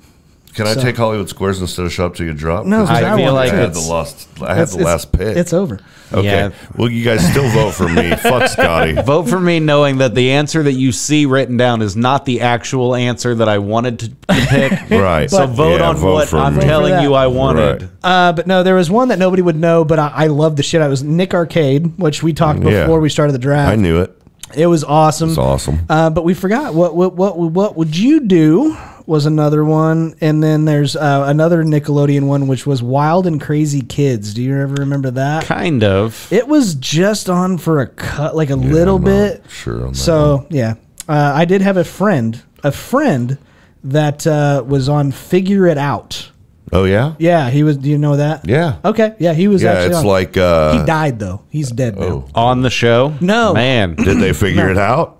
Can so. I take Hollywood Squares instead of Shop Till You Drop? No, I, I feel like I had the, lost, I had the last pick. It's over. Okay. Yeah. Well, you guys still vote for me. Fuck Scotty. Vote for me knowing that the answer that you see written down is not the actual answer that I wanted to pick. right. So vote yeah, on vote what I'm me. telling you I wanted. Right. Uh, but no, there was one that nobody would know, but I, I loved the shit. It was Nick Arcade, which we talked before yeah. we started the draft. I knew it. It was awesome. It was awesome. Uh, but we forgot. What, what, what, what would you do? Was another one, and then there's uh, another Nickelodeon one, which was Wild and Crazy Kids. Do you ever remember that? Kind of. It was just on for a cut, like a yeah, little I'm bit. Sure. On that so one. yeah, uh, I did have a friend, a friend that uh, was on Figure It Out. Oh yeah. Yeah, he was. Do you know that? Yeah. Okay. Yeah, he was. Yeah, actually it's on. like uh, he died though. He's dead oh. now. On the show? No, man. Did they figure no. it out?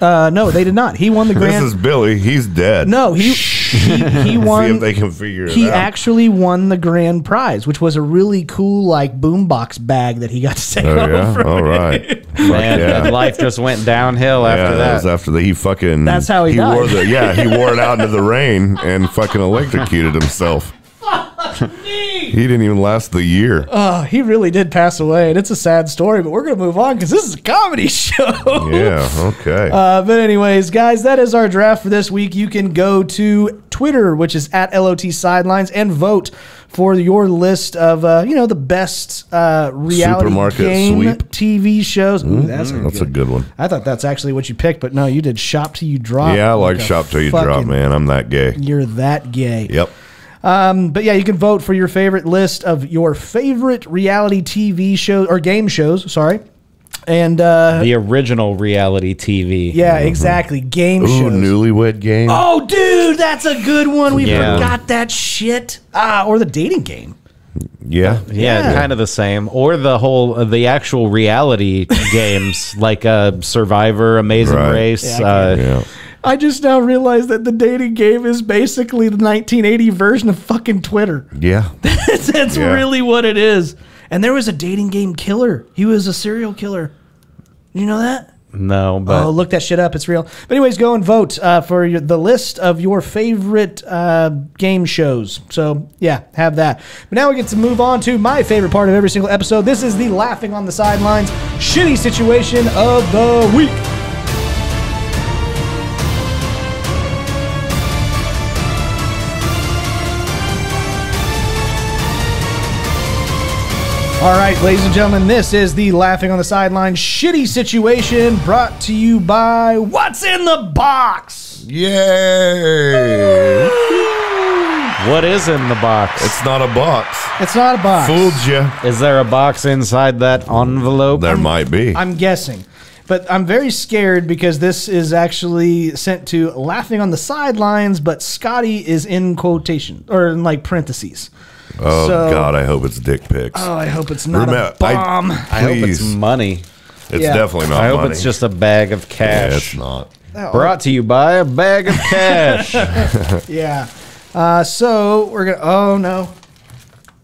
Uh, no, they did not. He won the grand. This is Billy. He's dead. No, he he, he won. See if they can figure it he out. He actually won the grand prize, which was a really cool like boombox bag that he got to take oh, over. Yeah? All right, man, yeah. life just went downhill yeah, after that. that was after the, he fucking. That's how he, he died. Wore the, yeah, he wore it out into the rain and fucking electrocuted himself. He didn't even last the year. Oh, he really did pass away, and it's a sad story, but we're going to move on because this is a comedy show. Yeah, okay. Uh, but anyways, guys, that is our draft for this week. You can go to Twitter, which is at L O T Sidelines, and vote for your list of, uh, you know, the best uh, reality game sweep. T V shows. Ooh, mm-hmm. That's, a, that's good. a good one. I thought that's actually what you picked, but no, you did Shop Till You Drop. Yeah, I like, like Shop Till You fucking, Drop, man. I'm that gay. You're that gay. Yep. Um, but yeah, you can vote for your favorite list of your favorite reality T V shows or game shows. Sorry. And, uh, the original reality T V. Yeah, mm-hmm. exactly. Game Ooh, shows. Newlywed Game. Oh, dude, that's a good one. We yeah. forgot that shit. Ah, or the dating game. Yeah. yeah, yeah, kind of the same, or the whole uh, the actual reality games like uh, Survivor, Amazing right. Race. Yeah, uh, yeah. I just now realized that the dating game is basically the nineteen eighty version of fucking Twitter. Yeah, that's, that's yeah. really what it is. And there was a dating game killer. He was a serial killer. You know that? No, but oh, look that shit up. It's real. But anyways, go and vote uh, for your, the list of your favorite uh, game shows. So yeah, have that. But now we get to move on to my favorite part of every single episode. This is the Laughing on the Sidelines shitty situation of the week. All right, ladies and gentlemen, this is the Laughing on the Sidelines shitty situation brought to you by What's in the Box? Yay! What is in the box? It's not a box. It's not a box. Fooled you. Is there a box inside that envelope? There I'm, might be. I'm guessing. But I'm very scared because this is actually sent to Laughing on the Sidelines, but Scotty is in quotation, or in like parentheses. Oh, so, God, I hope it's dick pics. Oh, I hope it's not Remember, a bomb. I, I hope it's money. It's yeah. definitely not I hope money. It's just a bag of cash. Yeah, it's not. Oh. Brought to you by a bag of cash. yeah. Uh, so, we're going to... Oh, no.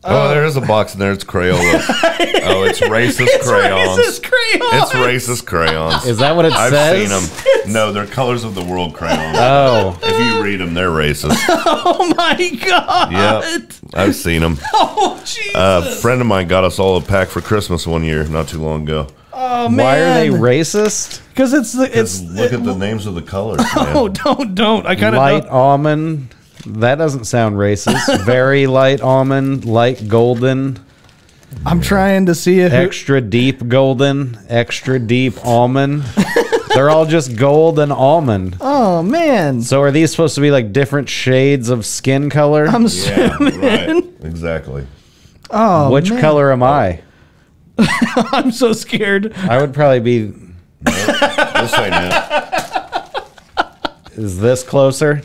Oh, there is a box in there. It's Crayola. Oh, it's racist it's crayons. Racist crayons. It's racist crayons. Is that what it I've says? I've seen them. No, they're colors of the world crayons. Oh. If you read them, they're racist. Oh, my God. Yeah, I've seen them. Oh, Jesus. Uh, a friend of mine got us all a pack for Christmas one year not too long ago. Oh, man. Why are they racist? Because it's the... It's, look it, at the names of the colors. Oh, man. don't, don't. I kind of Light don't. almond... That doesn't sound racist. Very light almond, light golden. I'm trying to see it. Extra deep golden, extra deep almond. They're all just gold and almond. Oh, man. So are these supposed to be like different shades of skin color? I'm assuming. Yeah, right. Exactly. Oh, Which man. color am I? I'm so scared. I would probably be... Nope. This ain't it. Is this closer?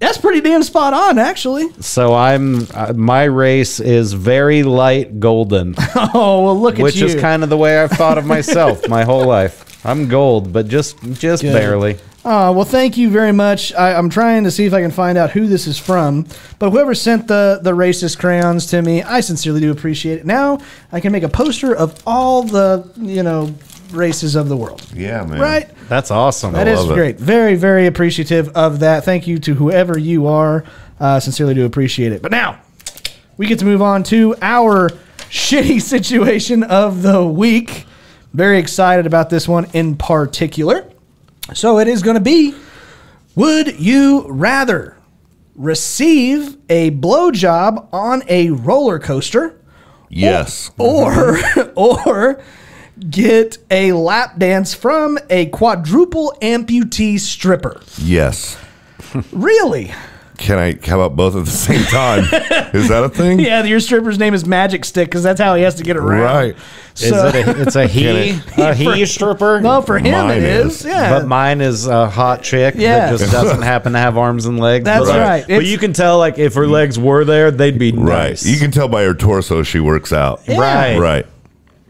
That's pretty damn spot on, actually. So I'm, uh, my race is very light golden. Oh, well, look at you. Which is kind of the way I've thought of myself my whole life. I'm gold, but just, just Good. barely. Uh, well, thank you very much. I, I'm trying to see if I can find out who this is from. But whoever sent the, the racist crayons to me, I sincerely do appreciate it. Now I can make a poster of all the, you know... races of the world. Yeah, man. Right? That's awesome. That I is love great. It. Very, very appreciative of that. Thank you to whoever you are. Uh, sincerely do appreciate it. But now, we get to move on to our shitty situation of the week. Very excited about this one in particular. So it is going to be, would you rather receive a blowjob on a roller coaster? Yes. Or, or, or get a lap dance from a quadruple amputee stripper. Yes. Really? Can I how about both at the same time? Is that a thing? Yeah, your stripper's name is Magic Stick because that's how he has to get around. Right. So, is it a, it's a he, it, a he for, stripper? No, for him mine it is. is. Yeah. But mine is a hot chick yeah. that just doesn't happen to have arms and legs. That's but, right. But it's, you can tell like if her legs were there, they'd be right. nice. You can tell by her torso she works out. Yeah. Right. Right.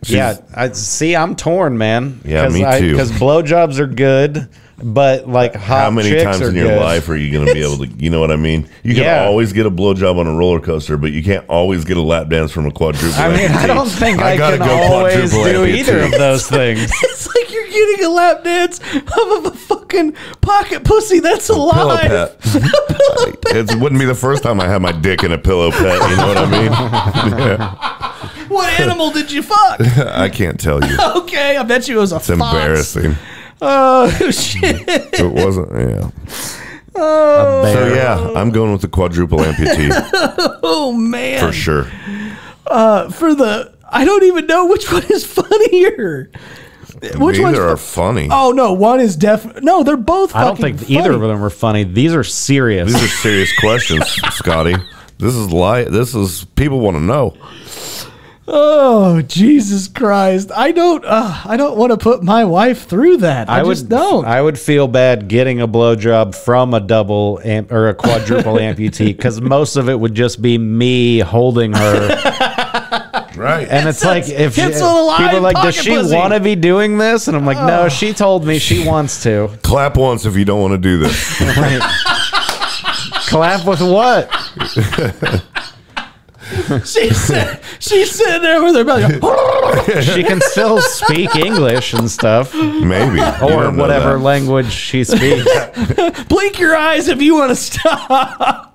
She's, yeah, I see. I'm torn, man. Yeah, me too. Because blowjobs are good, but like hot how many chicks times are in your good. life are you going to be able to? You know what I mean? You can yeah. always get a blowjob on a roller coaster, but you can't always get a lap dance from a quadruple. I mean, amputee. I don't think I, I can go always do either of those things. It's like you're getting a lap dance of a fucking pocket pussy that's alive. A pillow pet. It wouldn't be the first time I had my dick in a pillow pet. You know what I mean? Yeah. What animal did you fuck? I can't tell you. Okay, I bet you it was a it's fox. It's embarrassing. Oh, shit. It wasn't, yeah. Oh. So, yeah, I'm going with the quadruple amputee. Oh, man. For sure. Uh, for the, I don't even know which one is funnier. Which ones are funny? Oh no, one is def. No, they're both funny. I don't think funny. either of them are funny. These are serious. These are serious questions, Scotty. This is li This is, people want to know. Oh, Jesus Christ. I don't uh, I don't want to put my wife through that. I, I just would, don't. I would feel bad getting a blowjob from a double amp or a quadruple amputee because most of it would just be me holding her. Right. And it's, it's like if it's she, alive, people are like, does she want to be doing this? And I'm like, oh. no, she told me she wants to. Clap once if you don't want to do this. Right. Clap with what? She said, she's sitting there with her belly. She can still speak English and stuff. Maybe. Or whatever language she speaks. Blink your eyes if you want to stop.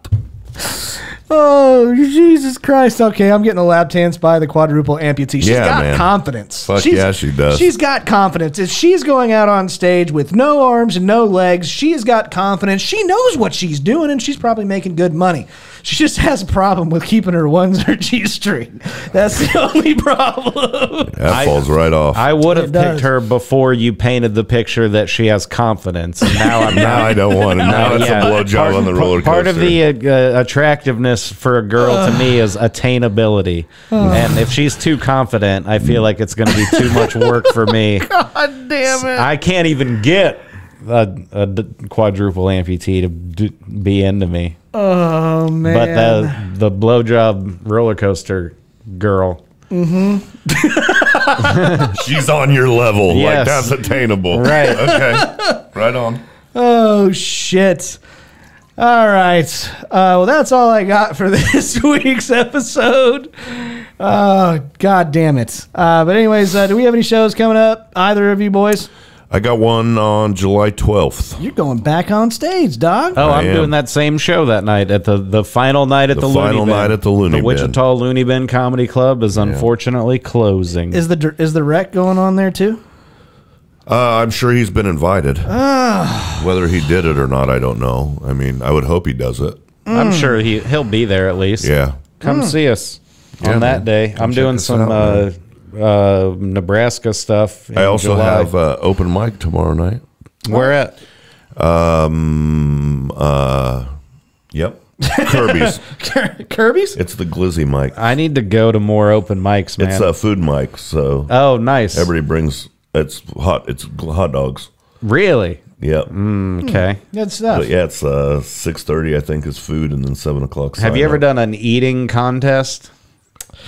Oh, Jesus Christ. Okay, I'm getting a lap dance by the quadruple amputee. She's yeah, got man. confidence. Fuck she's, yeah, she does. She's got confidence. If she's going out on stage with no arms and no legs, she's got confidence. She knows what she's doing, and she's probably making good money. She just has a problem with keeping her ones or G-string. That's the only problem. That I, falls right off. I would have picked her before you painted the picture that she has confidence. And now I'm now I don't want it. Now it's yeah. a blowjob on the roller coaster. Part of the uh, attractiveness for a girl uh, to me is attainability. Uh, and if she's too confident, I feel like it's going to be too much work for me. God damn it. I can't even get a, a quadruple amputee to d be into me. Oh man! But the the blowjob roller coaster girl. Mm-hmm. She's on your level. Yes. Like that's attainable. Right. Okay. Right on. Oh shit. All right. Uh, well, that's all I got for this week's episode. Oh, God damn it. Uh, but anyways, uh, do we have any shows coming up? Either of you boys? I got one on July twelfth. You're going back on stage, dog. Oh, I I'm am. doing that same show that night at the, the final night at the, the Looney Bin. The final night at the Looney Bin. The Wichita Looney Bin Comedy Club is unfortunately yeah. closing. Is the, is the rec going on there, too? Uh, I'm sure he's been invited. Uh, Whether he did it or not, I don't know. I mean, I would hope he does it. I'm mm. sure he, he'll be there at least. Yeah. Come mm. see us yeah, on that day. I'm doing some out, uh, uh, Nebraska stuff. I also July. have uh, open mic tomorrow night. Where at? Um, uh, yep. Kirby's. Kirby's? It's the Glizzy mic. I need to go to more open mics, man. It's a uh, food mic. So oh, nice. Everybody brings... It's hot. It's hot dogs. Really? Yeah. Mm, okay. Good stuff. But yeah, it's uh, six thirty. I think is food, and then seven o'clock. Have you ever up. done an eating contest?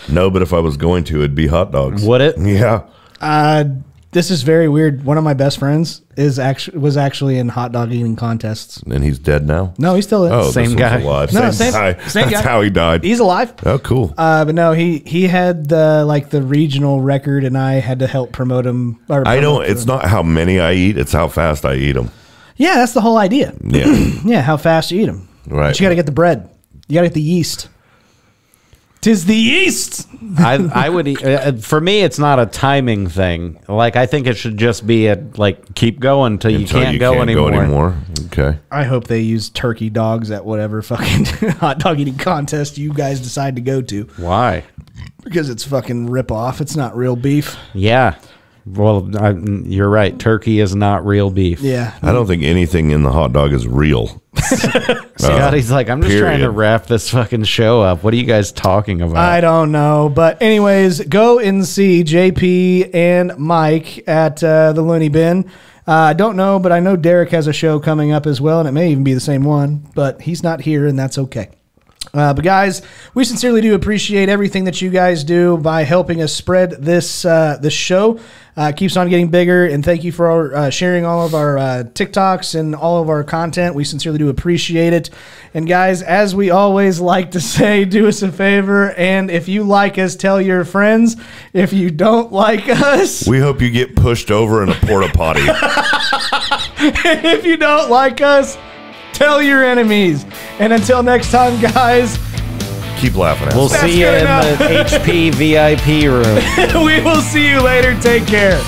No, but if I was going to, it'd be hot dogs. Would it? Yeah. Uh, this is very weird. One of my best friends is actually was actually in hot dog eating contests, and he's dead now. No, he's still in. Oh, same guy. Alive. No, same, same guy. Same That's guy. how he died. He's alive. Oh, cool. Uh, but no, he he had the like the regional record, and I had to help promote him. Or promote I don't. It's him. not how many I eat; it's how fast I eat them. Yeah, that's the whole idea. Yeah, yeah, how fast you eat them. Right. But you got to get the bread. You got to get the yeast. Tis the yeast. I I would eat, uh, for me it's not a timing thing. Like I think it should just be a like keep going till you can't, you go, can't anymore. go anymore. Okay. I hope they use turkey dogs at whatever fucking hot dog eating contest you guys decide to go to. Why? Because it's fucking rip off. It's not real beef. Yeah. Well, I, you're right. Turkey is not real beef. Yeah. I don't think anything in the hot dog is real. Scotty's uh, like, I'm just period. trying to wrap this fucking show up. What are you guys talking about? I don't know. But anyways, go and see J P and Mike at uh, the Looney Bin. Uh, I don't know, but I know Derek has a show coming up as well, and it may even be the same one, but he's not here, and that's okay. Uh, but guys, we sincerely do appreciate everything that you guys do by helping us spread this uh, this show. Uh, keeps on getting bigger, and thank you for our, uh, sharing all of our uh, TikToks and all of our content. We sincerely do appreciate it. And guys, as we always like to say, do us a favor, and if you like us, tell your friends. If you don't like us, we hope you get pushed over in a porta potty. And if you don't like us, tell your enemies. And until next time, guys, keep laughing at us. We'll see you in the H P V I P room. We will see you later. Take care.